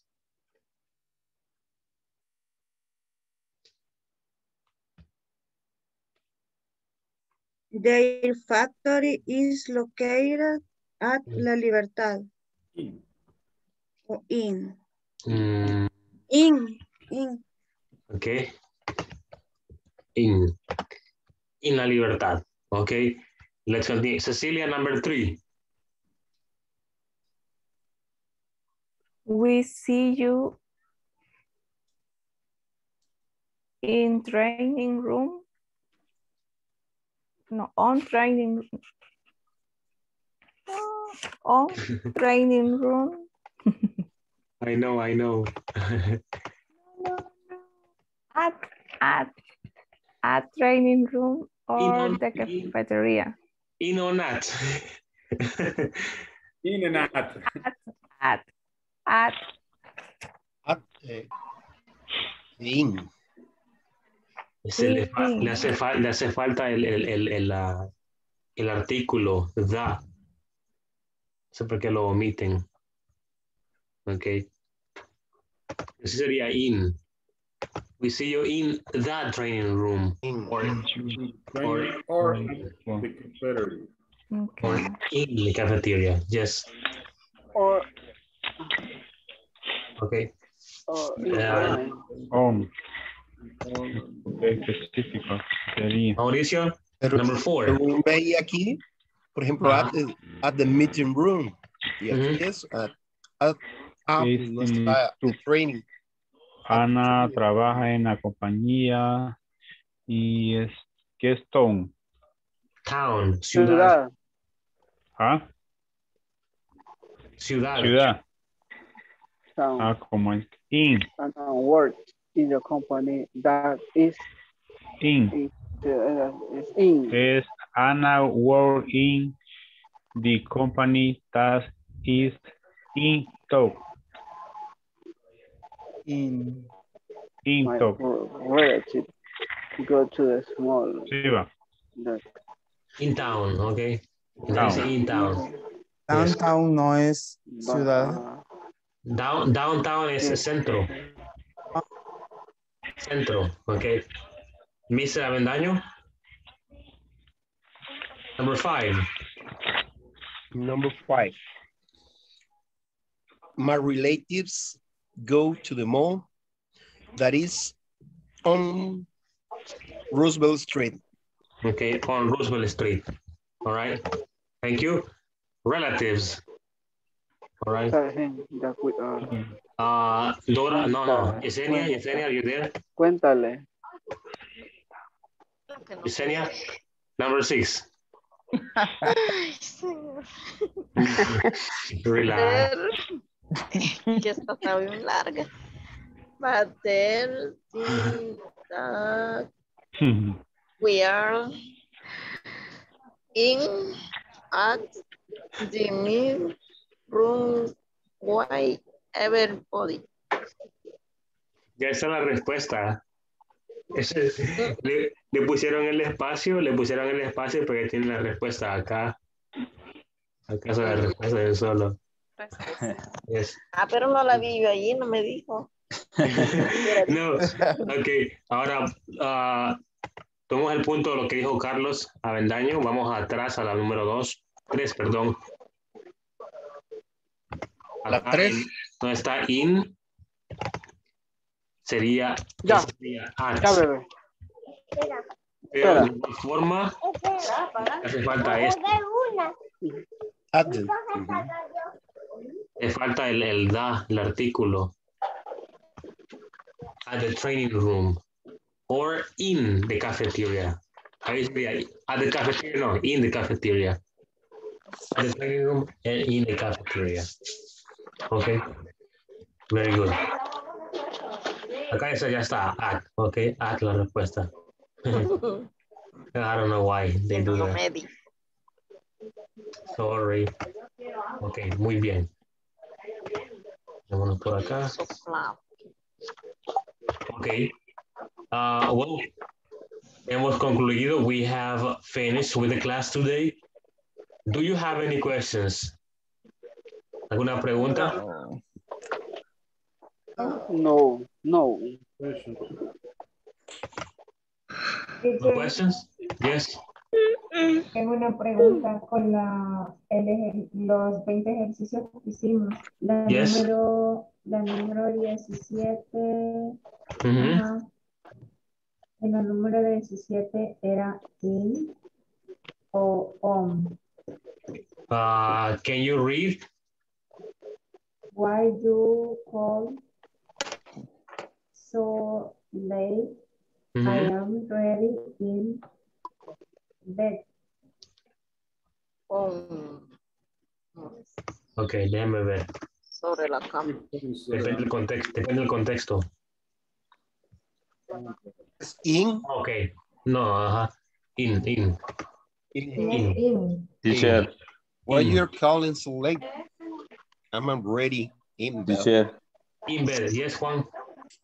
Their factory is located at La Libertad. In. Oh, in. Mm. In. In. Okay. In. In La Libertad. Okay. Let's continue. Cecilia, number three. We see you in training room. No, on training, on training room. I know, I know. no, no, no. At, at, at training room or on, the cafeteria. In, in or not. in and at. At, at, at. At, uh, in. Se sí, le, fa, sí. le, hace fa, le hace falta el, el, el, el, el artículo the. No sé por qué lo omiten. Ok. Ese sería in. We see you in that training room. In, or, in, or, or, or in the cafeteria. Okay. Or in the cafeteria, yes. Or. Okay. Or. Uh, um. Específico. Mauricio, number four. Ve aquí, por ejemplo, uh-huh. at, the, at the meeting room. Y aquí uh-huh. es at, at, at the, the training. Ana trabaja en la compañía y es, ¿qué es town? Town, ciudad. ¿Ah? Ciudad. Ciudad. Town. Ah, como es in. And I work in the company that is in. It, uh, is in. Es Ana work in the company that is in town. In, in my top. Relative go to the small sí, the, in town, okay. Down. In town. Downtown yes. No es ciudad. Down, downtown es sí. Centro. Ah. Centro, okay. mister Avendaño. Number five. Number five. My relatives go to the mall that is on Roosevelt Street. Okay, on Roosevelt Street. All right. Thank you. Relatives. All right. Uh, Dora, no, no. Yesenia, Yesenia, are you there? Cuéntale. Yesenia, number six. Relax. Que está bien larga. But there is that we are in at the meeting room why everybody. Ya esa es la respuesta. Ese, le, le pusieron el espacio, le pusieron el espacio porque tiene la respuesta acá. Acá es la respuesta de solo. Yes. Ah, pero no la vi yo allí, no me dijo. No, ok. Ahora, uh, tomamos el punto de lo que dijo Carlos Avendaño. Vamos atrás a la número dos. Tres, perdón. La tres. No está in. Sería. Ya. Sería at. Ya, bebé. Pero de alguna forma. Hace falta esto. Adjective. Le falta el, el da, el artículo. At the training room. Or in the cafeteria. Ahí sería, at the cafeteria, no, in the cafeteria. At the training room and in the cafeteria. Okay. Very good. Acá eso ya está, at, okay, at la respuesta. I don't know why they do that. Sorry. Okay, muy bien. Vámonos por acá. Ok. Uh, well, hemos concluido. We have finished with the class today. Do you have any questions? ¿Alguna pregunta? No, no. No questions? Yes. Tengo una pregunta con la, el, los veinte ejercicios que hicimos. La, yes. número, la número diecisiete. Uh-huh. uh, en el número diecisiete era in o on. Uh, can you read? Why you call so late? Uh-huh. I am ready in bed. Oh. Ok, déjame ver. Sobre la cama. Depende del contexto. Depende del contexto. In. Ok. No, ajá. In, in. In. in. in. Teacher. Why you're calling so late? I'm already in bed. Teacher. In bed, yes, Juan.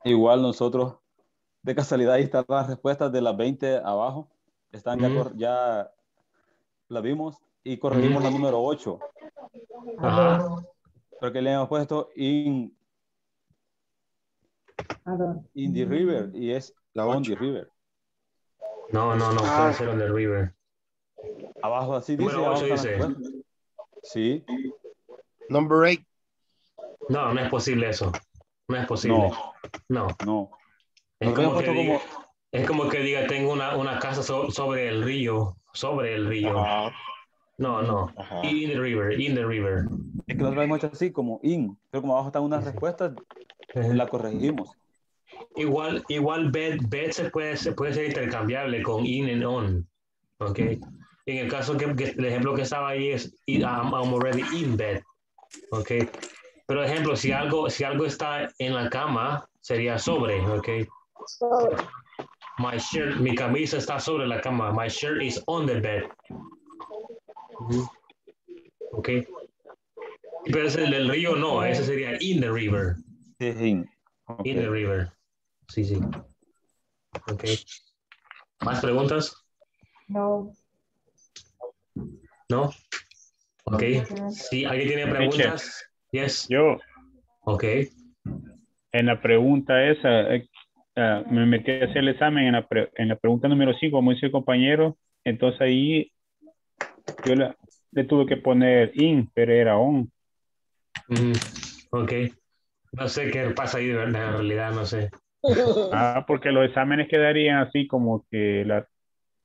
Igual nosotros de casualidad ahí están las respuestas de las veinte abajo. Están ya, mm. ya las vimos y corregimos mm. la número ocho. Ajá. Porque le hemos puesto in, in the river y es la on the river. No, no, no, puede ser on the river. Abajo así dice. Bueno, abajo dice. Sí. Number eight. No, no es posible eso. No es posible. No. No. no. Es, como que diga, como... es como que diga, tengo una, una casa so, sobre el río. Sobre el río. Ajá. No, no. Ajá. In the river, in the river. Es que nosotros hemos hecho así, como in. Pero como abajo están unas respuestas, la corregimos. Igual, igual bet, bet se puede, se puede ser intercambiable con in and on. Ok. En el caso que, que el ejemplo que estaba ahí es I'm, I'm already in bed. Ok. Pero ejemplo, si algo, si algo está en la cama, sería sobre, ok. My shirt, mi camisa está sobre la cama. My shirt is on the bed. Ok. Pero ese del río no, ese sería in the river. In, okay. In the river. Sí, sí. Ok. ¿Más preguntas? No. ¿No? Ok. Sí, ¿alguien tiene preguntas? Yes. Yo. Ok. En la pregunta esa, eh, uh, me metí a hacer el examen en la, pre, en la pregunta número cinco, como dice el compañero, entonces ahí yo la, le tuve que poner in, pero era on. Mm, ok. No sé qué pasa ahí, de verdad, en realidad, no sé. Ah, porque los exámenes quedarían así como que la,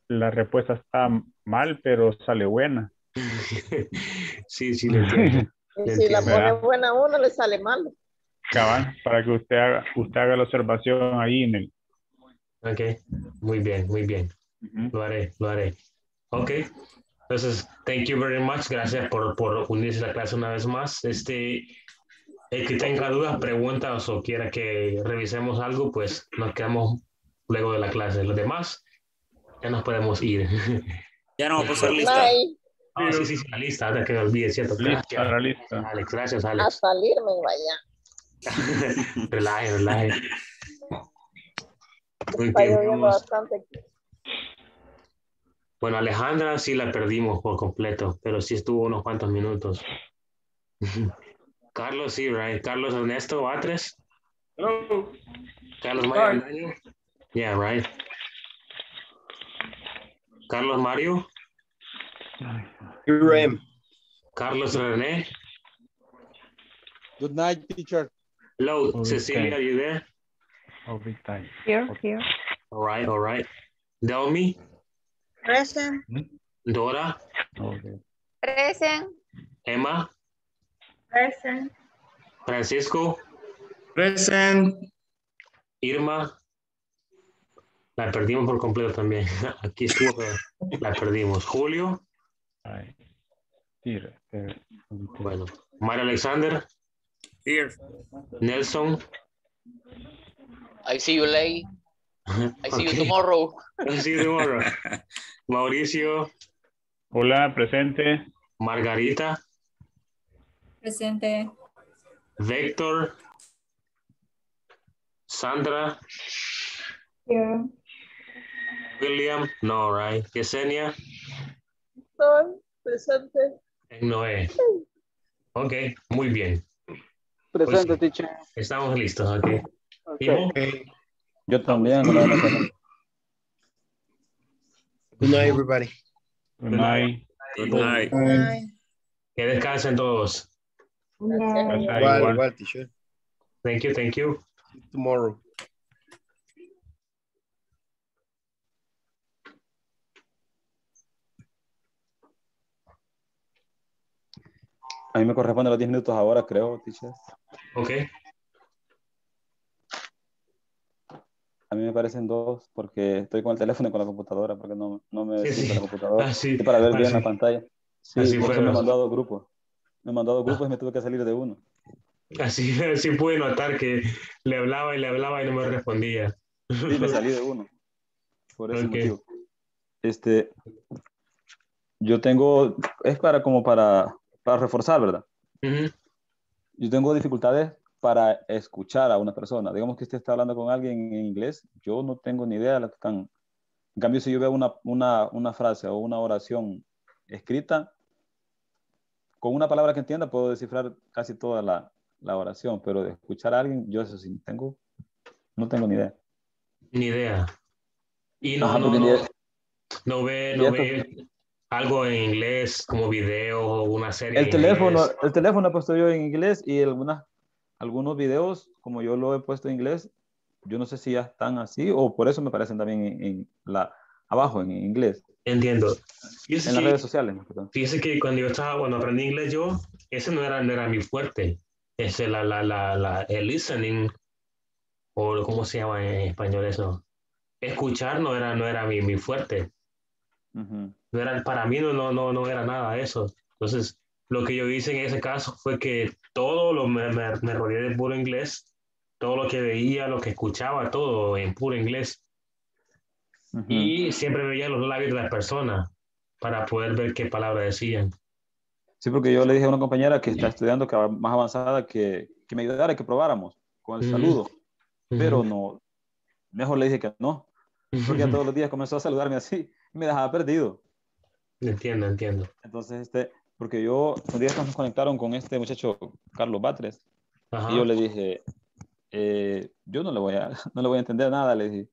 la respuesta está mal, pero sale buena. Sí, sí, lo entiendo. Y si la pone buena a uno, le sale mal. Cabal, para que usted haga, usted haga la observación ahí en el... Ok, muy bien, muy bien. Uh-huh. Lo haré, lo haré. Ok, entonces, thank you very much. Gracias por, por unirse a la clase una vez más. Este, el que tenga dudas, preguntas o quiera que revisemos algo, pues nos quedamos luego de la clase. Los demás, ya nos podemos ir. Ya no vamos a ser listos. Ah, sí, sí, sí, la lista, ahora que me olvide, ¿cierto? Lista, la lista. Alex, gracias, Alex. A salirme, vaya. Relaje, relaje. Bueno, Alejandra sí la perdimos por completo, pero sí estuvo unos cuantos minutos. Carlos, sí, right. Carlos Ernesto Batres. Hello. Carlos Mario. Hello. Yeah, right. Carlos Mario. Rem. Carlos René. Good night, teacher. Hello, all Cecilia, are you there? All big time. Here, here. All right, all right. Delmi. Present. Dora. Okay. Present. Emma. Present. Francisco. Present. Irma. La perdimos por completo también. Aquí estuvo, la perdimos. Julio. Ay, tira, tira, tira. Bueno, Mario Alexander. Here. Nelson. I see you late. I see okay. you tomorrow. I see you tomorrow. Mauricio. Hola, presente. Margarita. Presente. Vector. Sandra. Here. William. No, right. Yesenia. Presente. Noé. Ok, muy bien. Presente, pues, teacher. Estamos listos, ok. okay. okay. Yo también. Good night, everybody. Good night. Good night. Good night. Que descansen todos. Igual, igual, igual, teacher. Thank you, thank you. Tomorrow. A mí me corresponden los diez minutos ahora, creo, teacher. Ok. A mí me parecen dos porque estoy con el teléfono y con la computadora, porque no, no me sí, sí. con la computadora. Ah, sí. Para ver ah, bien sí. la pantalla. Sí, así fue. Me mandó a dos grupos. Me mandó a dos grupos ah. y me tuve que salir de uno. Así, así pude notar que le hablaba y le hablaba y no me respondía. Sí, me salí de uno. Por ese okay. motivo. Este, yo tengo... Es para como para... para reforzar, ¿verdad? Uh-huh. Yo tengo dificultades para escuchar a una persona. Digamos que usted está hablando con alguien en inglés, yo no tengo ni idea de lo que están... En cambio, si yo veo una, una, una frase o una oración escrita, con una palabra que entienda puedo descifrar casi toda la, la oración, pero de escuchar a alguien, yo eso sí, tengo, no tengo ni idea. Ni idea. Y no, Ajá, no, no, idea. no ve, no ve algo en inglés, como video o una serie. El teléfono, el teléfono he puesto yo en inglés y algunas, algunos videos, como yo lo he puesto en inglés, yo no sé si ya están así o por eso me parecen también en, en la, abajo en inglés. Entiendo. Fíjese en las que, redes sociales. Fíjese que cuando yo estaba, cuando aprendí inglés yo, ese no era, no era mi fuerte. Ese, la, la, la, la, el listening, o ¿cómo se llama en español eso? Escuchar no era, no era mi, mi fuerte. Uh-huh. No era, para mí no, no, no, no era nada eso. Entonces, lo que yo hice en ese caso fue que todo lo me, me, me rodeé de puro inglés. Todo lo que veía, lo que escuchaba, todo en puro inglés. Uh-huh. Y siempre veía los labios de las personas para poder ver qué palabras decían. Sí, porque yo le dije a una compañera que está estudiando, que más avanzada, que, que me ayudara, que probáramos con el saludo. Uh-huh. Pero no, mejor le dije que no. Porque todos los días comenzó a saludarme así y me dejaba perdido. Entiendo, entiendo. Entonces, este, porque yo, los días que nos conectaron con este muchacho, Carlos Batres, ajá, y yo le dije... Eh, yo no le voy a, no le voy a entender nada, le dije,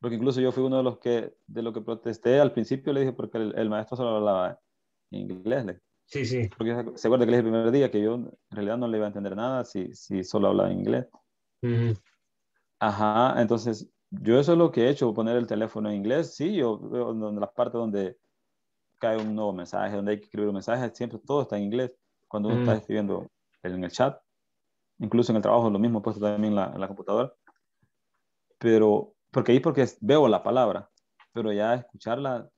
porque incluso yo fui uno de los que, de lo que protesté al principio, le dije, porque el, el maestro solo hablaba inglés, le dije. Sí, sí. Porque se acuerda que le dije el primer día que yo en realidad no le iba a entender nada si, si solo hablaba inglés. Uh-huh. Ajá, entonces yo eso es lo que he hecho, poner el teléfono en inglés, sí, yo veo en las partes donde cae un nuevo mensaje, donde hay que escribir un mensaje, siempre todo está en inglés, cuando uno uh-huh. está escribiendo en el chat. Incluso en el trabajo lo mismo he puesto también en la, en la computadora. Pero, porque ahí porque veo la palabra, pero ya escucharla...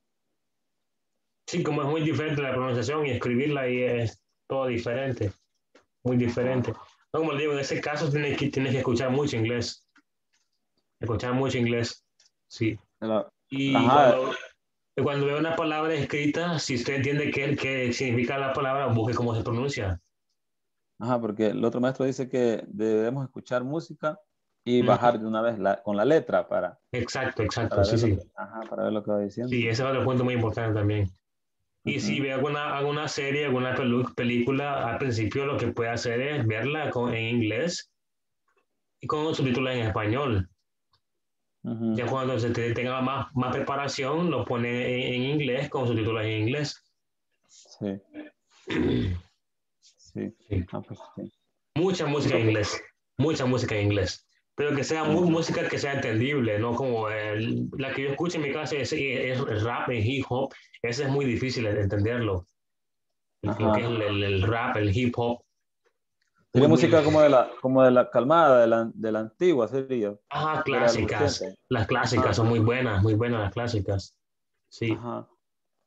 Sí, como es muy diferente la pronunciación y escribirla y es todo diferente. Muy diferente. No, como le digo, en ese caso tienes que, tienes que escuchar mucho inglés. Escuchar mucho inglés, sí. La, y cuando, cuando veo una palabra escrita, si usted entiende qué, qué significa la palabra, busque cómo se pronuncia. Ajá, porque el otro maestro dice que debemos escuchar música y uh-huh. bajar de una vez la, con la letra para... Exacto, exacto, para sí, sí. Que, ajá, para ver lo que va diciendo. Sí, ese es otro punto muy importante también. Y uh-huh. si ve alguna, alguna serie, alguna pelu- película, al principio lo que puede hacer es verla con, en inglés y con subtítulos en español. Uh-huh. Ya cuando se te, tenga más, más preparación, lo pone en, en inglés con subtítulos en inglés. Sí. Sí, sí. Ah, pues, sí. Mucha música en inglés, mucha música en inglés, pero que sea muy, música que sea entendible, no como el, la que yo escucho en mi casa es, es rap, es hip hop, ese es muy difícil entenderlo. Ajá. Lo que es el, el, el rap, el hip hop. Sería música como de la, como de la calmada, de la, de la antigua sería. Ajá, clásicas. Las clásicas Ajá. son muy buenas, muy buenas las clásicas. Sí. Ajá.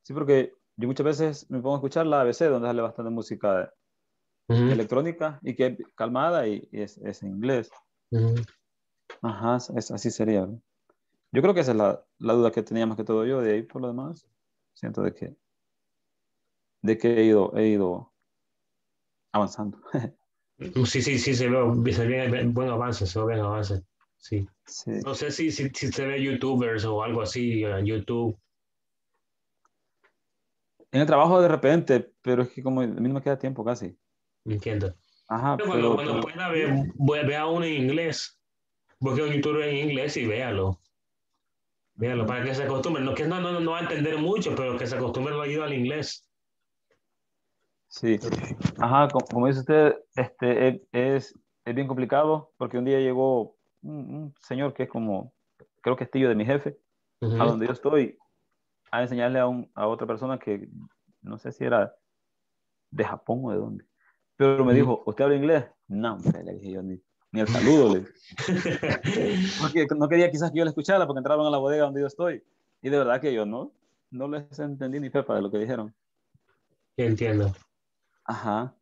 Sí, porque yo muchas veces me pongo a escuchar la A B C, donde sale bastante música de Uh-huh. electrónica y que es calmada y, y es, es en inglés. Uh-huh. Ajá, es, así sería, ¿no? Yo creo que esa es la, la duda que tenía más que todo yo. De ahí por lo demás siento de que de que he ido he ido avanzando. Sí, sí, sí, se ve, se ve buen avance, se ve buen avance, sí. Sí. No sé si, si, si se ve youtubers o algo así en YouTube. En el trabajo de repente, pero es que como a mí no me queda tiempo casi. Entiendo. Ajá, pero cuando, pero, cuando pero... pueda ver, vea uno en inglés, busque un YouTube en inglés y véalo. Véalo para que se acostumbre. No, que no, no, no va a entender mucho, pero que se acostumbre lo ayuda al inglés. Sí. Ajá, como, como dice usted, este, es, es bien complicado porque un día llegó un, un señor que es como, creo que es tío de mi jefe, uh-huh. a donde yo estoy, a enseñarle a, un, a otra persona que no sé si era de Japón o de dónde. Pero me dijo, ¿usted habla inglés? No, hombre, le dije yo, ni, ni el saludo. Le porque no quería quizás que yo le escuchara porque entraron a la bodega donde yo estoy. Y de verdad que yo no, no les entendí ni pepa de lo que dijeron. Entiendo. Ajá.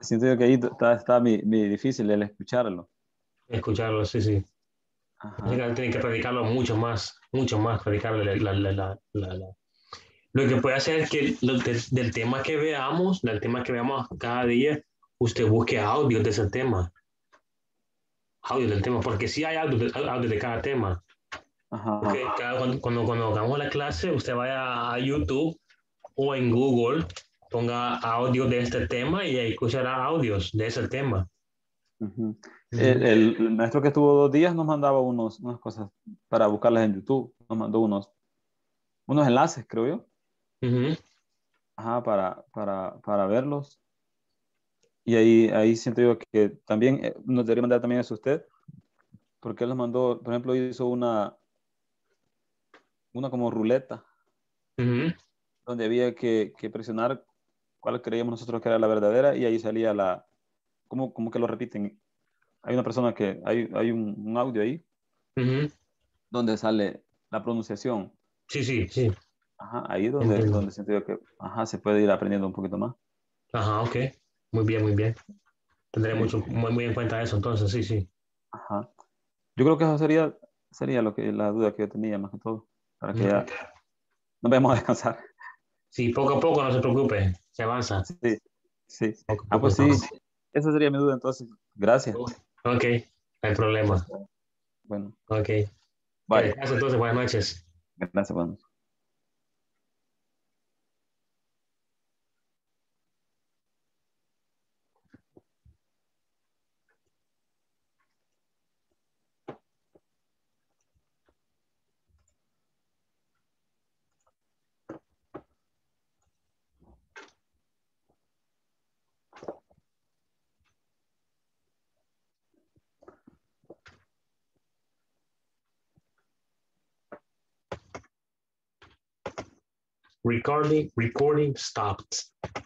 Siento yo que ahí está, está mi, mi difícil el escucharlo. Escucharlo, sí, sí. Ajá. Tienen que practicarlo mucho más, mucho más, practicar la... la, la, la, la, la. Lo que puede hacer es que lo, de, del tema que veamos, del tema que veamos cada día, usted busque audios de ese tema. Audios del tema, porque sí hay audios de, audio de cada tema. Ajá. Porque cada, cuando, cuando, cuando hagamos la clase, usted vaya a YouTube o en Google, ponga audio de este tema y ahí escuchará audios de ese tema. Uh-huh. el, el maestro que estuvo dos días nos mandaba unos, unas cosas para buscarlas en YouTube. Nos mandó unos, unos enlaces, creo yo. Uh-huh. Ajá, para, para, para verlos. Y ahí, ahí siento yo que también eh, nos debería mandar también eso usted, porque él nos mandó, por ejemplo, hizo una una como ruleta. Uh-huh. Donde había que, que presionar cuál creíamos nosotros que era la verdadera, y ahí salía la, como, como que lo repiten. Hay una persona que, hay, hay un, un audio ahí, uh-huh, donde sale la pronunciación. Sí, sí, sí. Ajá, ahí es donde, donde siento yo que, ajá, se puede ir aprendiendo un poquito más. Ajá, ok. Muy bien, muy bien. Tendré mucho, muy, muy en cuenta eso, entonces, sí, sí. Ajá. Yo creo que eso sería, sería lo que, la duda que yo tenía, más que todo, para que uh-huh, ya nos vayamos a descansar. Sí, poco a poco, no se preocupe, se avanza. Sí, sí. Poco, ah, pues poco, sí, poco. Esa sería mi duda, entonces. Gracias. Ok, no hay problema. Bueno. Ok. Vale. Gracias, entonces, buenas noches. Gracias, buenas noches. Recording, recording stopped.